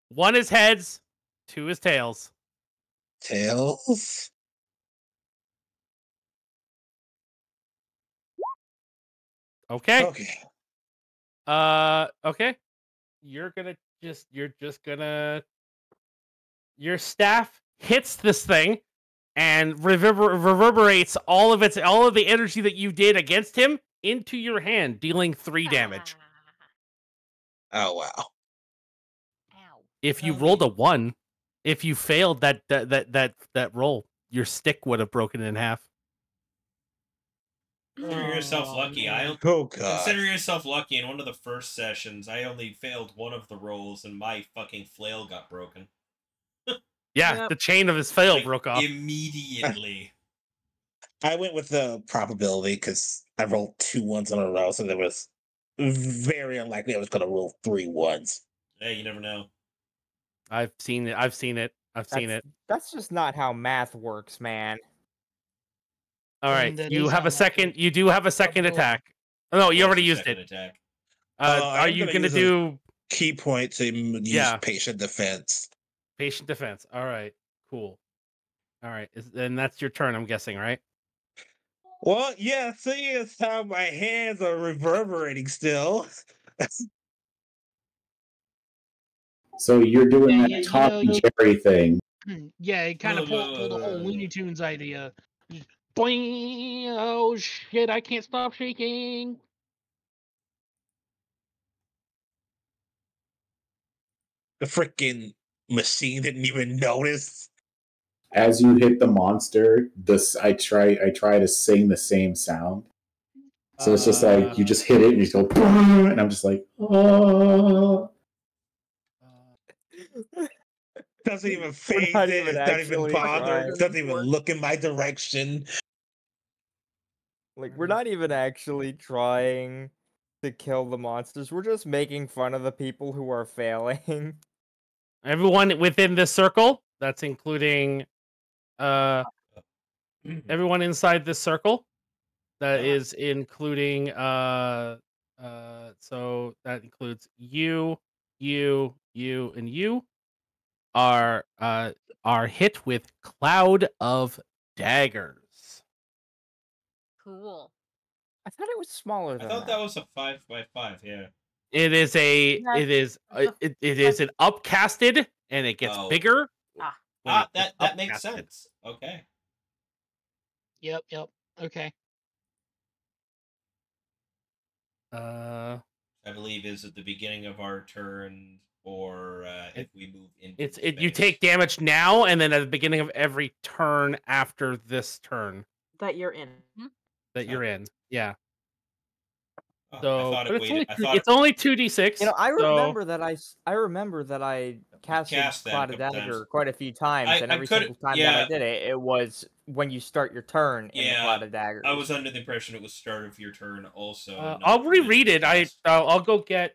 One is heads, two is tails. Tails? Okay. Okay. Uh, okay. You're gonna just, you're just gonna... Your staff hits this thing and reverber reverberates all of its, all of the energy that you did against him into your hand, dealing three damage. Oh, wow. If you rolled a one, if you failed that that that that, that roll, your stick would have broken in half. Consider yourself lucky. I don't oh, consider yourself lucky. In one of the first sessions, I only failed one of the rolls, and my fucking flail got broken. Yeah, yep. The chain of his flail like, broke off immediately. I went with the probability because I rolled two ones in a row, so there was very unlikely I was going to roll three ones. Hey, you never know. I've seen it. I've seen it. I've that's, seen it. That's just not how math works, man. All right, you have a second. You do have a second attack. Oh, no, you already used it. Uh, uh, are you going to do key point to use yeah. patient defense? Patient defense. All right, cool. All right, and that's your turn. I'm guessing, right? Well, yeah. Seeing as how my hands are reverberating still. So you're doing yeah, that yeah, Top you know, Jerry thing. Yeah, it kind of pulled, pulled the whole Looney Tunes idea. Boing! Oh shit, I can't stop shaking. The freaking machine didn't even notice. As you hit the monster, this I try I try to sing the same sound. So uh, it's just like you just hit it and you just go boom, and I'm just like, oh. Doesn't even fade it, it doesn't even bother, it doesn't even look in my direction. Like, we're not even actually trying to kill the monsters, we're just making fun of the people who are failing. Everyone within this circle, that's including uh, everyone inside this circle, that is including, uh, uh, so that includes you, you, you, and you. Are uh are hit with cloud of daggers. Cool. I thought it was smaller than I thought that, that was a five by five, yeah. It is a yeah. it is a, it, it is an upcasted and it gets oh. bigger. Ah, ah that, that makes sense. Okay. Yep, yep. Okay. Uh I believe is at the beginning of our turn. Or uh, if we move into it's it, you take damage now, and then at the beginning of every turn after this turn that you're in, hmm? that you're in, yeah. Oh, so I it it's, only, I two, it's it... only two d six. You know, I remember so... that I I remember that I cast, cast Cloud of Dagger quite a few times, I, and every single time yeah. that I did it, it was when you start your turn. Yeah, in the Cloud of Daggers. I was under the impression it was start of your turn. Also, uh, I'll reread it. I I'll, I'll go get.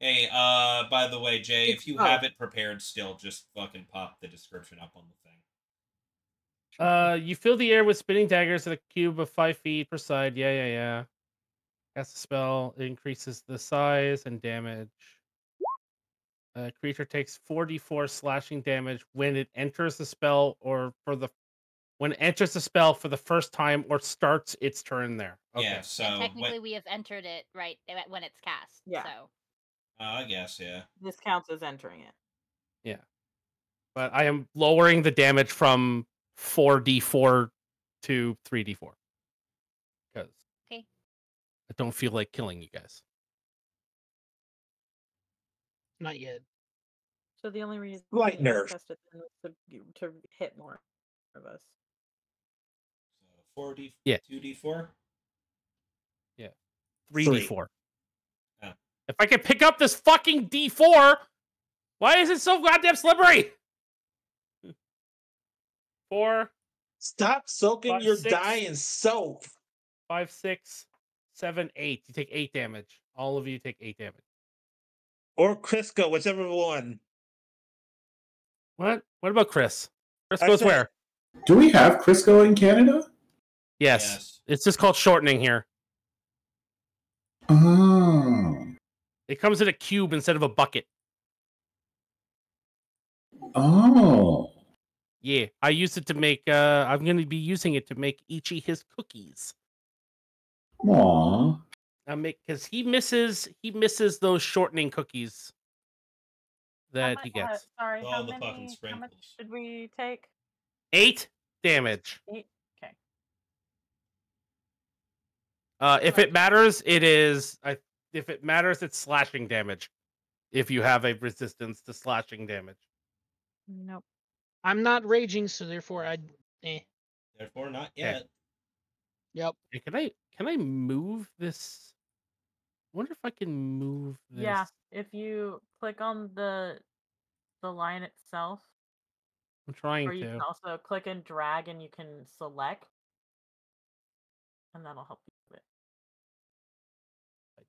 Hey, uh, by the way, Jay, it's if you not. have it prepared still, just fucking pop the description up on the thing. Uh, you fill the air with spinning daggers at a cube of five feet per side. Yeah, yeah, yeah. Cast a spell. It increases the size and damage. A creature takes four d four slashing damage when it enters the spell or for the when it enters the spell for the first time or starts its turn there. Okay. Yeah, so and technically what... we have entered it right when it's cast. Yeah. So. Uh, I guess, yeah. This counts as entering it. Yeah. But I am lowering the damage from four d four to three d four. Because okay. I don't feel like killing you guys. Not yet. So the only reason light nerve to, to hit more of us. So four d four, yeah. two d four? Yeah. three d four. Yeah. If I could pick up this fucking d four, why is it so goddamn slippery? Four. Stop soaking five, your six, dying soap. Five, six, seven, eight. You take eight damage. All of you take eight damage. Or Crisco, whichever one. What? What about Chris? Chris goes said, where? Do we have Crisco in Canada? Yes. yes. It's just called shortening here. Oh. It comes in a cube instead of a bucket. Oh. Yeah, I used it to make, uh, I'm going to be using it to make Ichi his cookies. Aww. I make, because he misses, he misses those shortening cookies that he gets. Uh, sorry, how, many, how much did we take? Eight damage. Eight? Okay. Uh, if it matters, it is, I, if it matters, it's slashing damage. If you have a resistance to slashing damage. Nope. I'm not raging, so therefore I. Eh. Therefore, not yet. Okay. Yep. Hey, can I? Can I move this? I wonder if I can move this. Yeah. If you click on the the line itself. I'm trying or to. Or you can also click and drag, and you can select, and that'll help you with it.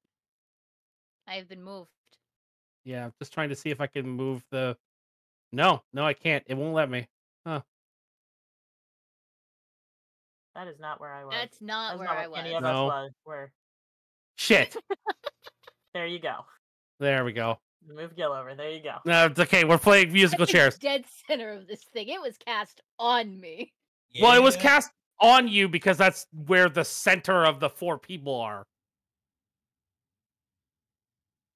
I've been moved. Yeah, I'm just trying to see if I can move the. No, no, I can't. It won't let me. Huh. That is not where I was. That's not That's where not I was. Any of no. us were. Shit. There you go. There we go. Move Gil over. There you go. No, it's okay. We're playing musical chairs. Dead center of this thing. It was cast on me. Yeah. Well, it was cast on you because that's where the center of the four people are.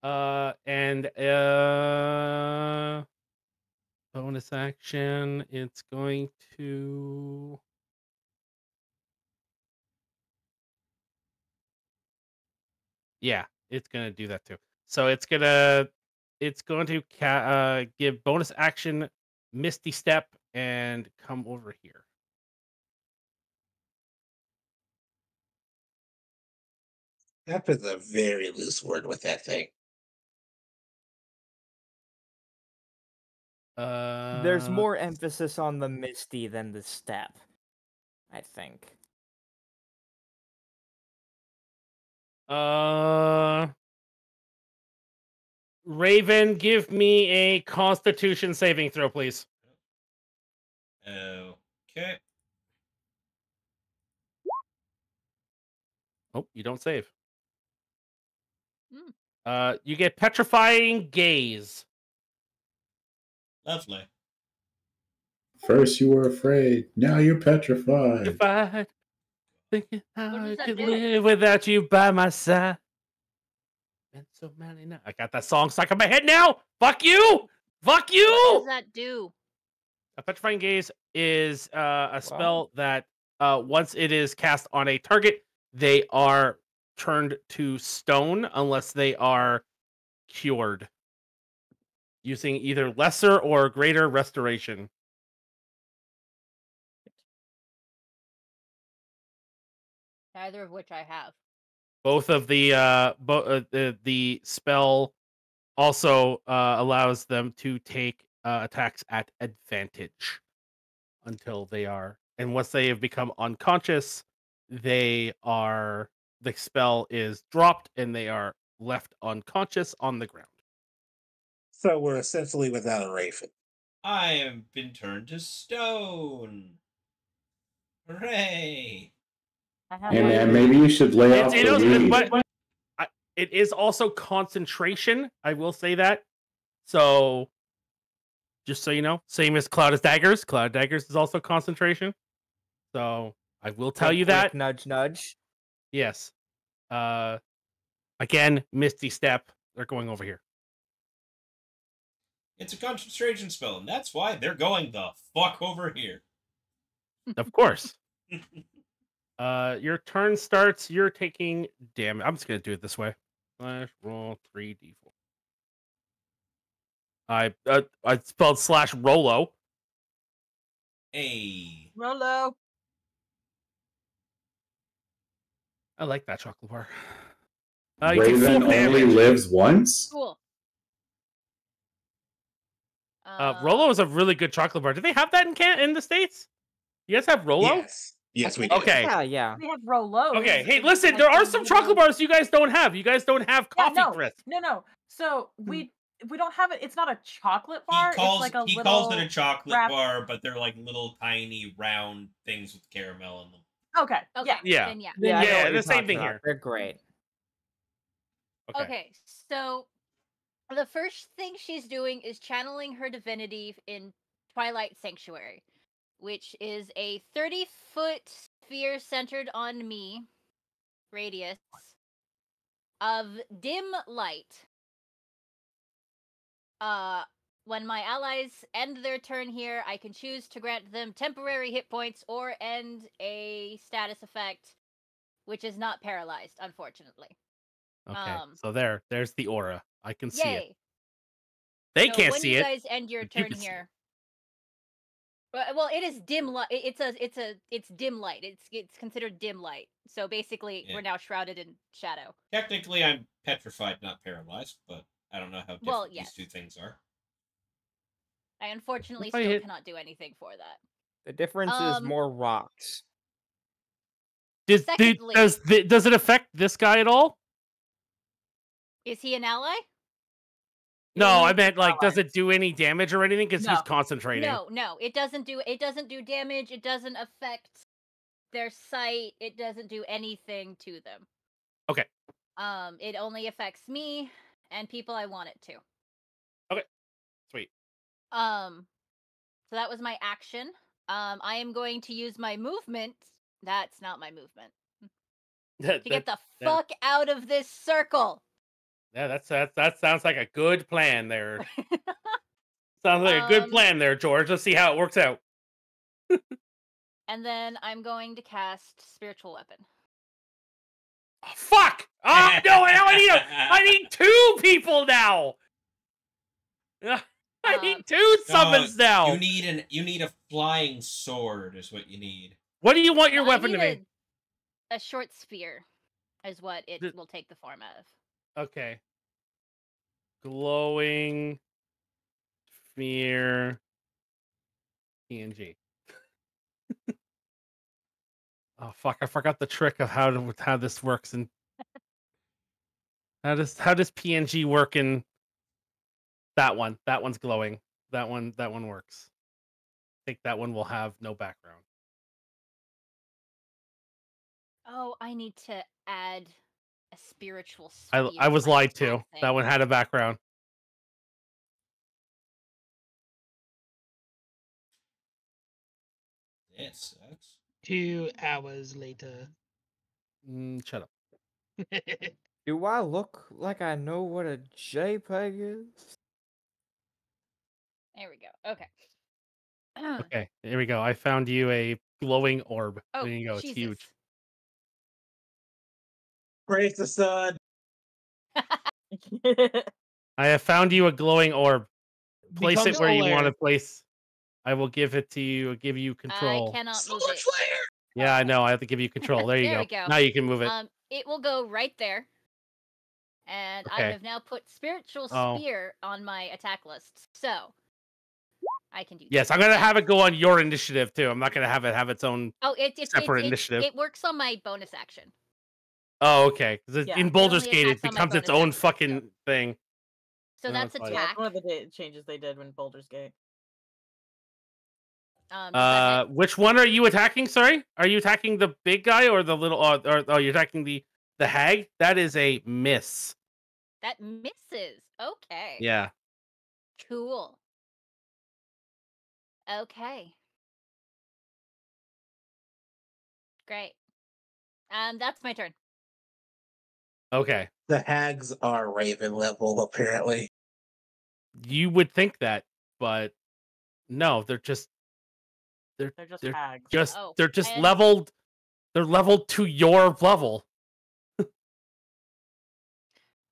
Uh, and, uh... bonus action. It's going to. Yeah, it's going to do that too. So it's going to, it's going to ca uh, give bonus action, Misty Step, and come over here. Step is a very loose word with that thing. Uh, There's more emphasis on the Misty than the step, I think. Uh, Raven, give me a Constitution saving throw, please. Okay. Oh, you don't save. Mm. Uh, you get petrifying gaze. Lovely. First you were afraid, now you're petrified. Petrified. Thinking how I could live without you by my side. Been so many now. I got that song stuck in my head now. Fuck you! Fuck you! What does that do? A petrifying gaze is uh, a spell wow. that uh, once it is cast on a target, they are turned to stone unless they are cured. Using either lesser or greater restoration. Neither of which I have. Both of the uh, bo uh, the, the spell also uh, allows them to take uh, attacks at advantage until they are, and once they have become unconscious, they are the spell is dropped and they are left unconscious on the ground. So we're essentially without a Raven. I have been turned to stone. Hooray! Hey man, maybe you should lay it's, off it the is, but, but I, It is also concentration. I will say that. So, just so you know, same as Cloud as Daggers. Cloud Daggers is also concentration. So I will tell you that. Nudge, nudge. Yes. Uh, again, Misty Step. They're going over here. It's a concentration spell, and that's why they're going the fuck over here. Of course. Uh, your turn starts. You're taking damage. I'm just going to do it this way. Slash roll three d four. I uh, I spelled slash Rolo. Hey. Rolo. I like that chocolate bar. Uh, Raven only lives once? Cool. Uh, Rolo is a really good chocolate bar. Do they have that in Can in the States? You guys have Rolo? Yes, yes we do. Okay. Yeah, yeah. We have Rolo. Okay, hey, listen, there are some chocolate bars you guys don't have. You guys don't have coffee yeah, no, crisp. No, no. So we we don't have it. It's not a chocolate bar. He calls, it's like a he little calls it a chocolate wrap. bar, but they're like little tiny round things with caramel in them. Okay. Okay. Yeah. Then, yeah. Yeah. Yeah. yeah the same thing here. They're great. Okay. okay. So the first thing she's doing is channeling her divinity in Twilight Sanctuary, which is a thirty foot sphere centered on me, radius, of dim light. Uh, when my allies end their turn here, I can choose to grant them temporary hit points or end a status effect, which is not paralyzed, unfortunately. Okay, um, so there, there's the aura. I can yay. see it. They so can't see it. When you guys end your turn you here, it. well, it is dim light. It's a, it's a, it's dim light. It's, it's considered dim light. So basically, yeah. we're now shrouded in shadow. Technically, I'm petrified, not paralyzed, but I don't know how different well, yes. these two things are. I unfortunately still hit... cannot do anything for that. The difference um, is more rocks. Does secondly, does the, does it affect this guy at all? Is he an ally? No, I meant like, does it do any damage or anything? Because no. he's concentrating. No, no, it doesn't do. It doesn't do damage. It doesn't affect their sight. It doesn't do anything to them. Okay. Um, it only affects me and people I want it to. Okay. Sweet. Um, so that was my action. Um, I am going to use my movement. That's not my movement. that, to get the that, fuck that. out of this circle. Yeah, that's, that's that sounds like a good plan there. Sounds like um, a good plan there, George. Let's see how it works out. And then I'm going to cast Spiritual Weapon. Oh, fuck! Oh, no, now I need a, I need two people now! I need um, two summons no, now! You need, an, you need a flying sword is what you need. What do you want your I weapon to be? A, a short spear is what it the, will take the form of. Okay. Glowing fear P N G. Oh fuck, I forgot the trick of how to how this works and how does how does P N G work in that one? That one's glowing. That one that one works. I think that one will have no background. Oh, I need to add a spiritual I, I was lied to. Thing. That one had a background. That sucks. Two hours later. Mm, shut up. Do I look like I know what a JPEG is? There we go. Okay. Okay, there we go. I found you a glowing orb. Oh, there you go. It's Jesus. huge. Praise the sun. I have found you a glowing orb. Place Becomes it where you layer. want to place. I will give it to you. Give you control. I cannot so move much it. Layer. Yeah, I know. I have to give you control. There you there go. go. Now you can move it. Um, it will go right there. And okay. I have now put spiritual oh. spear on my attack list, so I can do. Yes, that. I'm gonna have it go on your initiative too. I'm not gonna have it have its own oh, it, it, separate it, it, initiative. It, it works on my bonus action. Oh, okay. Yeah. In Baldur's Gate, it becomes its own fucking yeah. thing. So that's attack. Yeah, one of the changes they did when Baldur's Gate. Um, uh, which one are you attacking? Sorry, are you attacking the big guy or the little? Or, or oh, you're attacking the the hag. That is a miss. That misses. Okay. Yeah. Cool. Okay. Great. Um, that's my turn. Okay. The hags are Raven level, apparently. You would think that, but no, they're just They're, they're just they're hags. Just, oh, they're just and... leveled. They're leveled to your level.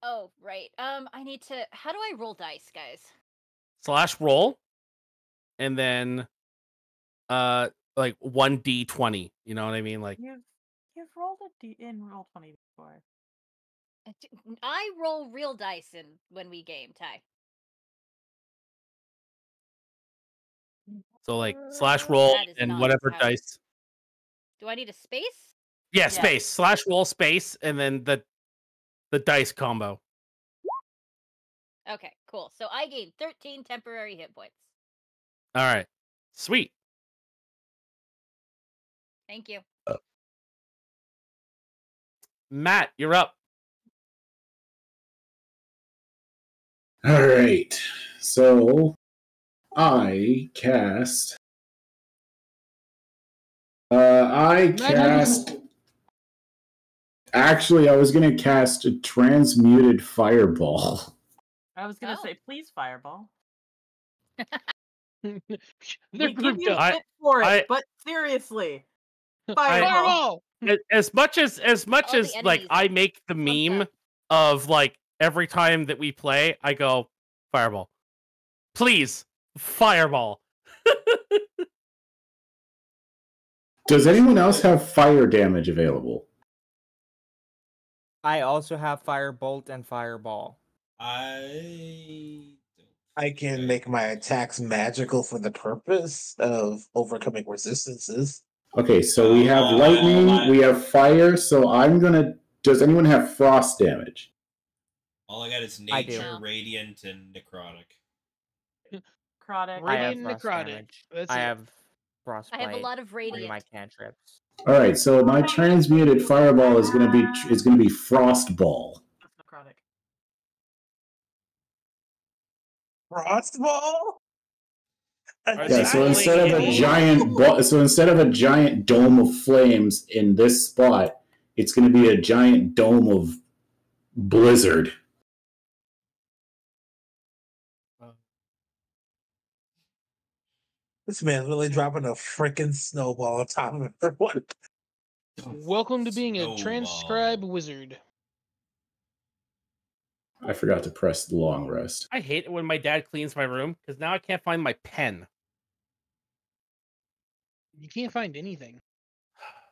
Oh, right. Um, I need to... How do I roll dice, guys? Slash roll. And then... Uh, like, one d twenty. You know what I mean? Like... You've, you've rolled a D in roll twenty before. I roll real dice in when we game, Ty. So, like, slash roll and whatever how... dice. Do I need a space? Yeah, yeah, space. Slash roll, space, and then the... The dice combo. Okay, cool. So I gained thirteen temporary hit points. All right. Sweet. Thank you. Uh, Matt, you're up. All right. So I cast... Uh, I cast... Actually, I was going to cast a transmuted fireball. I was going to oh. say, please fireball. They're we give you I, for I, it, I, but seriously, fireball. I, as much as as much All as like I make the meme okay. of like every time that we play, I go fireball. Please fireball. Does anyone else have fire damage available? I also have Firebolt and Fireball. I I can make my attacks magical for the purpose of overcoming resistances. Okay, so we have uh, lightning, I... we have fire, so I'm gonna... Does anyone have frost damage? All I got is nature, radiant, and necrotic. Necrotic. Radiant and necrotic. That's I it. have frostbite. I have a lot of radiant in my cantrips. All right, so my transmuted fireball is gonna be is gonna be frostball. That's necrotic. Frostball? A yeah. So instead of a giant ball, so instead of a giant dome of flames in this spot, it's gonna be a giant dome of blizzard. This man's really dropping a freaking snowball on top of everyone. Welcome to being snowball. a transcribe wizard. I forgot to press the long rest. I hate it when my dad cleans my room, because now I can't find my pen. You can't find anything.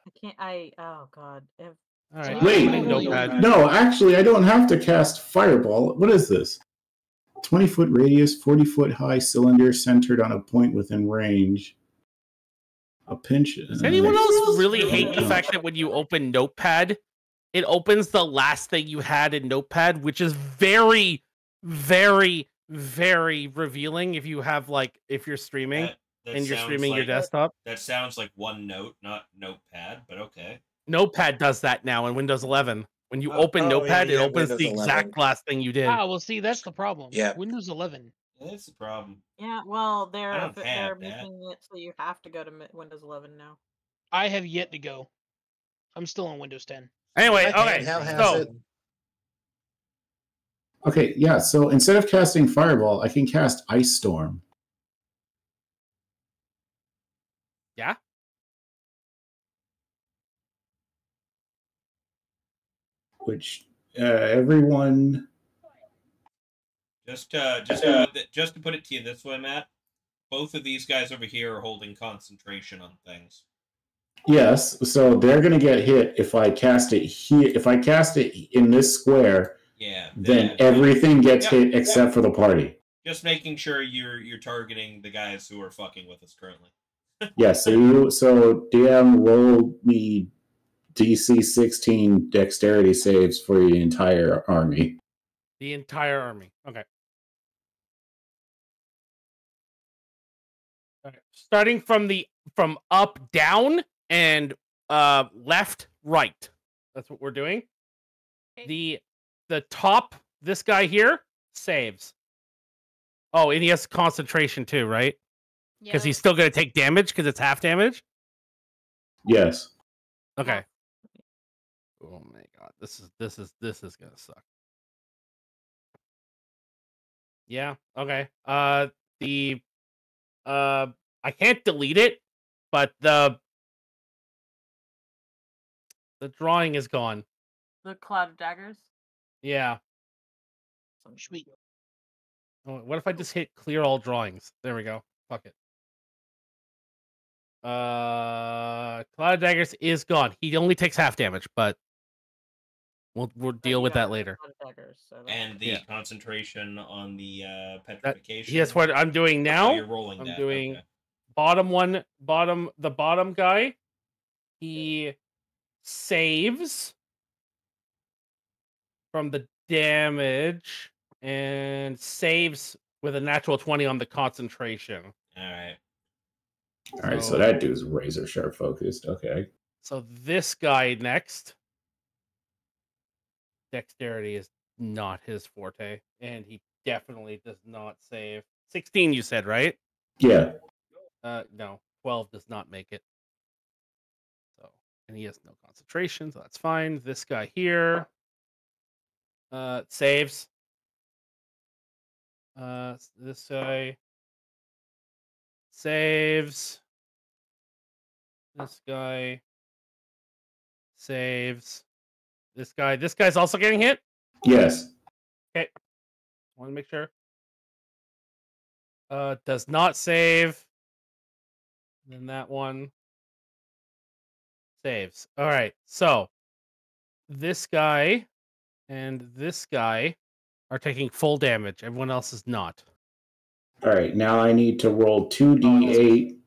I can't, I, oh god. If, All right. Wait, notepad. No, actually I don't have to cast Fireball. What is this? twenty foot radius, forty foot high cylinder centered on a point within range. A pinch. Does anyone else really hate the fact that when you open Notepad, it opens the last thing you had in Notepad, which is very, very, very revealing if you have, like, if you're streaming that, that and you're streaming like, your desktop? That sounds like OneNote, not Notepad, but okay. Notepad does that now in Windows eleven. When you oh, open Notepad, oh, yeah, yeah. it opens Windows the exact eleven. Last thing you did. Ah, well, see, that's the problem. Yeah. Windows eleven. That's the problem. Yeah, well, they're, they're making it so you have to go to Windows eleven now. I have yet to go. I'm still on Windows ten. Anyway, okay. So. Okay, yeah, so instead of casting Fireball, I can cast Ice Storm. Yeah? Which uh, everyone just uh, just uh, just to put it to you this way, Matt, both of these guys over here are holding concentration on things. Yes, so they're going to get hit if I cast it here. If I cast it in this square, yeah, then, then everything gets yeah, hit except yeah. for the party. Just making sure you're you're targeting the guys who are fucking with us currently. yeah. So you, so D M roll me. D C sixteen dexterity saves for the entire army. The entire army. Okay. Okay. Starting from the from up, down, and uh, left, right. That's what we're doing. Okay. The the top, this guy here, saves. Oh, and he has concentration too, right? Yeah. Because he's still going to take damage because it's half damage? Yes. Okay. Oh my god, this is this is this is gonna suck. Yeah, okay. Uh the uh I can't delete it, but the the drawing is gone. The cloud of daggers? Yeah. Sweet. What if I just hit clear all drawings? There we go. Fuck it. Uh, cloud of daggers is gone. He only takes half damage, but we'll we'll deal with that later. Daggers, so and the yeah. concentration on the uh, petrification. That, yes, what I'm doing now. Oh, you're rolling. I'm that. doing okay. bottom one, bottom the bottom guy. He yeah. saves from the damage and saves with a natural twenty on the concentration. All right. All right, so, so that dude's razor sharp focused. Okay. So this guy next. Dexterity is not his forte, and he definitely does not save. sixteen, you said, right? Yeah. Uh, no, twelve does not make it. So, and he has no concentration, so that's fine. This guy here uh, saves. Uh, this guy. Saves. This guy saves. This guy. This guy's also getting hit? Yes. Okay. Want to make sure. Uh, does not save. And then that one saves. All right. So this guy and this guy are taking full damage. Everyone else is not. All right, now I need to roll two d eight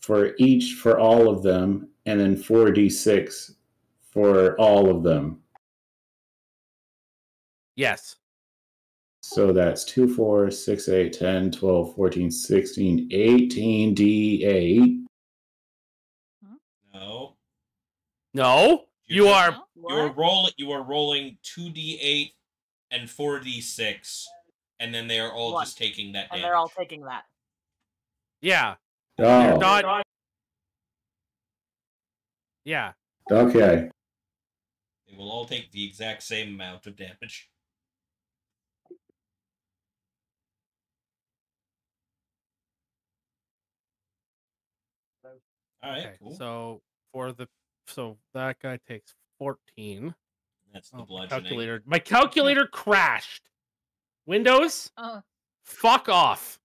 for each for all of them, and then four d six for all of them. Yes. So that's two, four, six, eight, ten, twelve, fourteen, sixteen, eighteen d eight. No. No? You are you are rolling you are rolling two d eight and four d six. And then they are all One. just taking that damage. And they're all taking that. Yeah. Oh. They're not... Yeah. Okay. They will all take the exact same amount of damage. All right, okay, cool. So, for the... so that guy takes fourteen. That's the oh, bludgeoning. Calculator. My calculator crashed. Windows, oh. fuck off.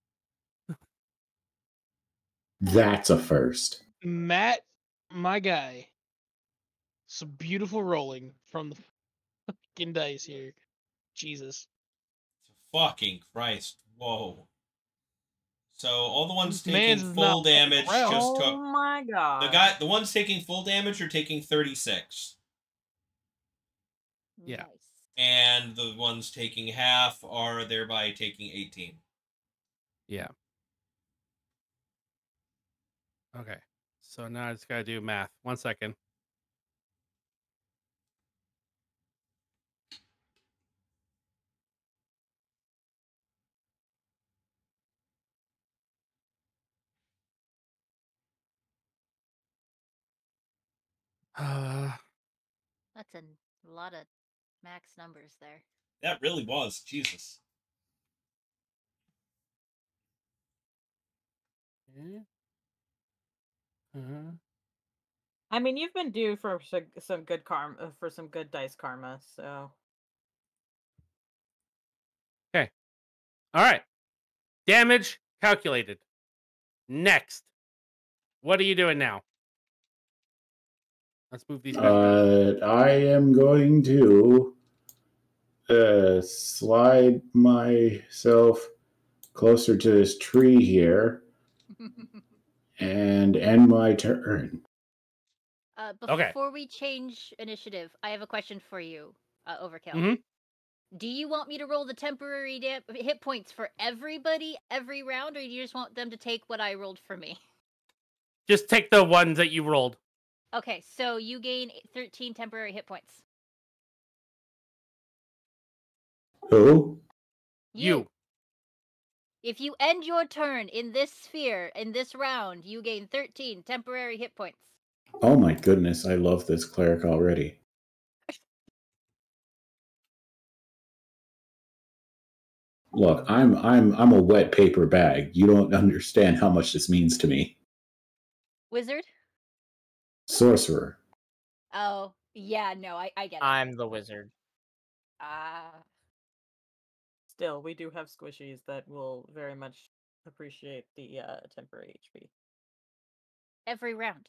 That's a first. Matt, my guy. Some beautiful rolling from the fucking dice here. Jesus. Fucking Christ. Whoa. So all the ones this taking full damage just oh took... Oh my god. The, guy, the ones taking full damage are taking thirty-six. Yeah. Nice. And the ones taking half are thereby taking eighteen. Yeah. Okay. So now I just gotta do math. One second. Uh, That's a lot of max numbers there. That really was. Jesus. Mm-hmm. I mean, you've been due for some good karma, for some good dice karma, so. Okay. All right. Damage calculated. Next. What are you doing now? Let's move these back. Uh, I am going to uh, slide myself closer to this tree here and end my turn. Uh, before okay. we change initiative, I have a question for you, uh, Overkill. Mm-hmm. Do you want me to roll the temporary da hit points for everybody every round, or do you just want them to take what I rolled for me? Just take the ones that you rolled. Okay, so you gain thirteen temporary hit points. Who? You. you. If you end your turn in this sphere, in this round, you gain thirteen temporary hit points. Oh my goodness, I love this cleric already. Look, I'm I'm I'm a wet paper bag. You don't understand how much this means to me. Wizard? Sorcerer. Oh, yeah, no, I, I get it. I'm the wizard. Ah. Uh... Still, we do have squishies that will very much appreciate the uh, temporary H P. Every round.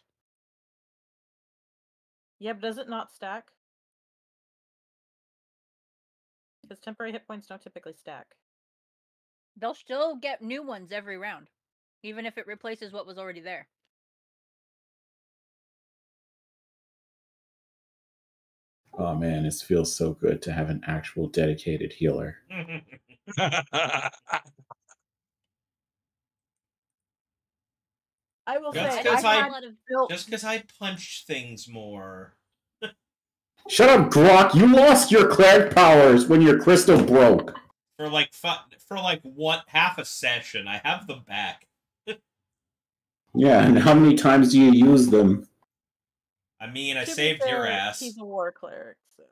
Yeah, but does it not stack? Because temporary hit points don't typically stack. They'll still get new ones every round, even if it replaces what was already there. Oh man, it feels so good to have an actual dedicated healer. I will just say, cause I, I of built... just because I punched things more. Shut up, Grok! You lost your cleric powers when your crystal broke. For like for like what half a session? I have them back. Yeah, and how many times do you use them? I mean, I saved your ass. He's a war cleric, so.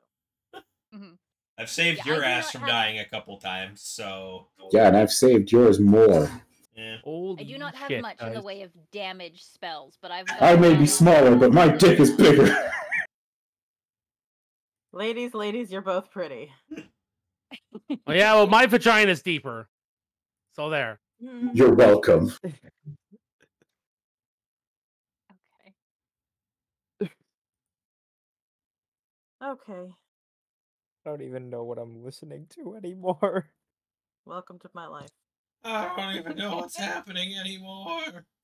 Mm-hmm. I've saved yeah, your ass from have... dying a couple times, so. Yeah, and I've saved yours more. Yeah. I do not have shit, much guys. in the way of damage spells, but I've. I may be smaller, but my dick is bigger. Ladies, ladies, you're both pretty. Well, yeah, well, my vagina is deeper. So there. You're welcome. Okay. I don't even know what I'm listening to anymore. Welcome to my life. I don't even know what's happening anymore.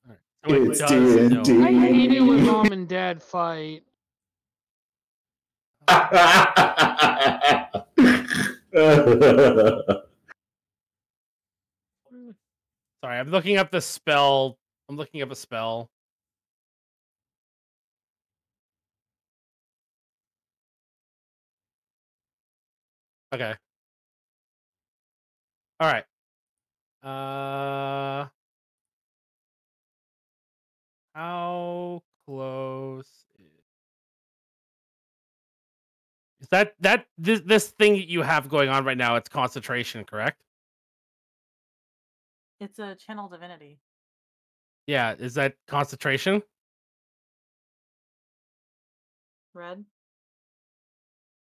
Right. Oh, it's D and D. I hate it when mom and dad fight. Sorry, I'm looking up the spell. I'm looking up a spell. Okay. All right. Uh, how close is, is that? That this this thing that you have going on right now? It's concentration, correct? It's a channel divinity. Yeah. Is that concentration? Red.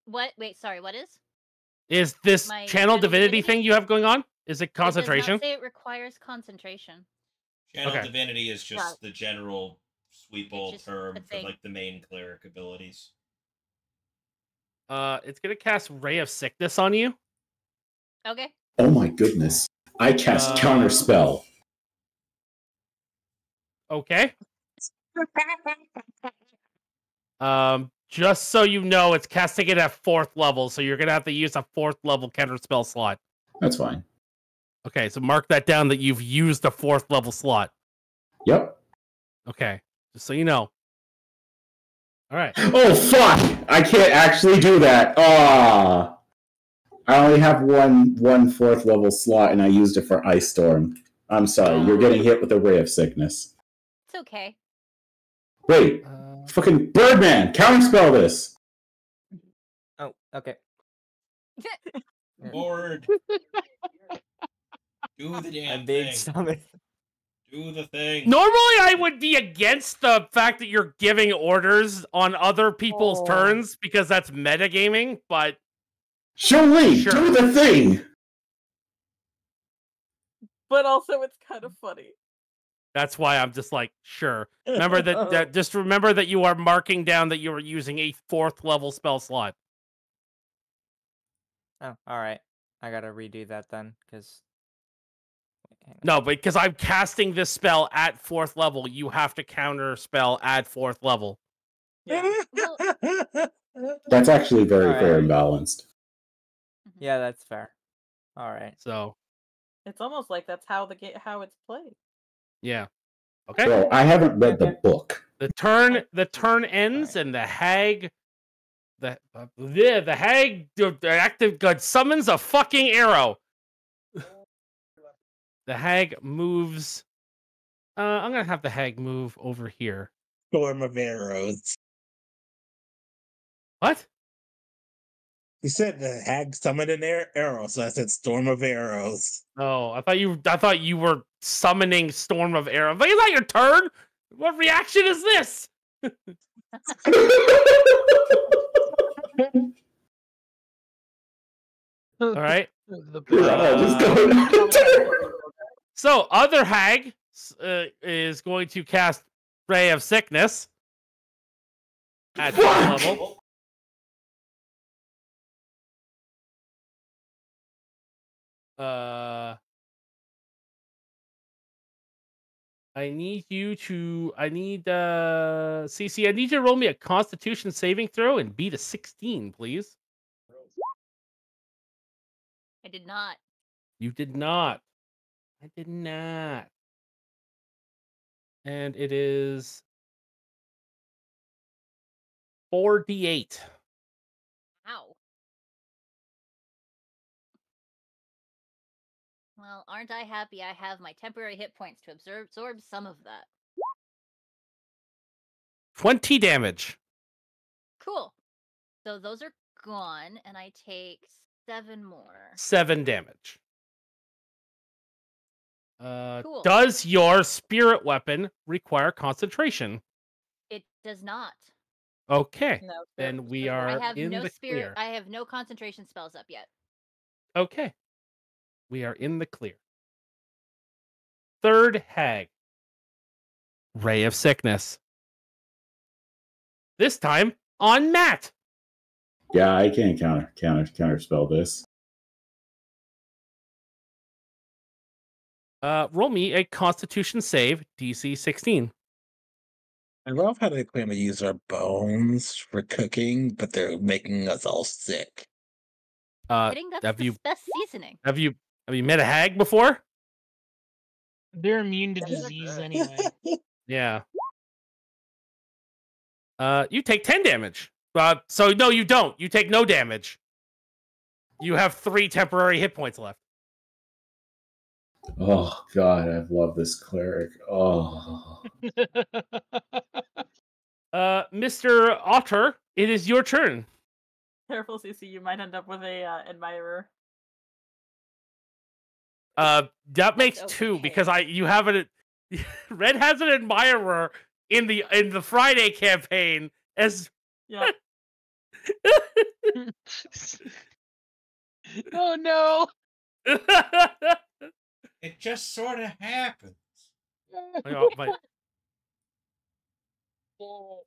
What? Wait. Sorry. What is? Is this My channel divinity, divinity thing you have going on? Is it concentration? It does not say it requires concentration. Channel okay. divinity is just yeah. the general sweep all term for like the main cleric abilities. Uh, it's gonna cast Ray of Sickness on you. Okay. Oh my goodness! I cast uh, Counterspell. Okay. um. Just so you know, it's casting it at fourth level, so you're going to have to use a fourth level counterspell slot. That's fine. Okay, so mark that down that you've used a fourth level slot. Yep. Okay, just so you know. All right. Oh, fuck! I can't actually do that. Ah, I only have one, one fourth level slot, and I used it for Ice Storm. I'm sorry, you're getting hit with a Ray of Sickness. It's okay. Wait. Uh... Fucking Birdman, counterspell this. Oh, okay. Bored. Do the damn thing. Stomach. Do the thing. Normally, I would be against the fact that you're giving orders on other people's oh. turns because that's metagaming, but Jolie, sure. do the thing. But also, it's kind of funny. That's why I'm just like, sure. Remember that, that. Just remember that you are marking down that you are using a fourth level spell slot. Oh, all right. I gotta redo that then, because no, because I'm casting this spell at fourth level. You have to counter spell at fourth level. Yeah. That's actually very right. fair and balanced. Yeah, that's fair. All right. So it's almost like that's how the how it's played. Yeah. Okay. Well, I haven't read the book. The turn, the turn ends, and the hag, the uh, the, the hag, the active god summons a fucking arrow. The hag moves. Uh, I'm gonna have the hag move over here. Storm of arrows. What? You said the hag summoned an arrow, so I said storm of arrows. Oh, I thought you I thought you were summoning storm of arrows. Is that your turn? What reaction is this? All right. So, other hag uh, is going to cast Ray of Sickness at that level. Uh, I need you to. I need. Uh, C C, I need you to roll me a Constitution saving throw and beat a sixteen, please. I did not. You did not. I did not. And it is four d eight. Wow. Well, aren't I happy I have my temporary hit points to absorb, absorb some of that. twenty damage. Cool. So those are gone, and I take seven more. Seven damage. Uh, cool. Does your spirit weapon require concentration? It does not. Okay. No, then we are I have in no the spirit, clear. I have no concentration spells up yet. Okay. We are in the clear. Third hag. Ray of Sickness. This time on Matt. Yeah, I can counter counter counter spell this. Uh, roll me a Constitution save, D C sixteen. I love how they claim to use our bones for cooking, but they're making us all sick. Uh, that's have the you, best seasoning. Have you have you met a hag before? They're immune to disease anyway. Yeah. Uh, you take ten damage. Uh, so no, you don't. You take no damage. You have three temporary hit points left. Oh, God, I love this cleric. Oh. uh, Mister Otter, it is your turn. Careful, C C, you might end up with a uh, admirer. Uh, that makes okay. two, because I you have an... Red has an admirer in the in the Friday campaign as... Yeah. Oh, no! It just sort of happens. Oh, my...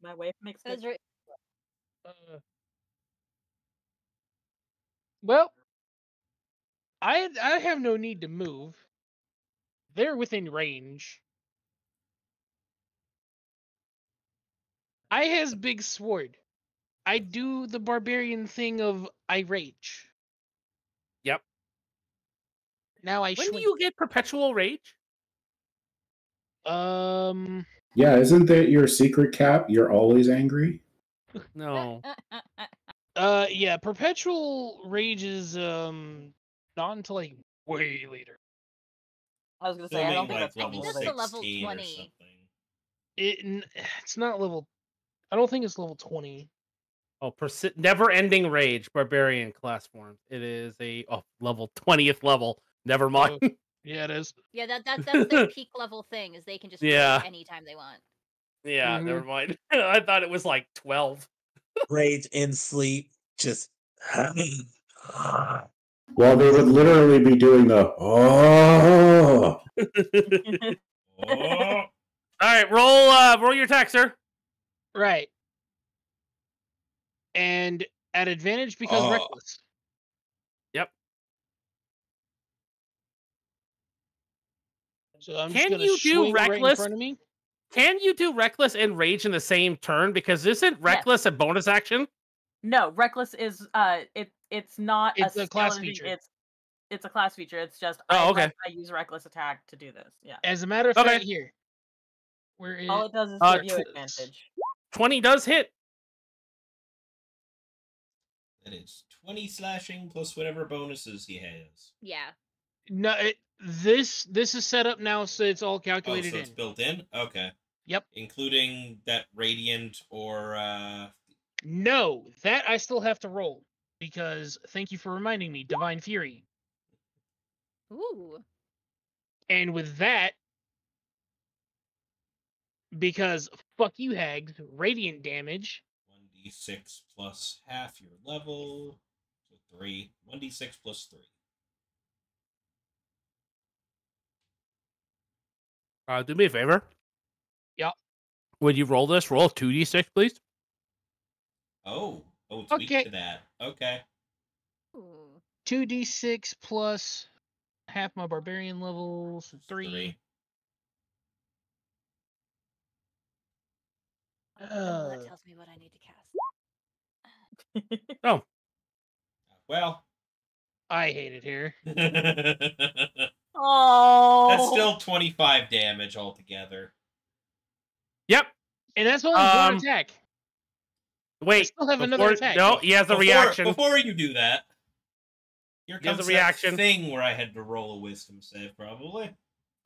my wife makes sense. Right. Uh, well, I I have no need to move. They're within range. I has big sword. I do the barbarian thing of I rage. Yep. Now I when swing. Do you get perpetual rage? Um. Yeah, isn't that your secret cap? You're always angry. No. uh, yeah, perpetual rage is um not until like way later. I was gonna say I don't think that's level sixteen or something. I think that's the level twenty. It it's not level. I don't think it's level twenty. Oh, persi never-ending rage, barbarian class form. It is a oh level twentieth level. Never mind. Oh, yeah, it is. Yeah, that, that that's their peak level thing, is they can just yeah. rage anytime they want. Yeah, mm-hmm. Never mind. I thought it was like twelve. Rage in sleep, just... Well, they would literally be doing the... Oh! Oh. Alright, roll uh, roll your attack, sir. Right. And at advantage because oh. reckless. So I'm Can just you do reckless? Right in front of me. Can you do reckless and rage in the same turn? Because isn't reckless yes. a bonus action? No, reckless is uh, it it's not. It's a, a class feature. It's it's a class feature. It's just oh, I, okay. I, I use reckless attack to do this. Yeah. As a matter of fact, okay. here, where it, all it does is uh, give you advantage. twenty does hit. That is twenty slashing plus whatever bonuses he has. Yeah. No. It, This this is set up now, so it's all calculated in. Oh, so it's in. Built in? Okay. Yep. Including that Radiant or... Uh... No, that I still have to roll, because thank you for reminding me, Divine Fury. Ooh. And with that, because fuck you, hags. Radiant damage. one d six plus half your level. So three. one d six plus three. Uh, do me a favor. Yeah. When you roll this, roll two d six, please. Oh. Oh, it's okay. Weak to that. Okay. two d six plus half my barbarian level, so three. three. Uh, that tells me what I need to cast. Oh. Well. I hate it here. Oh. That's still twenty-five damage altogether. Yep. And that's only um, one attack. Wait. I still have before, another attack. No, he has a before, reaction. Before you do that, here comes the reaction thing where I had to roll a wisdom save, probably.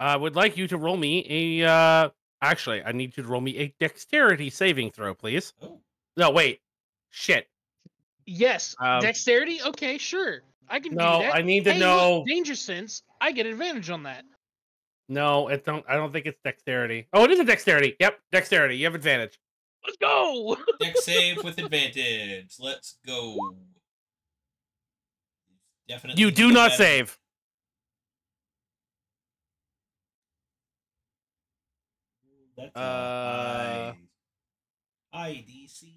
I would like you to roll me a... Uh... Actually, I need you to roll me a dexterity saving throw, please. Oh. No, wait. Shit. Yes. Um, dexterity? Okay, sure. I can no, do that. No, I need to hey, know... Look, danger sense. I get advantage on that. No, it don't, I don't think it's dexterity. Oh, it is a dexterity. Yep, dexterity. You have advantage. Let's go! Dex save with advantage. Let's go. Definitely. You do not better. Save. That's uh, I D C.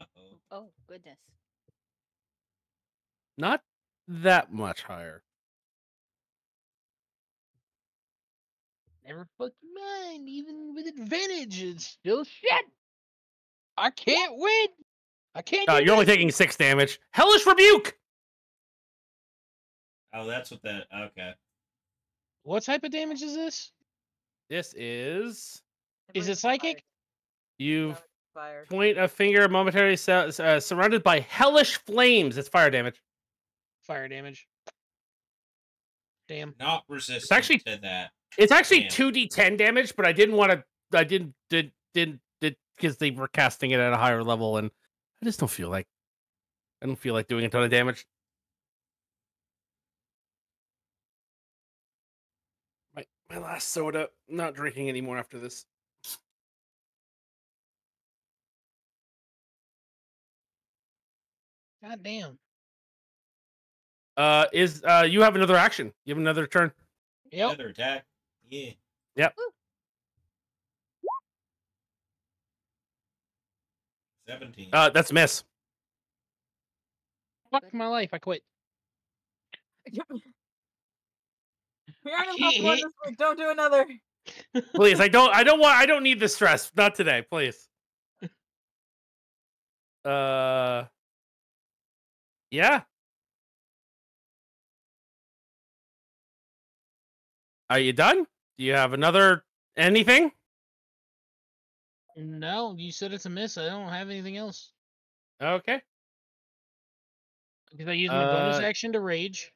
Uh-oh. Oh, goodness. Not that much higher. Never fucking mind. Even with advantage, it's still shit. I can't win. I can't. Uh, you're that. Only taking six damage. Hellish Rebuke. Oh, that's what that. Okay. What type of damage is this? This is. Is it psychic? You point a finger momentarily uh, surrounded by hellish flames. It's fire damage. Fire damage. Damn. Not resistant it's actually, to that. It's actually two d ten damage, but I didn't want to. I didn't did didn't did because they were casting it at a higher level, and I just don't feel like. I don't feel like doing a ton of damage. My my last soda. I'm not drinking anymore after this. God damn. Uh, is uh, you have another action? You have another turn. Yep. Another attack. Yeah. Yep. Woo. Seventeen. Uh, that's a miss. Fuck my life! I quit. We already lost one this week. Don't do another. Please, I don't. I don't want. I don't need the stress. Not today, please. Uh. Yeah. Are you done? Do you have another anything? No, you said it's a miss. I don't have anything else. Okay. Because I used my uh, bonus action to rage.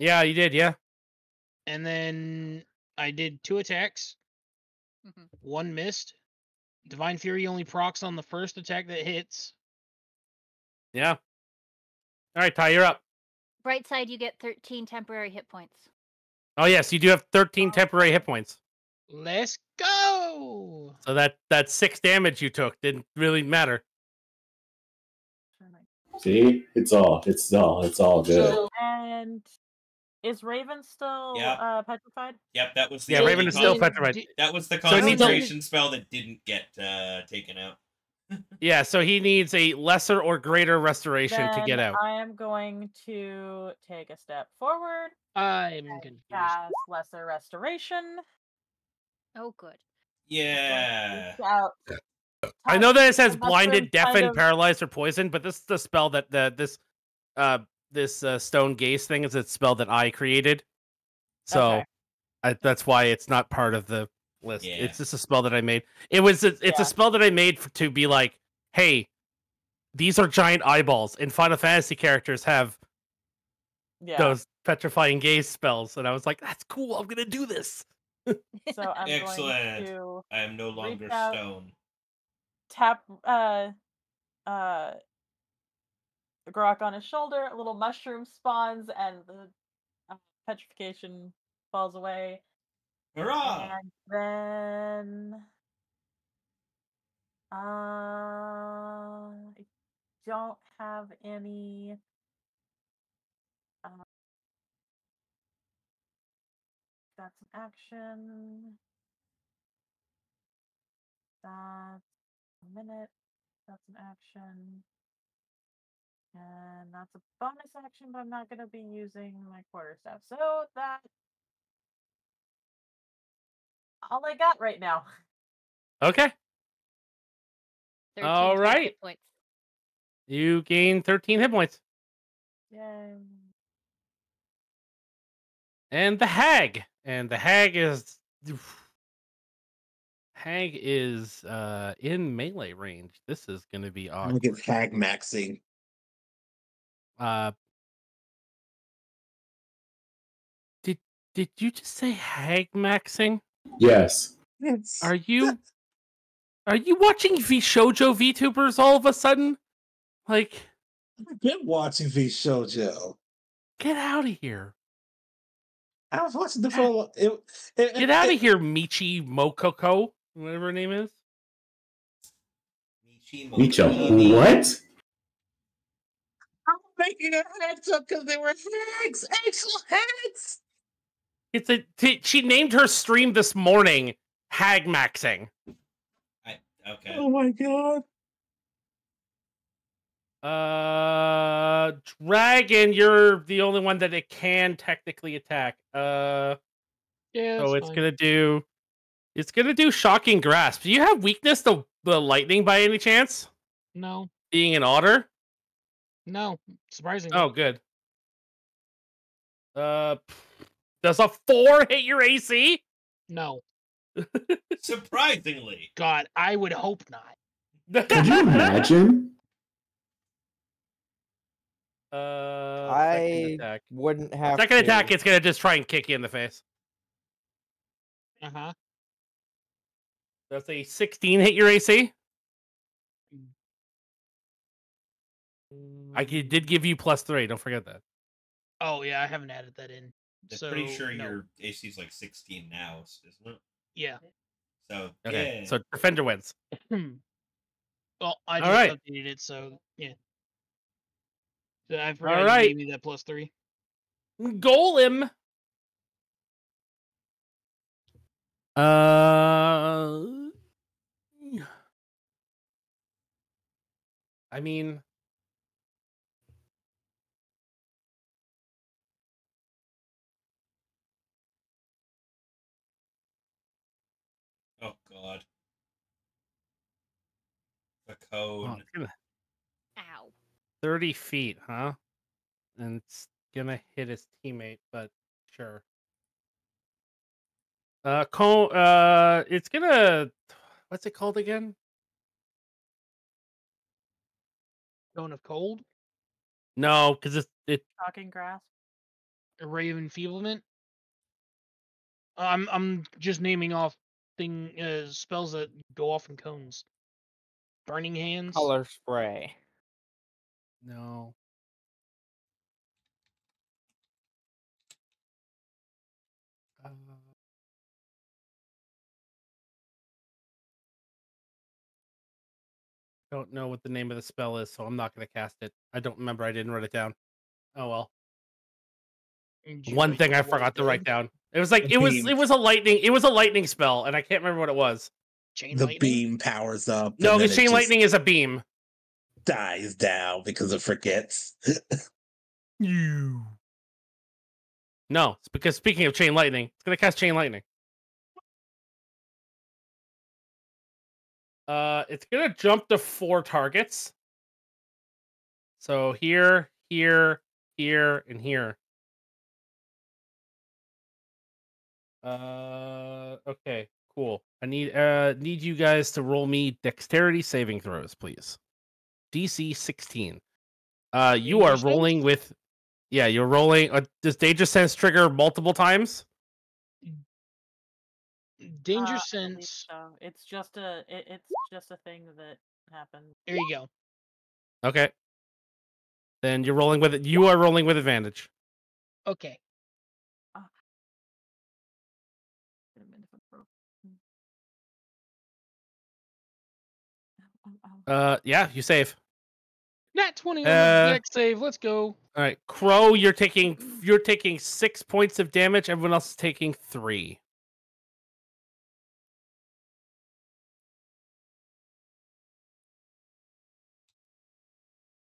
Yeah, you did, yeah. And then I did two attacks. Mm-hmm. One missed. Divine Fury only procs on the first attack that hits. Yeah. All right, Ty, you're up. Bright side, you get thirteen temporary hit points. Oh, yes, you do have thirteen temporary hit points. Let's go! So that, that six damage you took didn't really matter. See? It's all, it's all, it's all good. So, and is Raven still yeah. uh, petrified? Yep, that was the... Yeah, Raven con- is still petrified. That was the concentration so spell that didn't get uh, taken out. Yeah, so he needs a lesser or greater restoration then to get out. I am going to take a step forward. I'm confused. Cast lesser restoration. Oh, good. Yeah. I know that it says blinded, deafened, of... paralyzed, or poisoned, but this is the spell that the this uh this uh, stone gaze thing is a spell that I created. So okay. I, that's why it's not part of the list. Yeah. It's just a spell that I made. It was a, it's yeah. a spell that I made for, to be like, hey, these are giant eyeballs, and Final Fantasy characters have yeah. those petrifying gaze spells, and I was like, that's cool. I'm gonna do this. So I'm excellent. Going to I am no longer out, stone. Tap uh uh Grok on his shoulder. A little mushroom spawns, and the uh, petrification falls away. Hurrah! And then Uh, I don't have any. Uh, that's an action. That's a minute. That's an action. And that's a bonus action, but I'm not going to be using my quarterstaff. So that. All I got right now. Okay. All right. Hit points. You gain thirteen hit points. Yay. And the hag. And the hag is. Hag is uh, in melee range. This is going to be awesome. Look at hag maxing. Uh, did did you just say hag maxing? Yes. It's... Are you are you watching V Shoujo VTubers all of a sudden? Like, I've been watching V Shoujo. Get out of here! I was watching the full. It, it, get out of here, Michi Mokoko, whatever her name is. Michi Mokoko. What? I'm making a heads up because they were hags, actual hags. It's a t she named her stream this morning Hag Maxing. I, okay. Oh my god. Uh, Dragon, you're the only one that it can technically attack. Uh, yeah. So it's fine. gonna do, it's gonna do shocking grasp. Do you have weakness to the lightning by any chance? No. Being an otter. No, surprisingly. Oh, good. Uh. Does a four hit your A C? No. Surprisingly. God, I would hope not. Could you imagine? Uh, I attack. wouldn't have Second to. attack, it's going to just try and kick you in the face. Uh-huh. Does a sixteen hit your A C? Mm. I did give you plus three. Don't forget that. Oh, yeah. I haven't added that in. I'm so, pretty sure no. your A C is like sixteen now, isn't it? Yeah. So okay. Yeah. So defender wins. Well, I just right. updated it, so yeah. So I forgot All right. you gave me that plus three. Golem. Uh. I mean. God. The cone. Oh, Ow. thirty feet, huh? And it's gonna hit his teammate, but sure. Uh, cone, uh, it's gonna. What's it called again? Cone of Cold? No, because it's. It... Shocking Grasp? A Ray of Enfeeblement? I'm, I'm just naming off. Thing uh, spells that go off in cones. Burning Hands. Color Spray. No. Uh... Don't know what the name of the spell is, so I'm not going to cast it. I don't remember. I didn't write it down. Oh well. One thing I forgot to write down. It was like it was it was a lightning it was a lightning spell, and I can't remember what it was. Chain the lightning? Beam powers up. No, because chain lightning is a beam. Dies down because it forgets. You. No, it's because speaking of chain lightning, it's gonna cast chain lightning. Uh, it's gonna jump to four targets. So here, here, here, and here. Uh, okay, cool. I need uh need you guys to roll me dexterity saving throws, please. D C sixteen. Uh, you are rolling with, yeah, you're rolling. Uh, does Danger Sense trigger multiple times? Danger uh, Sense. So. It's just a it, it's just a thing that happens. There you go. Okay. Then you're rolling with it. You are rolling with advantage. Okay. Uh, yeah, you save. nat twenty on uh, the next save. Let's go. All right, Crow, you're taking you're taking six points of damage. Everyone else is taking three.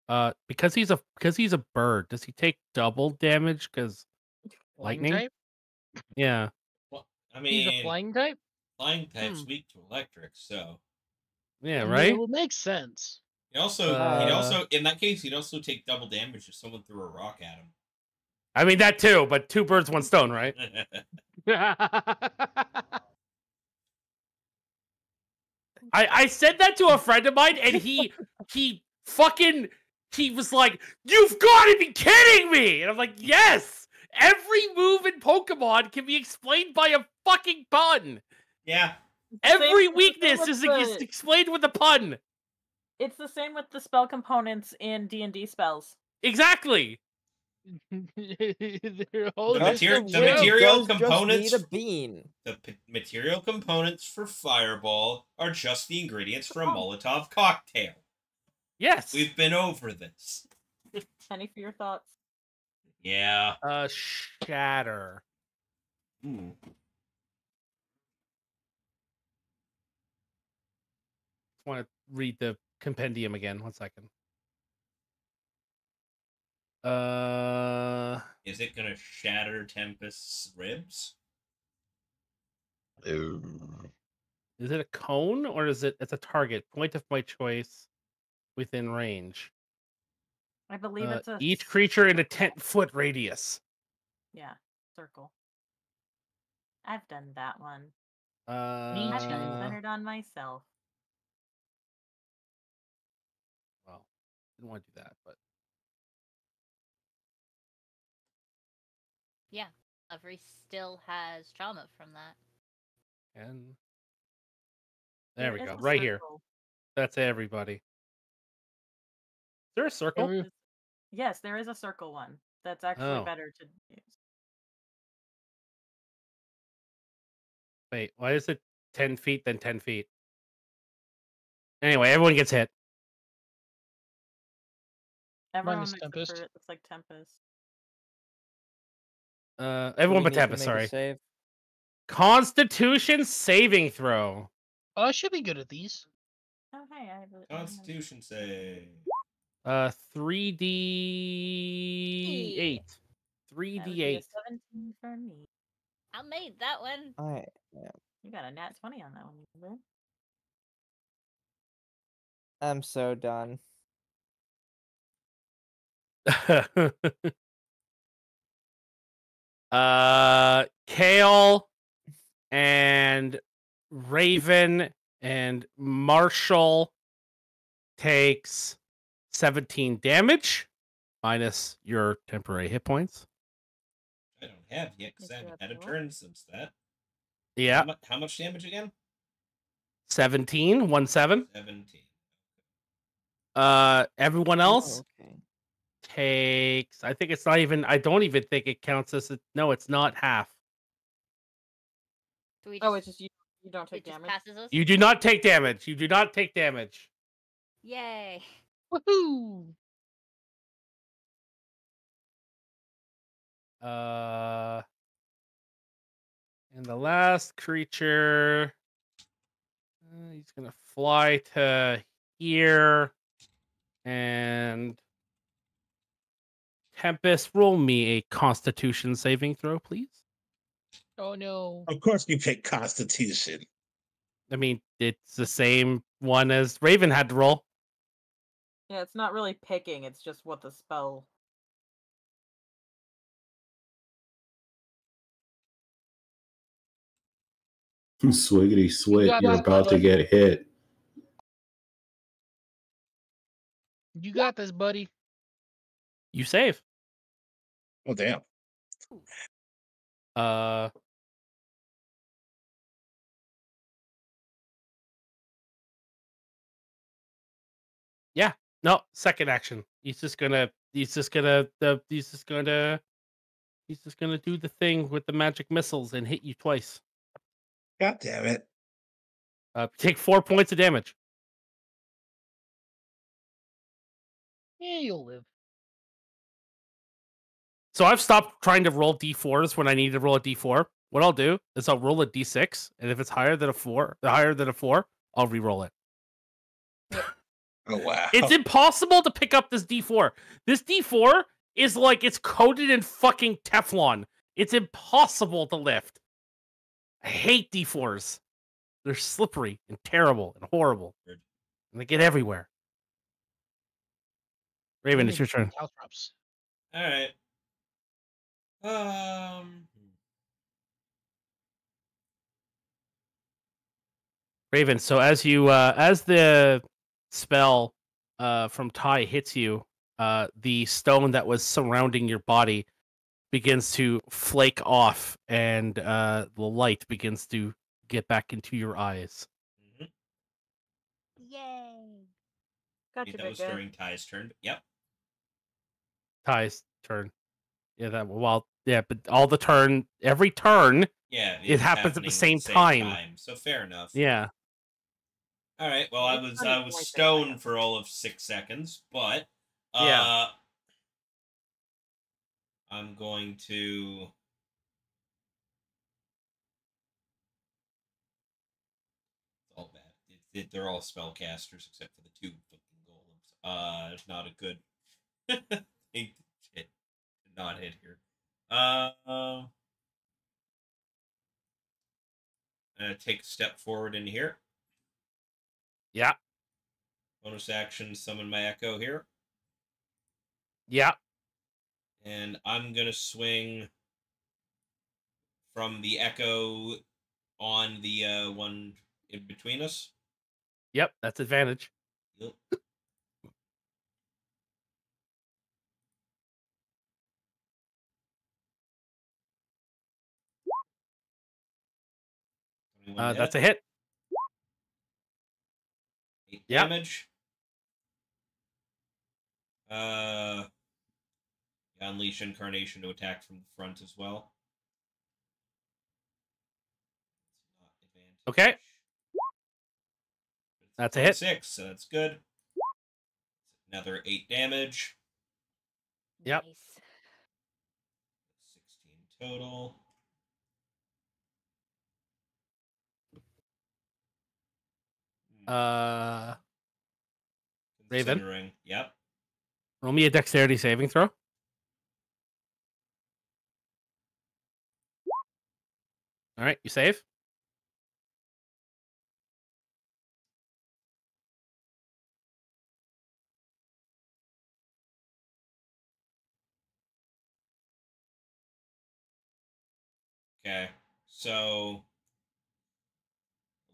Uh, because he's a because he's a bird. Does he take double damage? Because lightning. Type? Yeah. Well, I mean, he's a flying type. Flying type's hmm. weak to electric, so. Yeah. Right. I mean, it will make sense. He also, uh, he also, in that case, he'd also take double damage if someone threw a rock at him. I mean that too, but two birds, one stone, right? I I said that to a friend of mine, and he he fucking. He was like, "You've got to be kidding me!" And I'm like, "Yes! Every move in Pokemon can be explained by a fucking pun!" Yeah. Every weakness is the... explained with a pun! It's the same with the spell components in D and D spells. Exactly! the materi the material components... Just need a bean. The material components for Fireball are just the ingredients for a Molotov cocktail. Yes. We've been over this. Penny for your thoughts. Yeah. Uh, shatter. Ooh. I want to read the compendium again. One second. Uh, Is it going to shatter Tempest's ribs? Um. Is it a cone or is it it's a target? Point of my choice. Within range. I believe uh, it's a... Each creature in a ten-foot radius. Yeah, circle. I've done that one. Uh... Me too. I've done it on myself. Well, didn't want to do that, but... Yeah, Avery still has trauma from that. And... There it we go, right circle. Here. That's everybody. Is there a circle? There is, yes, there is a circle one. That's actually oh. better to use. Wait, why is it ten feet then ten feet? Anyway, everyone gets hit. Everyone Minus Tempest. It looks like Tempest. Uh, everyone but Tempest, sorry. Constitution saving throw. Oh, I should be good at these. Oh, hey, I have a, Constitution I have a... save. Uh, three D eight. three D eight. seventeen for me. I made that one. All right. Yeah. You got a nat twenty on that one. I'm so done. uh, Kale and Raven and Marshall takes seventeen damage, minus your temporary hit points. I don't have yet, because I haven't had a turn since that. Yeah. How much, how much damage again? seventeen, one seven. seventeen. Uh, everyone else oh, okay. takes, I think it's not even, I don't even think it counts as, a, no, it's not half. So we just, oh, it's just you, you don't take damage? You do not take damage. You do not take damage. Yay. Woohoo! Uh, and the last creature, uh, he's gonna fly to here, and Tempest, roll me a Constitution saving throw, please. Oh no! Of course you pick Constitution. I mean, it's the same one as Raven had to roll. Yeah, it's not really picking, it's just what the spell... Swiggity swig, you you're about buddy. to get hit. You got this, buddy. You save. Oh, damn. Uh... Yeah. No, second action. He's just gonna. He's just gonna. Uh, he's just gonna. He's just gonna do the thing with the magic missiles and hit you twice. God damn it! Uh, take four points of damage. Yeah, you'll live. So I've stopped trying to roll D fours when I need to roll a D four. What I'll do is I'll roll a D six, and if it's higher than a four, higher than a four, I'll re-roll it. Oh wow! It's impossible to pick up this D four. This D four is like it's coated in fucking Teflon. It's impossible to lift. I hate D fours. They're slippery and terrible and horrible, and they get everywhere. Raven, it's your turn. All right. Um. Raven, so as you uh, as the spell uh, from Ty hits you, uh, the stone that was surrounding your body begins to flake off, and uh, the light begins to get back into your eyes. Mm-hmm. Yay! Gotcha, that was during Ty's turn. Yep. Ty's turn. Yeah, that. Well, yeah, but all the turn, every turn, yeah, it happens at the same, same time. time. So fair enough. Yeah. All right. Well, I was I was stoned for all of six seconds, but uh, yeah, I'm going to. All bad. It, it, they're all spellcasters except for the two fucking golems. Uh, it's not a good thing to not hit here. Uh, um, I'm gonna take a step forward in here. Yeah. Bonus action, summon my echo here. Yeah. And I'm going to swing from the echo on the uh, one in between us. Yep, that's advantage. Yep. uh, that's a hit. Damage. Yep. Uh, unleash incarnation to attack from the front as well. It's not advantage. Okay. That's a hit. Six, so that's good. Another eight damage. Yep. Nice. Sixteen total. Uh, Raven. Yep. Roll me a dexterity saving throw. All right, you save. Okay, so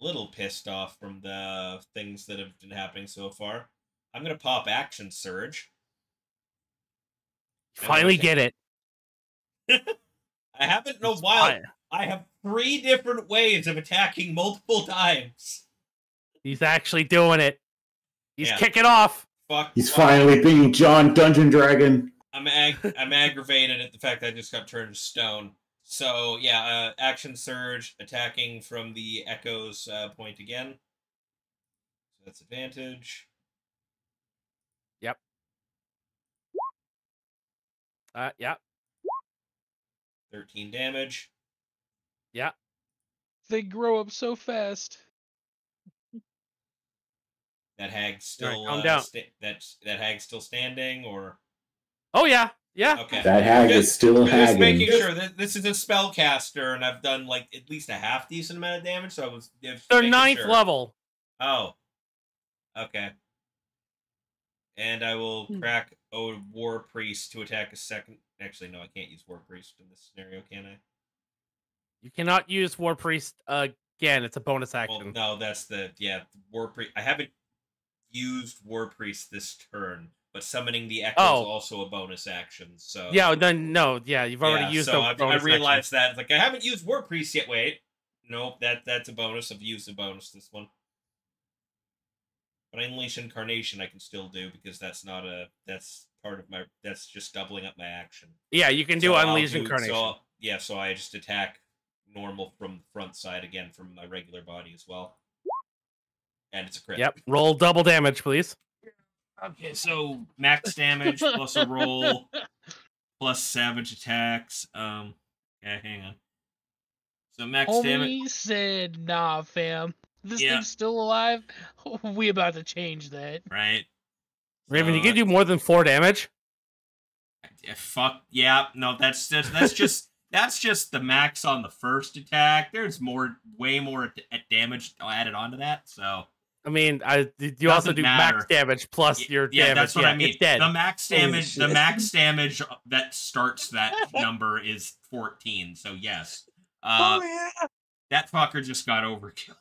a little pissed off from the things that have been happening so far. I'm going to pop Action Surge. Finally get it. I haven't in a while. I have three different ways of attacking multiple times. He's actually doing it. He's yeah. kicking off. Fuck. He's fuck. finally being John Dungeon Dragon. I'm ag I'm aggravated at the fact that I just got turned to stone. So, yeah, uh, Action Surge, attacking from the Echo's uh, point again. So that's advantage. Yep. Uh, yeah. thirteen damage. Yeah. They grow up so fast. That hag's still right, uh, that that hag's still standing, or? Oh yeah, yeah. Okay. That hag just, is still hagging. Just making sure that this is a spellcaster, and I've done like at least a half decent amount of damage, so I was. They're ninth sure. level. Oh. Okay. And I will crack a war priest to attack a second. Actually, no, I can't use war priest in this scenario, can I? You cannot use War Priest again. It's a bonus action. Well, no, that's the yeah War Priest. I haven't used War Priest this turn, but summoning the Echo oh. is also a bonus action. So yeah, then no, yeah, you've already yeah, used. So a I, bonus I realized action. that like I haven't used War Priest yet. Wait, nope that that's a bonus. I've used a bonus this one. But Unleash Incarnation I can still do because that's not a that's part of my that's just doubling up my action. Yeah, you can do so Unleash do, Incarnation. So yeah, so I just attack. Normal from the front side again from my regular body as well, and it's a crit. Yep. Roll double damage, please. Okay, so max damage plus a roll plus savage attacks. Um, yeah, hang on. So max Homie damage. said, "Nah, fam, this yeah. thing's still alive. We about to change that." Right, Raven, uh, you can do more than four damage. Yeah, fuck yeah! No, that's that's, that's just that's just the max on the first attack. There's more, way more at damage added onto that. So. I mean, I you Doesn't also do matter. max damage plus your yeah, damage. Yeah, that's what yeah, I mean. The max damage, the max damage that starts that number is fourteen. So yes, uh, oh, yeah. that fucker just got overkill.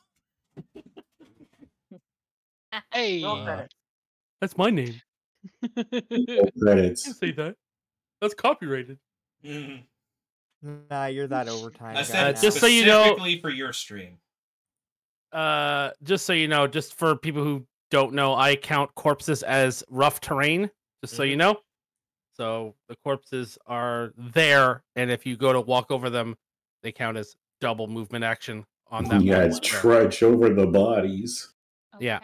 Hey, uh, that's my name. Credits. You say that. That's copyrighted. Mm. Nah, you're that overtime. I said guy just so you know, specifically for your stream. Uh, just so you know, just for people who don't know, I count corpses as rough terrain, just mm-hmm. so you know. So the corpses are there, and if you go to walk over them, they count as double movement action on that. You guys trudge over the bodies. Okay. Yeah.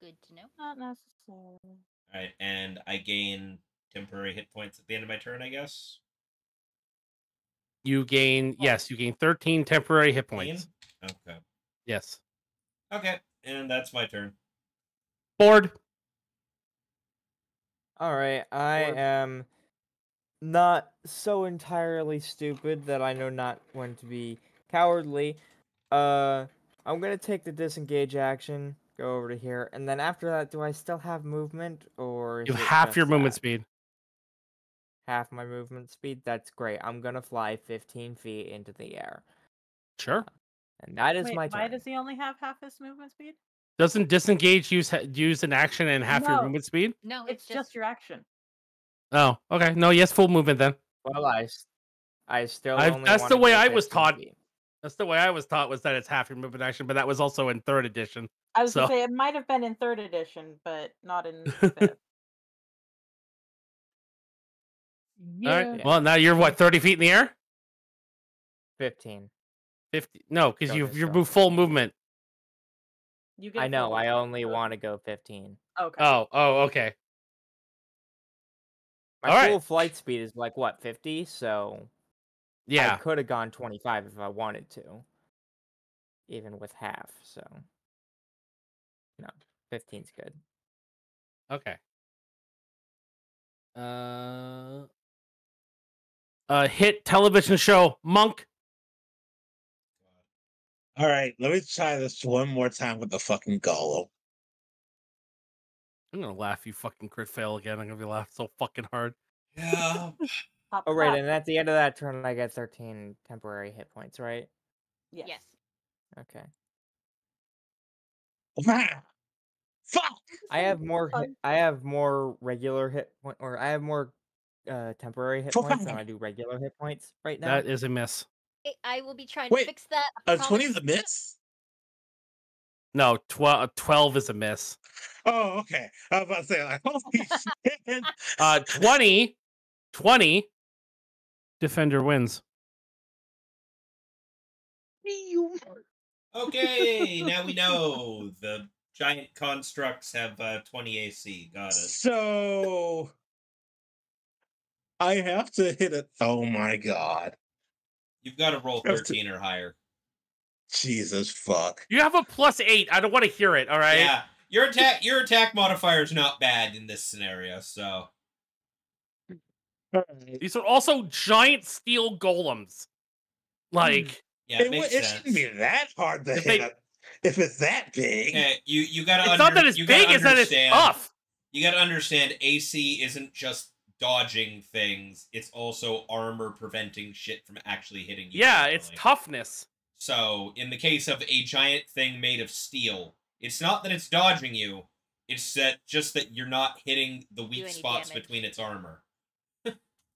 Good to know. Not necessarily. Alright, and I gain temporary hit points at the end of my turn, I guess? You gain, yes, you gain thirteen temporary hit points. Okay. Yes. Okay, and that's my turn. Board. All right, I Board. am not so entirely stupid that I know not when to be cowardly. Uh, I'm going to take the disengage action, go over to here, and then after that, do I still have movement? Or is you have half your that? movement speed. Half my movement speed? That's great. I'm going to fly fifteen feet into the air. Sure. And that is Wait, my turn. Why does he only have half his movement speed? Doesn't disengage use use an action and half no. your movement speed? No, it's, it's just... just your action. Oh, okay. No, yes, full movement then. Well, I, I still. I, only that's the way I was taught. Speed. That's the way I was taught was that it's half your movement action, but that was also in third edition. I was so. gonna say it might have been in third edition, but not in fifth. Yeah. All right. Yeah. Well, now you're what, thirty feet in the air? Fifteen. fifty No, because you you move full movement. You get I know. I only want to go fifteen. Okay. Oh. Oh. Okay. My All full right. flight speed is like what fifty, so yeah, I could have gone twenty-five if I wanted to, even with half. So no, fifteen's good. Okay. Uh. Uh. Hit television show Monk. All right, let me try this one more time with the fucking golem. I'm gonna laugh you fucking crit fail again. I'm gonna be laughing so fucking hard. Yeah. All right, and at the end of that turn, I get thirteen temporary hit points, right? Yes. yes. Okay. Fuck! I have more. Hit, I have more regular hit point, or I have more uh, temporary hit points than I do regular hit points right now. That is a miss. I will be trying Wait, to fix that. A twenty is a miss? No, twelve, twelve is a miss. Oh, okay. I was about to say, like, holy shit. Uh, twenty, twenty, defender wins. Okay, now we know. The giant constructs have uh, twenty A C. Got it. So, I have to hit it. Oh, my God. You've got to roll thirteen to... or higher. Jesus fuck. You have a plus eight. I don't want to hear it, all right? Yeah. Your attack your attack modifier is not bad in this scenario, so. Right. These are also giant steel golems. Like yeah, it, it, makes it sense. Shouldn't be that hard to if hit they... up if it's that big. Okay, you you gotta It's under, not that it's big, it's that it's tough. You gotta understand A C isn't just dodging things, it's also armor preventing shit from actually hitting you. Yeah, normally. It's toughness. So, in the case of a giant thing made of steel, it's not that it's dodging you, it's that just that you're not hitting the weak spots damage. Between its armor.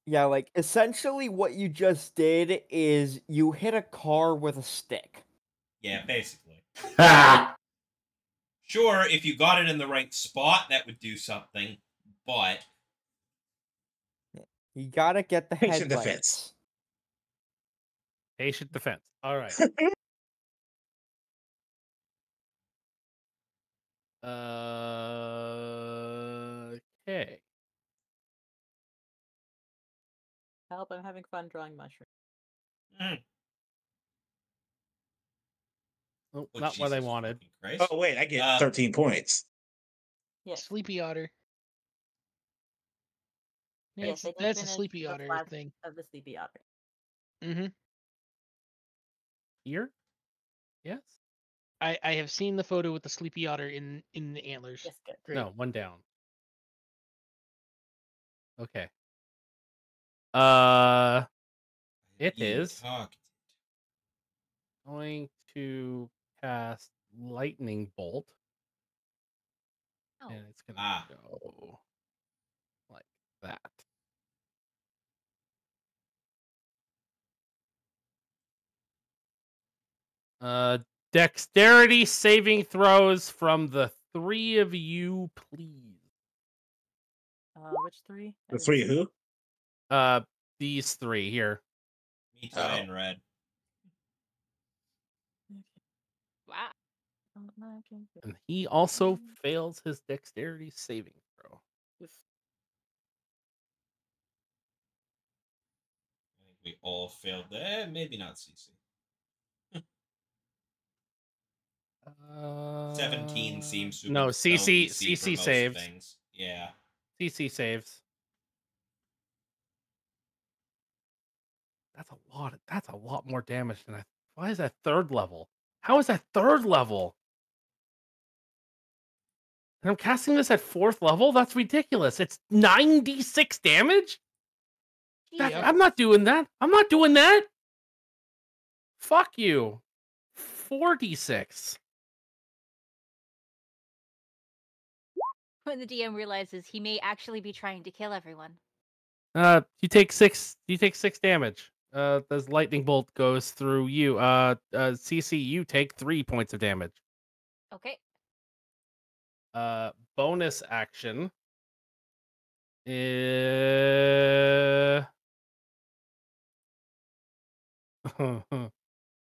Yeah, like, essentially what you just did is you hit a car with a stick. Yeah, basically. Sure, if you got it in the right spot, that would do something, but... You gotta get the patient headlights. defense. Patient defense. All right. uh, Help, I'm having fun drawing mushrooms. Mm. Oh, oh, not Jesus what I wanted. Christ. Oh, wait, I get uh, thirteen points. Yes. Sleepy Otter. Yes, yes, that's a Sleepy Otter thing. Of the Sleepy Otter. Mm-hmm. Here? Yes. I, I have seen the photo with the Sleepy Otter in, in the antlers. Yes, good. Great. No, one down. Okay. Uh, it you is talked. Going to cast Lightning Bolt. Oh. And it's going to ah. go like that. Uh, dexterity saving throws from the three of you, please. Uh, which three? The three who? Uh, these three here. Me too, in red. Wow. And he also fails his dexterity saving throw. I think we all failed that. Maybe not C C. Uh, seventeen seems to. No, C C C C saves. Things. Yeah. C C saves. That's a lot. That's a lot more damage than I. Why is that third level? How is that third level? And I'm casting this at fourth level. That's ridiculous. It's ninety-six damage. That, yeah. I'm not doing that. I'm not doing that. Fuck you. forty-six. When the D M realizes he may actually be trying to kill everyone. Uh, you take six. You take six damage. Uh, this lightning bolt goes through you. Uh, uh, C C, you take three points of damage. Okay. Uh, bonus action. Uh...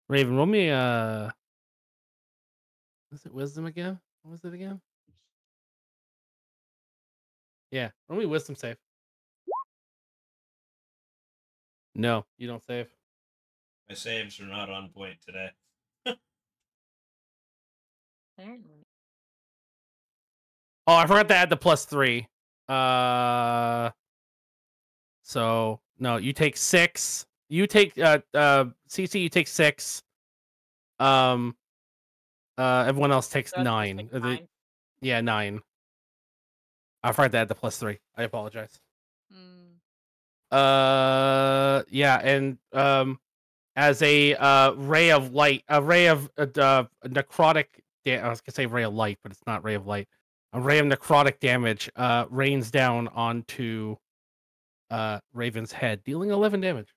Raven, roll me. Uh, was it wisdom again? What was it again? Yeah, roll me wisdom save. No, you don't save. My saves are not on point today. Apparently. Oh, I forgot to add the plus three. Uh, so no, you take six. You take uh uh C C. You take six. Um, uh, everyone else takes so nine. Like nine. The, yeah, nine. I forgot to add the plus three. I apologize. Mm. Uh, yeah, and um, as a uh ray of light, a ray of uh, uh necrotic. Da I was gonna say ray of light, but it's not ray of light. A ray of necrotic damage uh rains down onto uh Raven's head, dealing eleven damage.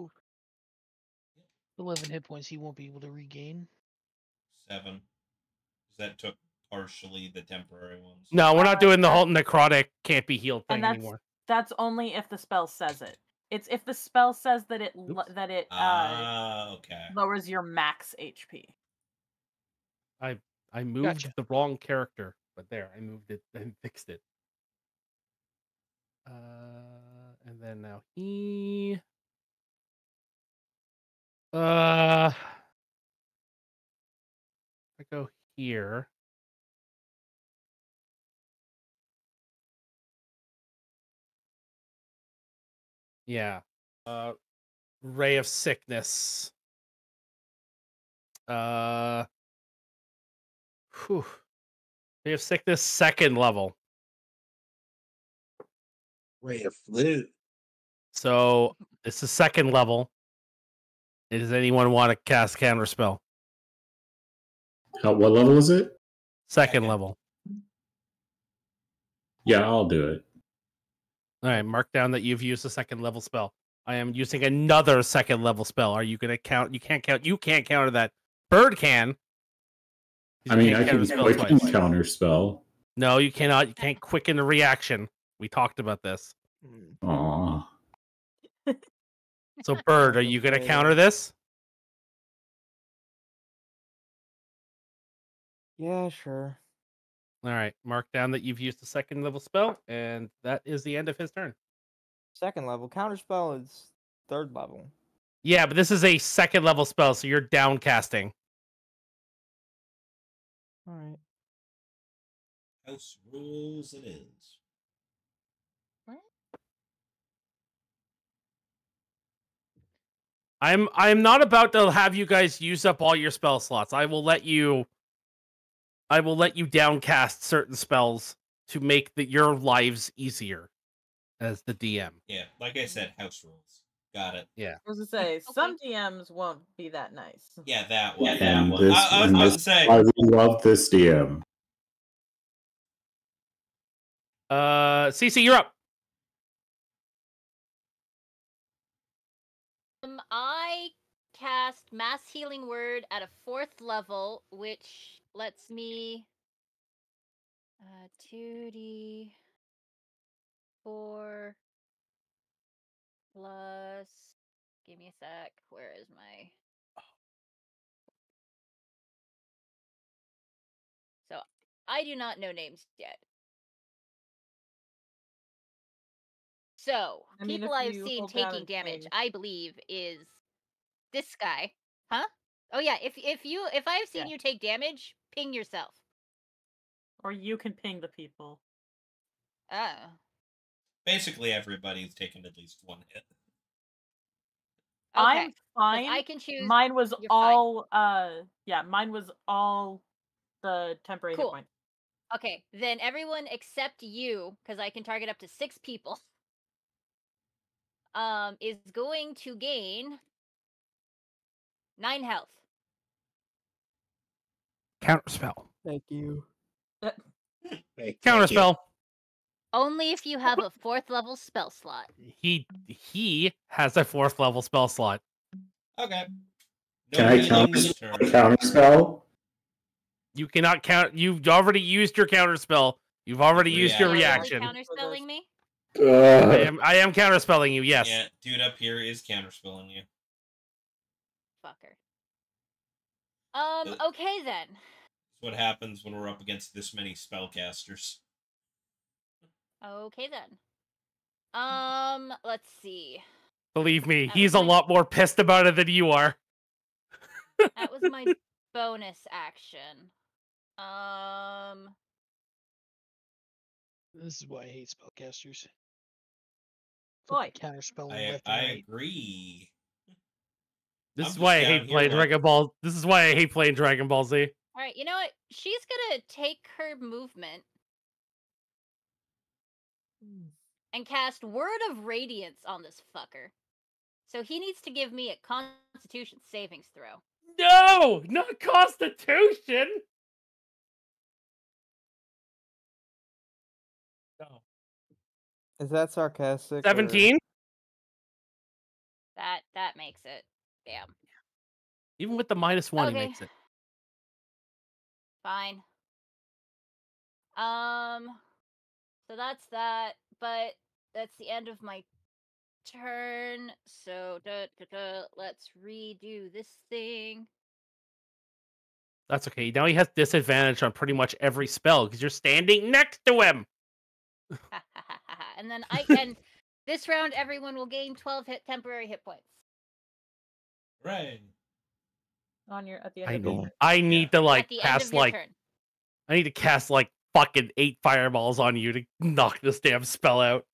Ooh. eleven hit points. He won't be able to regain. Seven. That took partially the temporary ones. No, we're not doing the whole necrotic can't be healed thing and that's, anymore. That's only if the spell says it. It's if the spell says that it Oops. that it uh, uh okay lowers your max H P. I. I moved gotcha. the wrong character, but there, I moved it and fixed it. Uh, and then now he... Uh, I go here. Yeah. Uh, Ray of Sickness. Uh... Whew. Ray of Sickness, second level. Ray of Flu. So it's the second level. Does anyone want to cast Counter Spell? Uh, what level is it? Second level. Yeah, I'll do it. All right, mark down that you've used a second level spell. I am using another second level spell. Are you going to count? You can't count. You can't counter that. Bird can. I mean, I can quicken counter spell. No, you cannot. You can't quicken the reaction. We talked about this. Aww. So, Bird, are you going to counter this? Yeah, sure. All right. Mark down that you've used the second level spell, and that is the end of his turn. second level. Counterspell is third level. Yeah, but this is a second level spell, so you're downcasting. All right. House rules and ends. What? I'm I'm not about to have you guys use up all your spell slots. I will let you. I will let you downcast certain spells to make the, your lives easier as the D M. Yeah, like I said, house rules. Got it. Yeah. I was gonna say some D Ms won't be that nice. Yeah, that one. Yeah, that and one. This, I, I was gonna say I love this D M. Uh, C C, you're up. Um, I cast Mass Healing Word at a fourth level, which lets me uh two D four. Plus, give me a sec. Where is my? So I do not know names yet. So I mean, people I've seen taking damage, thing. I believe, is this guy, huh? Oh yeah. If if you if I've seen yeah. you take damage, ping yourself. Or you can ping the people. Oh. Basically, everybody's taken at least one hit. Okay. I'm fine. I can choose. Mine was You're all, fine. uh, yeah, mine was all the temporary cool. hit point. Okay, then everyone except you, because I can target up to six people, um, is going to gain nine health. Counterspell. Thank you. Thank Counterspell. You. Only if you have a fourth level spell slot. He he has a fourth level spell slot. Okay. No Can I counter, counter spell? You cannot count. You've already used your counter spell. You've already yeah. used your reaction. Are you really counterspelling me? Uh, I am. I am counterspelling you. Yes. Yeah, dude up here is counterspelling you. Fucker. Um. But, okay then. What happens when we're up against this many spellcasters? Okay then. Um, let's see. Believe me, that he's a my... lot more pissed about it than you are. That was my bonus action. Um, this is why I hate spellcasters. Boy, counterspelling. I, I right. agree. This I'm is why I hate playing right. Dragon Ball. This is why I hate playing Dragon Ball Z. All right, you know what? She's gonna take her movement. And cast Word of Radiance on this fucker. So he needs to give me a Constitution savings throw. No! Not Constitution! No. Is that sarcastic? seventeen? Or... That, that makes it. Damn. Even with the minus one, okay. He makes it. Fine. Um... So that's that, but that's the end of my turn. So duh, duh, duh, let's redo this thing. That's okay. Now he has disadvantage on pretty much every spell because you're standing next to him. And then I can. This round, everyone will gain twelve hit temporary hit points. Right. On your at the end. I of know. Your I need yeah. to like cast like. Turn. I need to cast like. Fucking eight fireballs on you to knock this damn spell out.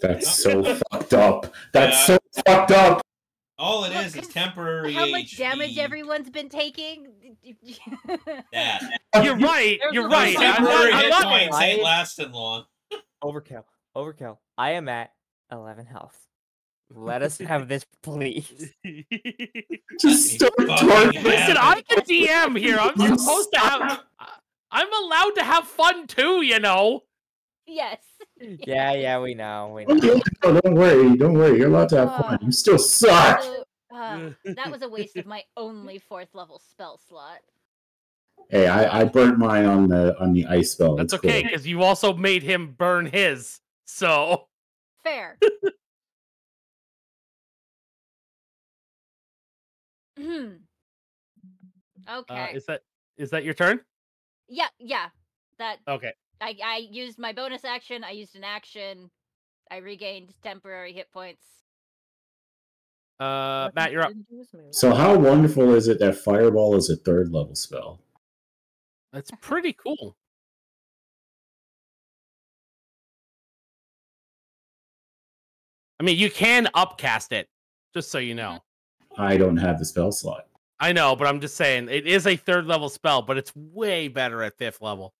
That's so fucked up. That's uh, so fucked up. All it Look, is is temporary. How much H P. Damage everyone's been taking? Yeah. You're right. There's you're right. Temporary hit points ain't lasting long. Overkill. Overkill. I am at eleven health. Let us have this, please. Just start twerking. Listen, I'm the D M here. I'm supposed to have. I'm allowed to have fun too, you know. Yes. Yeah, yeah, we know. We know. Oh, don't worry, don't worry. You're allowed to have uh, fun. You still suck. So, uh, that was a waste of my only fourth level spell slot. Hey, I, I burnt mine on the on the ice spell. That's it's okay, because cool. you also made him burn his. So fair. Hmm. Okay. Uh, is that is that your turn? Yeah, yeah. That. Okay. I I used my bonus action. I used an action. I regained temporary hit points. Uh, Matt, you're up. So how wonderful is it that Fireball is a third level spell? That's pretty cool. I mean, you can upcast it, just so you know. I don't have the spell slot. I know, but I'm just saying, it is a third level spell, but it's way better at fifth level.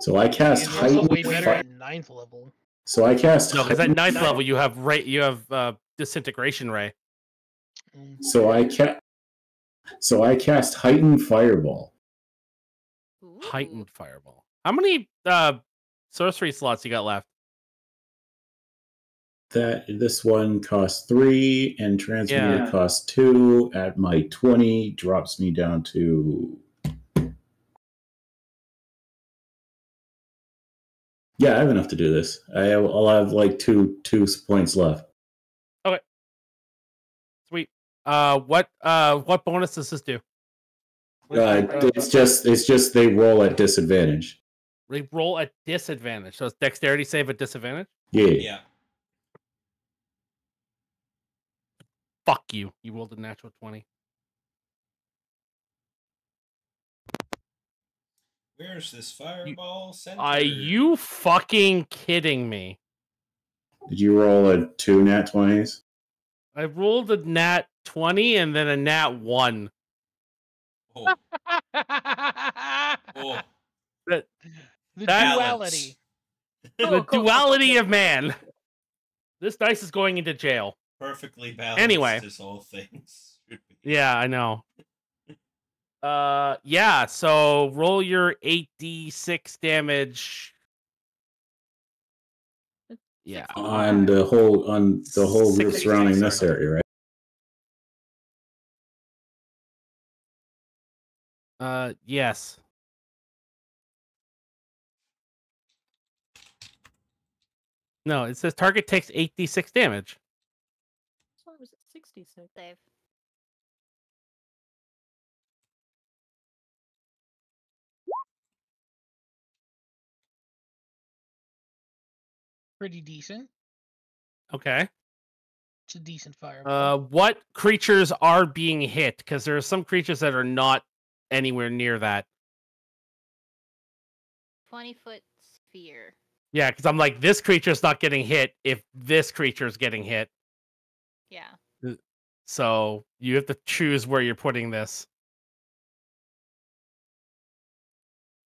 So I cast it's heightened way better at ninth level. So I cast No, because at ninth level you have ray you have uh, disintegration ray. Mm-hmm. So I ca So I cast heightened fireball. Ooh. Heightened fireball. How many uh sorcery slots you got left? That this one costs three and transmuter yeah. costs two. At my twenty drops me down to Yeah, I have enough to do this. I, I'll have like two two points left. Okay, sweet. Uh, what uh what bonus does this do? Uh, it's just it's just they roll at disadvantage. They roll at disadvantage. So it's dexterity save at disadvantage. Yeah. Yeah. Fuck you! You rolled a natural twenty. Where's this fireball center? Are you fucking kidding me? Did you roll a two nat twenties? I rolled a nat twenty and then a nat one. Oh. oh. The, the that, duality. The duality of man. This dice is going into jail. Perfectly balanced. Anyway, this whole thing. Yeah, I know. Uh, yeah, so roll your eight d six damage. Yeah. On the whole, on the whole group surrounding this area, right? Uh, yes. No, it says target takes eight d six damage. What was it? sixty-six. Save. Pretty decent. Okay. It's a decent fireball. Uh, what creatures are being hit? Because there are some creatures that are not anywhere near that. twenty foot sphere. Yeah, because I'm like, this creature's not getting hit if this creature's getting hit. Yeah. So you have to choose where you're putting this.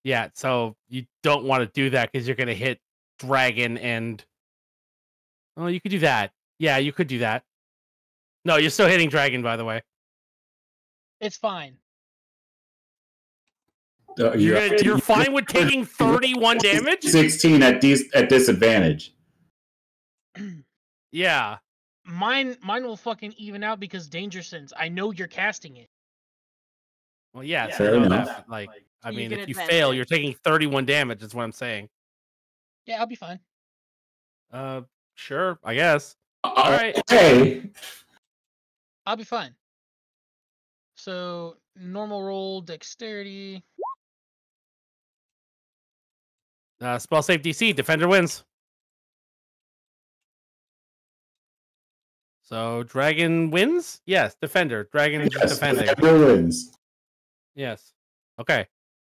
Yeah, so you don't want to do that because you're going to hit dragon and oh, you could do that. Yeah, you could do that. No, you're still hitting dragon, by the way. It's fine. Uh, you're you're, gonna, you're fine with taking thirty-one damage. Sixteen at dis at disadvantage. Yeah, mine mine will fucking even out because danger sense. I know you're casting it. Well, yeah, yeah so enough. Like, I mean, if you fail, you're taking thirty-one damage. Is what I'm saying. Yeah, I'll be fine. Uh, sure, I guess. All right. Okay. I'll be fine. So, normal roll, dexterity. Uh, spell save D C, defender wins. So, dragon wins? Yes, defender. Dragon is yes, defending. Defender wins. Yes. Okay.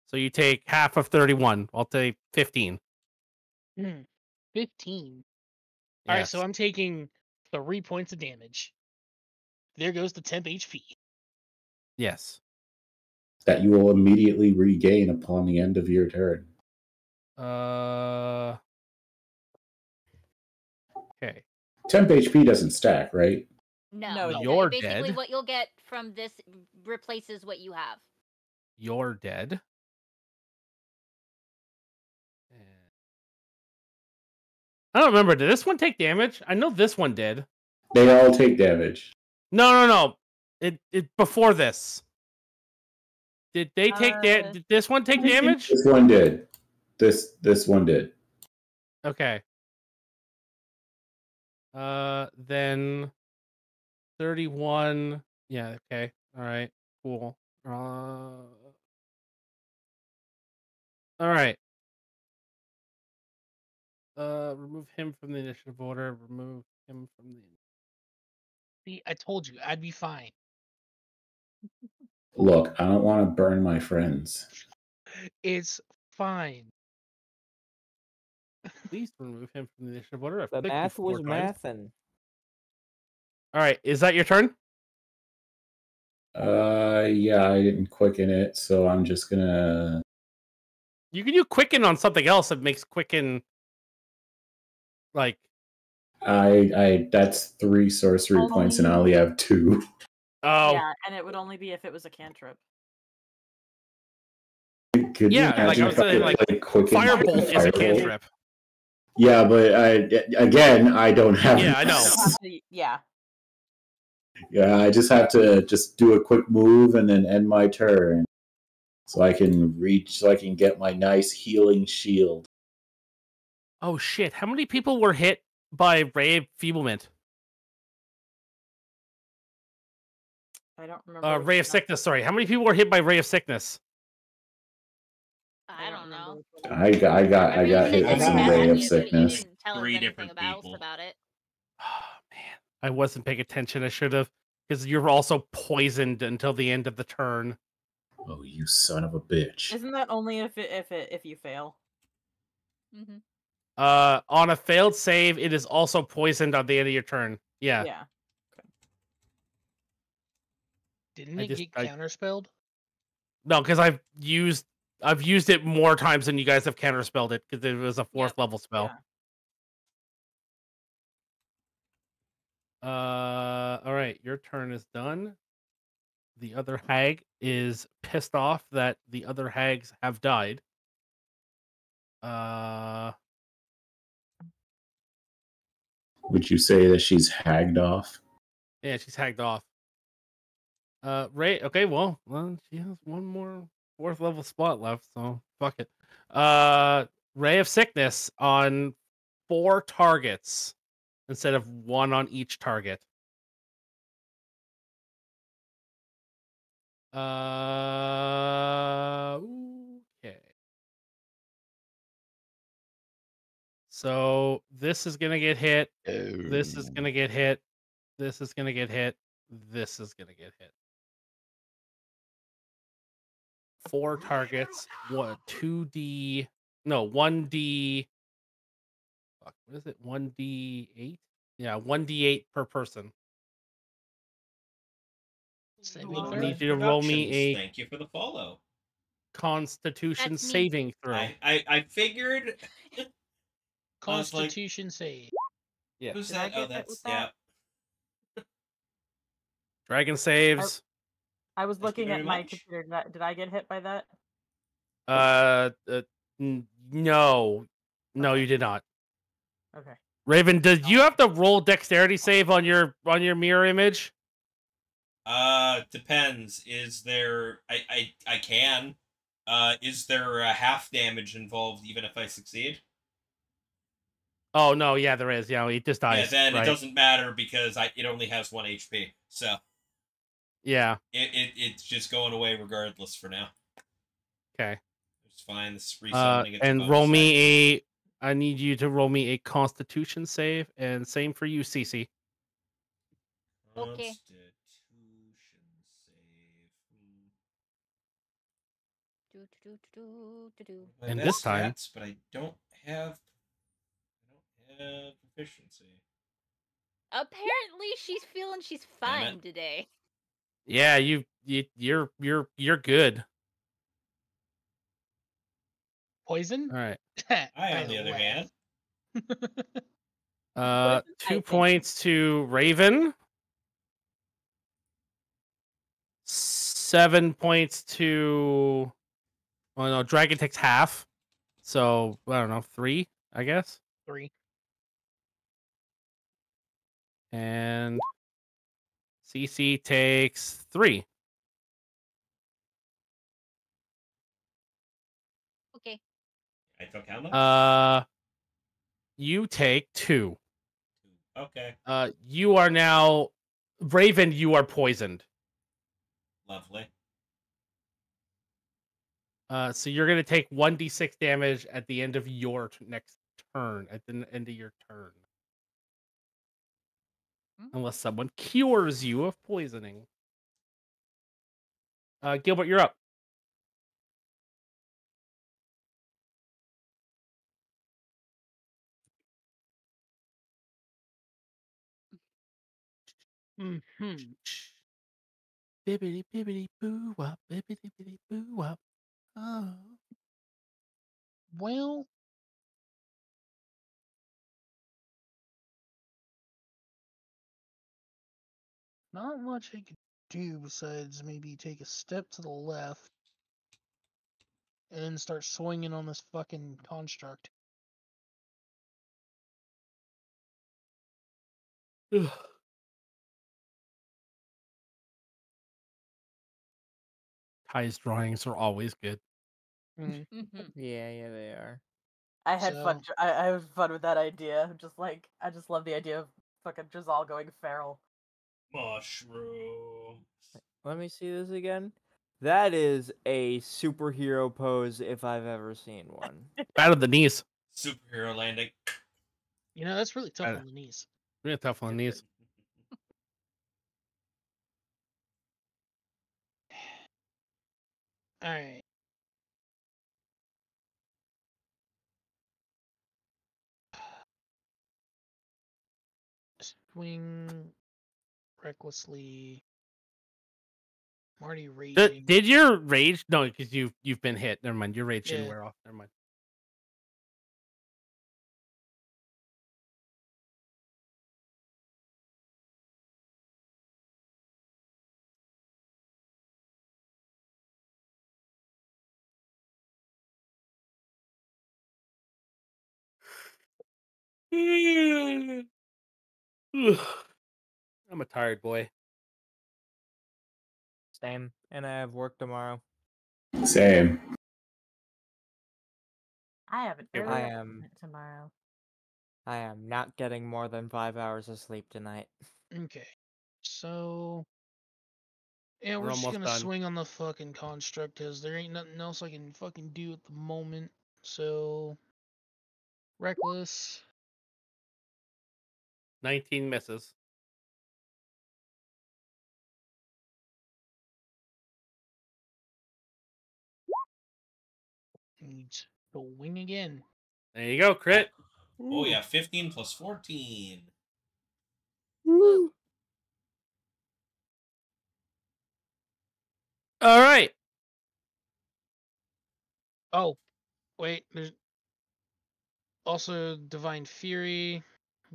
So, you take half of thirty-one. I'll take fifteen. Hmm. fifteen. Yes. Alright, so I'm taking three points of damage. There goes the temp H P. Yes. That you will immediately regain upon the end of your turn. Uh. Okay. Temp H P doesn't stack, right? No. no you're basically dead. Basically, what you'll get from this replaces what you have. You're dead. I don't remember. Did this one take damage? I know this one did. They all take damage. No, no, no. It it before this. Did they take uh, that? Did this one take damage? This one did. This this one did. Okay. Uh, then thirty-one. Yeah. Okay. All right. Cool. Uh. All right. Uh, remove him from the initiative order. Remove him from the. See, I told you, I'd be fine. Look, I don't want to burn my friends. It's fine. Please remove him from the initiative order. I've the math was mathin'. All right, is that your turn? Uh, yeah, I didn't quicken it, so I'm just gonna. You can do quicken on something else that makes quicken. Like, I, I, that's three sorcery only... points, and I only have two. Oh, yeah, and it would only be if it was a cantrip. Could yeah, like I was saying, like, like firebolt is firebolt? A cantrip. Yeah, but I again, I don't have. Yeah, I know. Yeah. Yeah, I just have to just do a quick move and then end my turn, so I can reach, so I can get my nice healing shield. Oh shit! How many people were hit by Ray of Feeblement? I don't remember. Uh, Ray of Sickness. Sorry, how many people were hit by Ray of Sickness? I don't know. I got, I got, I, I got hit by some Ray of Sickness. Three different people about it. I wasn't paying attention. I should have, because you're also poisoned until the end of the turn. Oh, you son of a bitch! Isn't that only if it, if it, if you fail? Mm-hmm. Uh, on a failed save, it is also poisoned on the end of your turn. Yeah. Yeah. Okay. Didn't it get counterspelled? No, because I've used I've used it more times than you guys have counterspelled it, because it was a fourth yep. level spell. Yeah. Uh, all right, your turn is done. The other hag is pissed off that the other hags have died. Uh, would you say that she's hagged off? Yeah, she's hagged off. Uh, right. Okay. Well, well, she has one more fourth level spot left, so fuck it. Uh, Ray of Sickness on four targets. Instead of one on each target. Uh, okay. So this is going to get hit. Oh. This is going to get hit. This is going to get hit. This is going to get hit. Four targets. What? two D. No, one D. What is it? one D eight? Yeah, one D eight per person. I need you to roll me a. Thank you for the follow. Constitution That's saving me. Throw. I, I, I figured. Constitution like... save. Yeah. Who's Did that? Oh, that's that? yeah. Dragon saves. I, I was looking at my much. computer. Did I, did I get hit by that? Uh, uh no, no, you did not. Okay. Raven, did you have to roll dexterity save on your on your mirror image? Uh, depends. Is there? I I I can. Uh, is there a half damage involved even if I succeed? Oh no! Yeah, there is. Yeah, it just dies. Yeah, then right? It doesn't matter because I it only has one H P. So. Yeah. It it it's just going away regardless for now. Okay. It's fine. This is resummoning. Uh, and roll me a. I need you to roll me a Constitution save, and same for you, Cece. Okay. Constitution save. Do, do, do, do. And this time, stats, but I don't have, I don't have proficiency. Apparently, she's feeling she's fine today. Yeah, you, you, you're, you're, you're good. Poison? All right. I, on the other hand. uh, two points to Raven. Seven points to... Well, no, Dragon takes half. So, I don't know, three, I guess? Three. And C C takes three. I took how much? Uh, you take two. Okay. Uh, you are now, Raven, you are poisoned. Lovely. Uh, so you're going to take one d six damage at the end of your next turn, at the end of your turn. Mm-hmm. Unless someone cures you of poisoning. Uh, Gilbert, you're up. Mm-hmm. Bibbidi bibbidi boo wop, bibbidi bibbidi boo wop. Oh. Well, not much I could do besides maybe take a step to the left and then start swinging on this fucking construct. Ugh. Ty's drawings are always good. Mm-hmm. yeah, yeah, they are. I had so... fun. I, I had fun with that idea. Just like I just love the idea of fucking Drizell going feral. Mushroom. Let me see this again. That is a superhero pose if I've ever seen one. Out of the knees. Superhero landing. You know that's really tough on the knees. Really tough on the knees. All right. Swing recklessly. I'm already raging. Did, did your rage? No, because you've you've been hit. Never mind. Your rage yeah. didn't wear off. Never mind. I'm a tired boy. Same. And I have work tomorrow. Same. I have an early I am, tomorrow. I am not getting more than five hours of sleep tonight. Okay. So... yeah, we're, we're just gonna done. swing on the fucking construct, because there ain't nothing else I can fucking do at the moment. So... reckless... nineteen misses. Needs the wing again. There you go, crit. Ooh. Oh yeah, fifteen plus fourteen. Woo. All right. Oh, wait. There's also Divine Fury.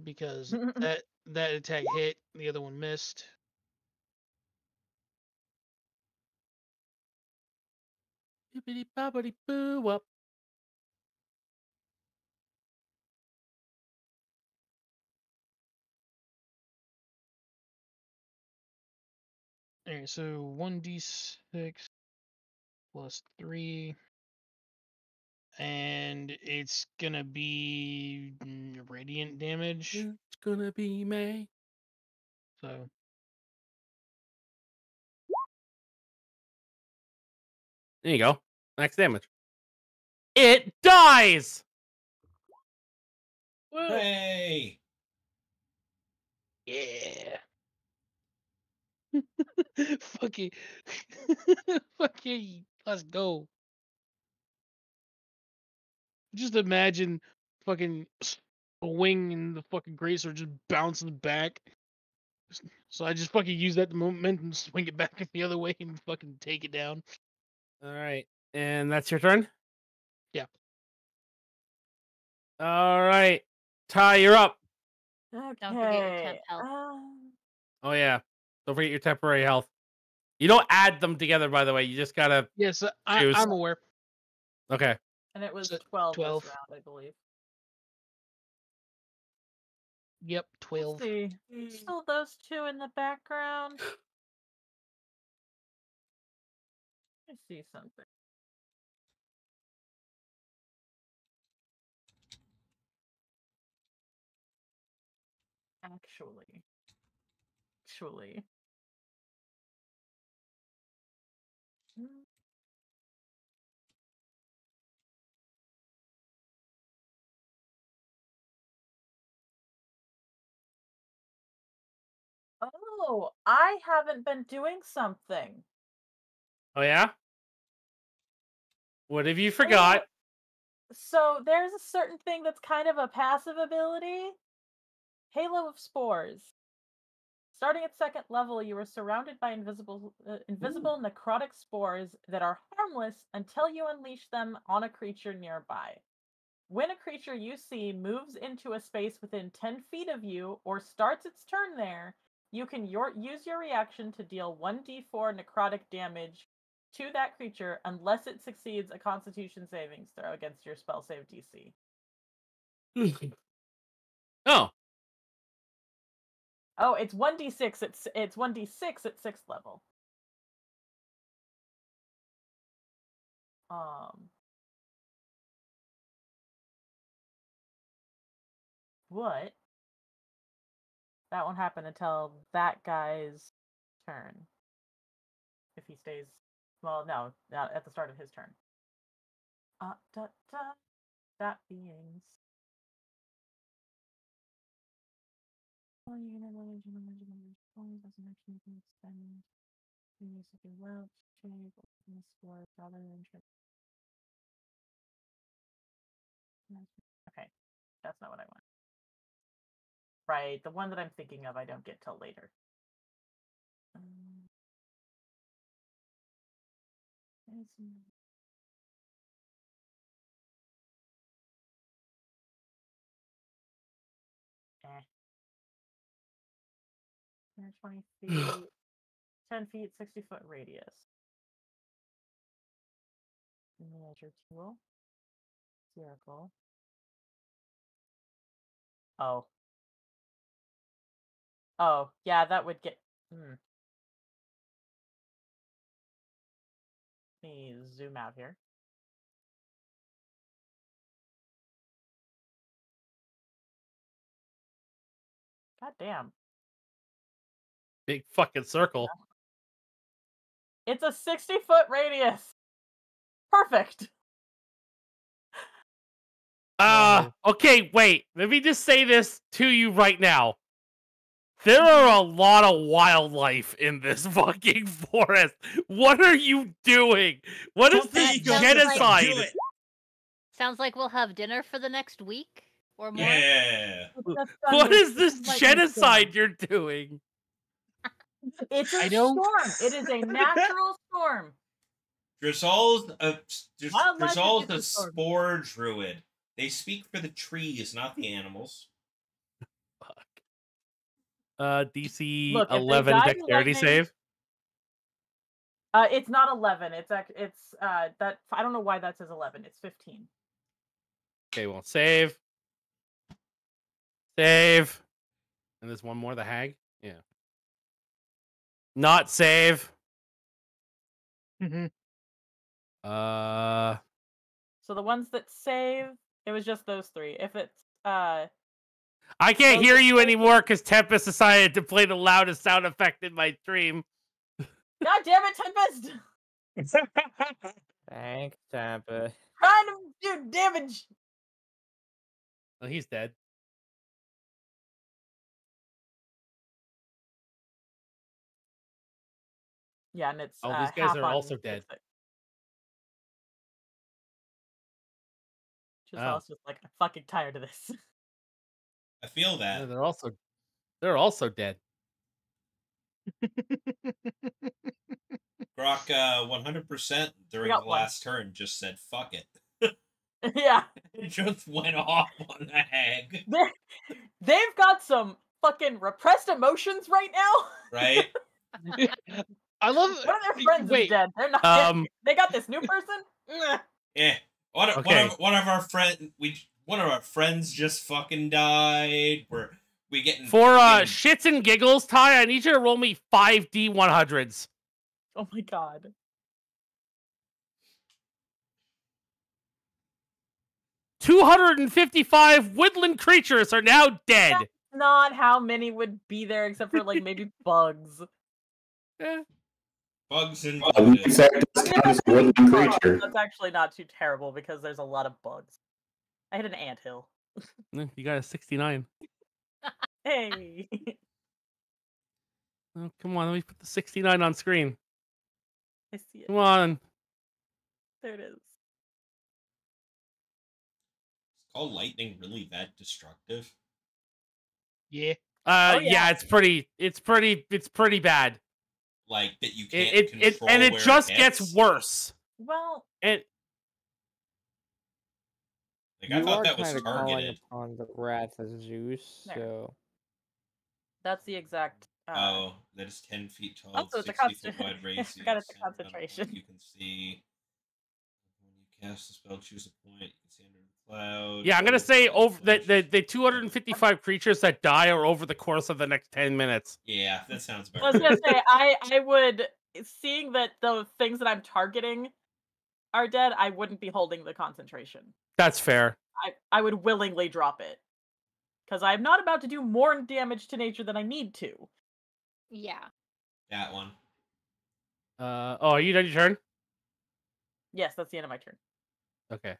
Because that that attack hit, the other one missed. Bibbidi bobbidi boo up. All right, so one d six plus three, and it's gonna be radiant damage. It's gonna be May. So. There you go. Max damage. It dies! Whoa. Hey! Yeah! Fuck it. Fuck it. Let's go. Just imagine fucking a wing and the fucking greaser just bouncing back. So I just fucking use that momentum, swing it back the other way, and fucking take it down. All right. And that's your turn? Yeah. All right. Ty, you're up. Okay. Don't forget your temp health. Oh, yeah. Don't forget your temporary health. You don't add them together, by the way. You just gotta. Yes, I, I'm aware. Okay. And it was twelve, twelve. This round, I believe. Yep, twelve. Let's see. Still those two in the background. I see something. Actually. Actually. Oh, I haven't been doing something. Oh, yeah? What have you forgot? So there's a certain thing that's kind of a passive ability. Halo of Spores. Starting at second level, you are surrounded by invisible uh, invisible Ooh. necrotic spores that are harmless until you unleash them on a creature nearby. When a creature you see moves into a space within ten feet of you or starts its turn there, you can your use your reaction to deal one d four necrotic damage to that creature unless it succeeds a Constitution savings throw against your spell save D C. Oh. Oh, it's one d six. It's it's one d six at sixth level. Um. What? That won't happen until that guy's turn. If he stays, well, no, not at the start of his turn. Uh, da, da, that beings. Okay, that's not what I want. Right, the one that I'm thinking of I don't get till later. Um, twenty feet, ten feet, sixty foot radius. Measure tool. Circle. Oh. Oh, yeah, that would get. Hmm. Let me zoom out here. God damn. Big fucking circle. It's a sixty foot radius. Perfect. Uh, okay, wait. Let me just say this to you right now. There are a lot of wildlife in this fucking forest. What are you doing? What is this genocide? Like, sounds like we'll have dinner for the next week or more. Yeah. What is this genocide you're doing? It's a storm. It is a natural storm. Drizell's a, Drizell's a spore druid. They speak for the trees, not the animals. Fuck. Uh, D C Look, eleven dexterity lightning, save. Uh, it's not eleven. It's it's uh that I don't know why that says eleven. It's fifteen. Okay, well, save, save, and there's one more. The hag. Yeah. Not save. Mm-hmm. Uh. So the ones that save, it was just those three. If it's uh. I can't hear you anymore because Tempest decided to play the loudest sound effect in my stream. God damn it, Tempest! Thanks, Tempest. Trying to do damage. Well, he's dead. Yeah, and it's oh, uh, these guys are also dead. Just oh. also like I'm fucking tired of this. I feel that. Yeah, they're also they're also dead. Grok uh one hundred percent during the last one. turn just said fuck it. Yeah. It just went off on the hag. They're, they've got some fucking repressed emotions right now. Right? I love one of their friends Wait, is dead. They're not um, dead. They got this new person? Yeah. One of, okay. one of one of our friend we One of our friends just fucking died. We're we getting for uh, shits and giggles, Ty. I need you to roll me five d one hundreds. Oh my god! Two hundred and fifty-five woodland creatures are now dead. That's not how many would be there, except for like maybe bugs. Yeah. Bugs and bugs. That's actually not too terrible because there's a lot of bugs. I hit an anthill. You got a sixty-nine. Hey. Oh, come on. Let me put the sixty-nine on screen. I see it. Come on. There it is. Is all lightning really that destructive? Yeah. Uh, oh, yeah. yeah, it's pretty, it's pretty, it's pretty bad. Like that you can't it, it, control it, and it where just it gets worse. Well, and like, I thought that was targeted on the wrath of Zeus. There. So that's the exact. Uh, oh, that is ten feet tall. Also, it's a concentration. I got it. The concentration. You can see when you cast the spell, choose a point. You can see under the cloud. Yeah, I'm gonna say over the the, the two hundred fifty-five creatures that die are over the course of the next ten minutes. Yeah, that sounds better. I was gonna say I I would, seeing that the things that I'm targeting are dead, I wouldn't be holding the concentration. That's fair. I, I would willingly drop it. Because I'm not about to do more damage to nature than I need to. Yeah. That one. Uh, oh, are you done your turn? Yes, that's the end of my turn. Okay.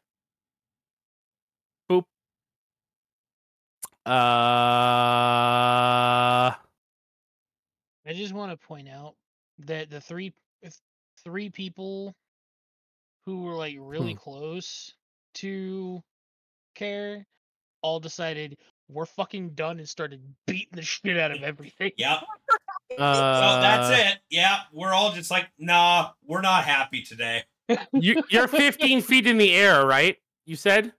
Boop. Uh... I just want to point out that the three, three people who were like really hmm. close to Care all decided we're fucking done and started beating the shit out of everything. Yep. Uh, so that's it. Yeah, we're all just like, nah, we're not happy today. You, you're fifteen feet in the air, right? You said? That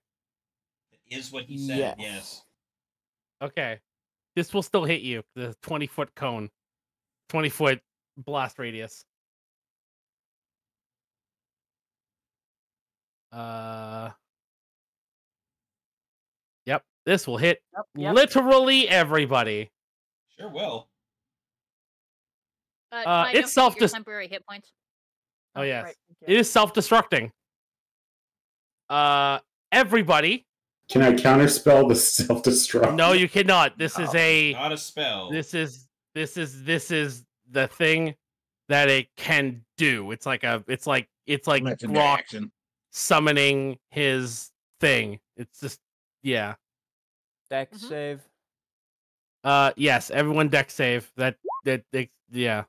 is what he said. Yes. yes. Okay. This will still hit you. The twenty foot cone, twenty foot blast radius. Uh. Yep, this will hit yep, yep. literally everybody. Sure will. Uh, uh, it's self temporary hit points. Oh, oh yes, right, it is self-destructing. Uh, everybody. Can I counterspell the self-destruct? No, you cannot. This no, is a not a spell. This is this is this is the thing that it can do. It's like a. It's like it's like Grok summoning his thing. It's just yeah. Dex mm-hmm. save. Uh, yes, everyone dex save. That that they, yeah.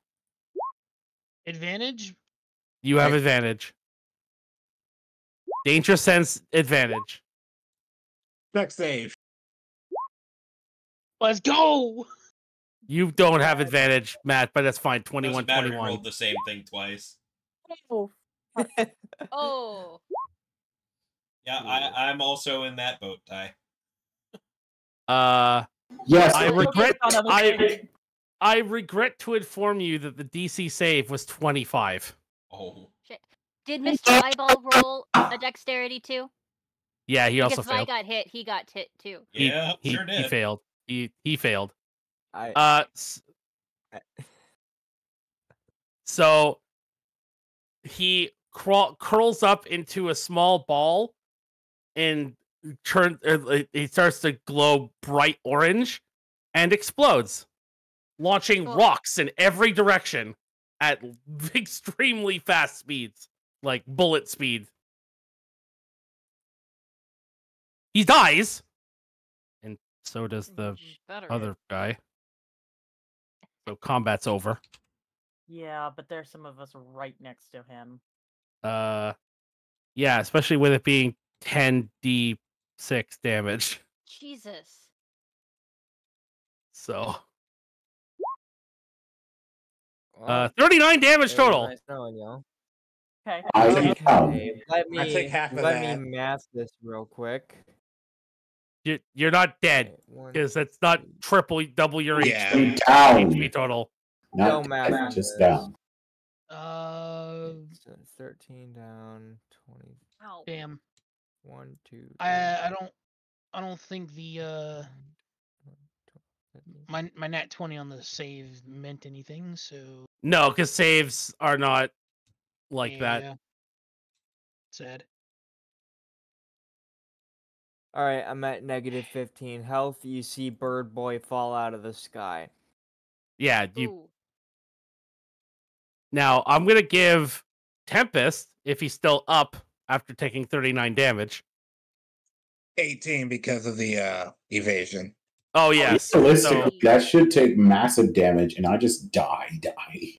Advantage? You have advantage. Danger sense advantage. Dex save. Let's go. You don't have advantage, Matt, but that's fine. twenty-one, twenty-one. Rolled the same thing twice. Oh. oh. Yeah, I, I'm also in that boat, Ty. Uh, yes, I regret. I I regret to inform you that the D C save was twenty-five. Oh shit! Did Mister Eyeball roll a dexterity too? Yeah, he also because failed. If I got hit, he got hit too. Yeah, he, he, sure did. He failed. He he failed. I, uh, I... so he crawl, curls up into a small ball. And turn, it starts to glow bright orange, and explodes, launching cool. rocks in every direction at extremely fast speeds, like bullet speed. He dies, and so does the Better. other guy. So combat's over. Yeah, but there's some of us right next to him. Uh, yeah, especially with it being ten d six damage. Jesus. So. Uh, thirty-nine damage total. Nice knowing y'all. Okay. okay. Let me, I take half of let that. me math this real quick. You, you're not dead. Because that's not triple, double your yeah. H P. Down. H P total. Not no math. Just down. Uh, thirteen down, twenty. Ow. Damn. One, two, three. I I don't I don't think the uh my my nat twenty on the save meant anything, so no, because saves are not like yeah. that. Sad. All right, I'm at negative fifteen health. You see Bird Boy fall out of the sky. Yeah. You... Ooh. Now I'm gonna give Tempest if he's still up. After taking thirty-nine damage. eighteen because of the uh, evasion. Oh yeah. Realistically, so, that should take massive damage, and I just die, die.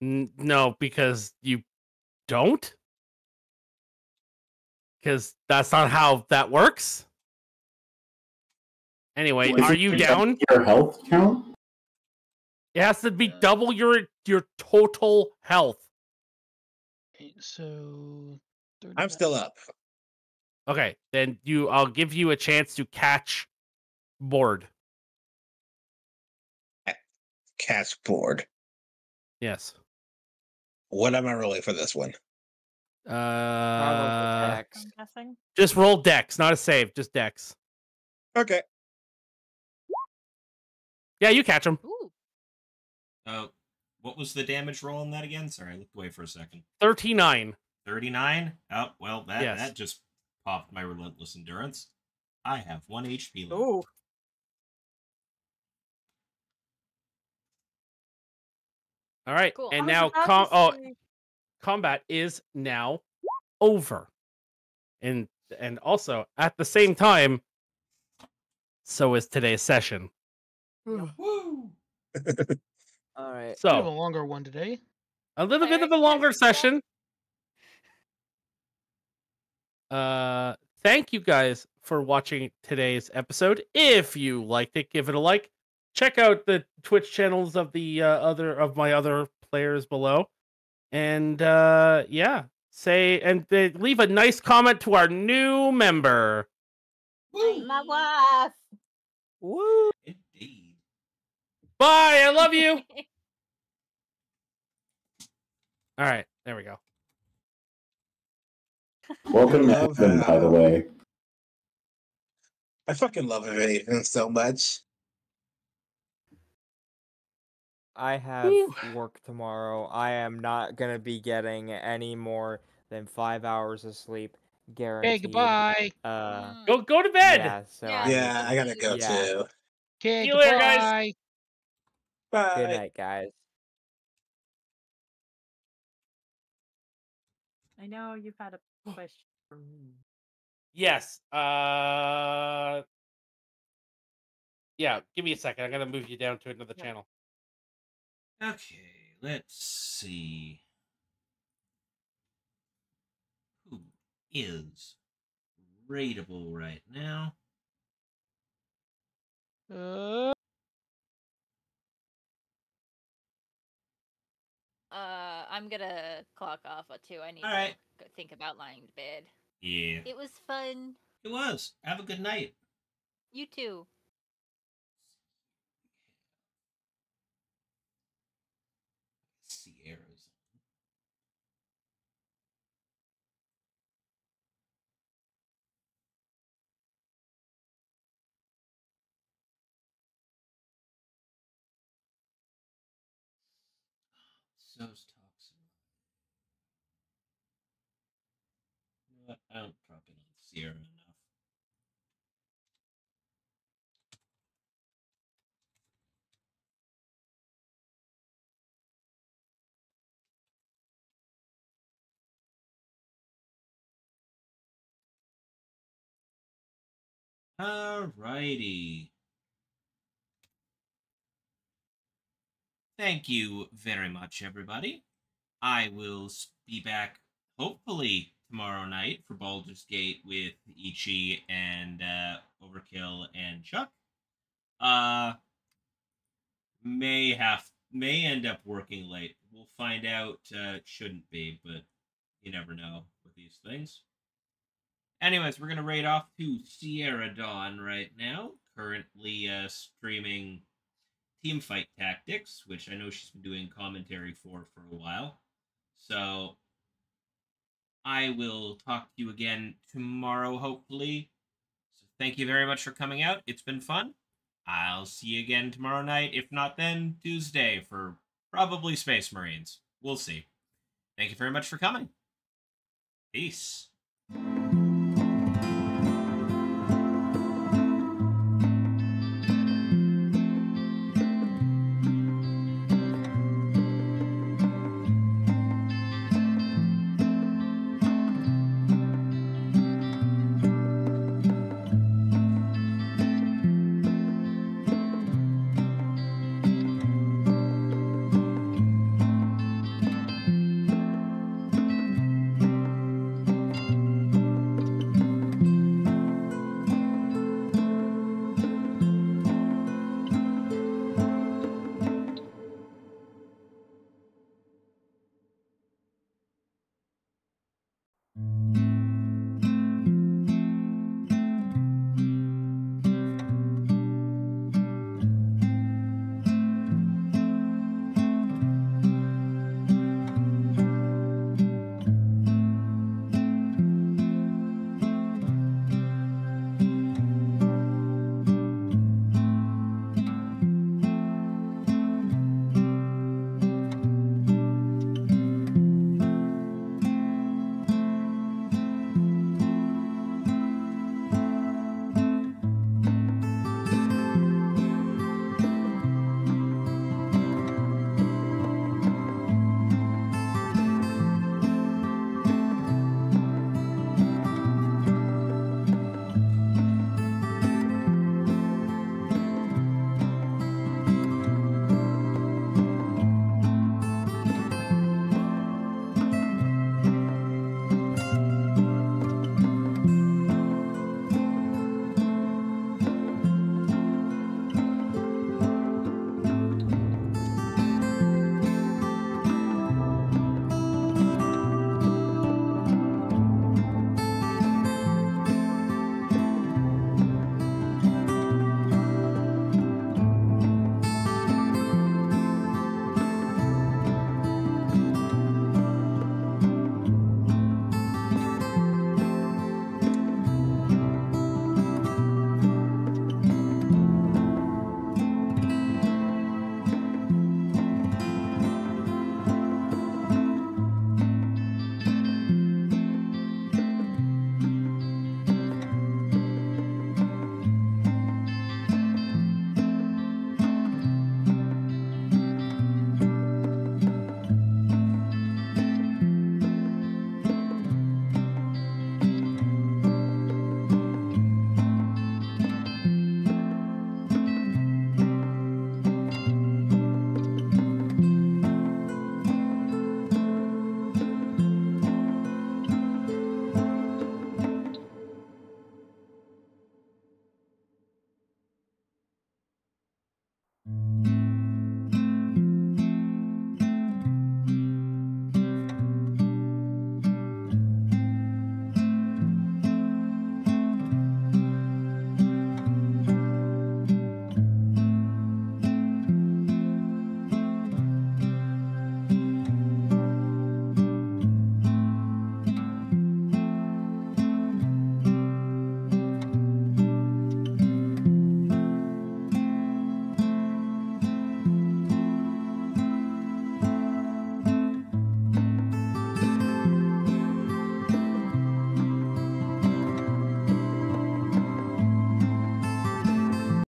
N no, because you don't. Because that's not how that works. Anyway, Wait, are you down? Your health count? It has to be double your your total health. So I'm still up. Okay, then you. I'll give you a chance to catch board. Catch board. Yes. What am I rolling for this one? Uh, dex. Just roll dex, not a save, just dex. Okay. Yeah, you catch him. Ooh. Uh, what was the damage roll on that again? Sorry, I looked away for a second. thirty-nine. thirty-nine? Oh, well, that, yes. that just popped my relentless endurance. I have one H P left. Oh. All right, cool. And now com oh, combat is now over. And, and also, at the same time, so is today's session. Woo! All right. So, we have a longer one today. A little bit of a longer session. Uh, thank you guys for watching today's episode. If you liked it, give it a like. Check out the Twitch channels of the uh, other of my other players below, and uh, yeah, say and they leave a nice comment to our new member. Woo. My wife. Woo. Indeed. Bye. I love you. All right, there we go. Welcome to heaven, by the way. I fucking love Raven so much. I have Whew. work tomorrow. I am not gonna be getting any more than five hours of sleep. Guaranteed. Hey, goodbye. Uh, go go to bed. Yeah, so yeah. I, yeah I gotta go yeah. too. Okay, See you later, guys. Bye. Good night, guys. I know you've had a question for me. Yes. Uh. Yeah. Give me a second. I'm gonna move you down to another yeah. channel. Okay. Let's see. Who is rateable right now? Uh. Uh, I'm gonna clock off at two. I need All to right. think about lying to bed. Yeah. It was fun. It was. Have a good night. You too. Sierra's. Those toxins. I don't probably need serum enough. All righty. Thank you very much, everybody. I will be back, hopefully, tomorrow night for Baldur's Gate with Ichi and uh, Overkill and Chuck. Uh, may have may end up working late. We'll find out. Uh, it shouldn't be, but you never know with these things. Anyways, we're going to raid off to Sierra Dawn right now. Currently uh, streaming Team Fight Tactics, which I know she's been doing commentary for for a while. So I will talk to you again tomorrow, hopefully. So thank you very much for coming out. It's been fun. I'll see you again tomorrow night. If not then, Tuesday for probably Space Marines. We'll see. Thank you very much for coming. Peace.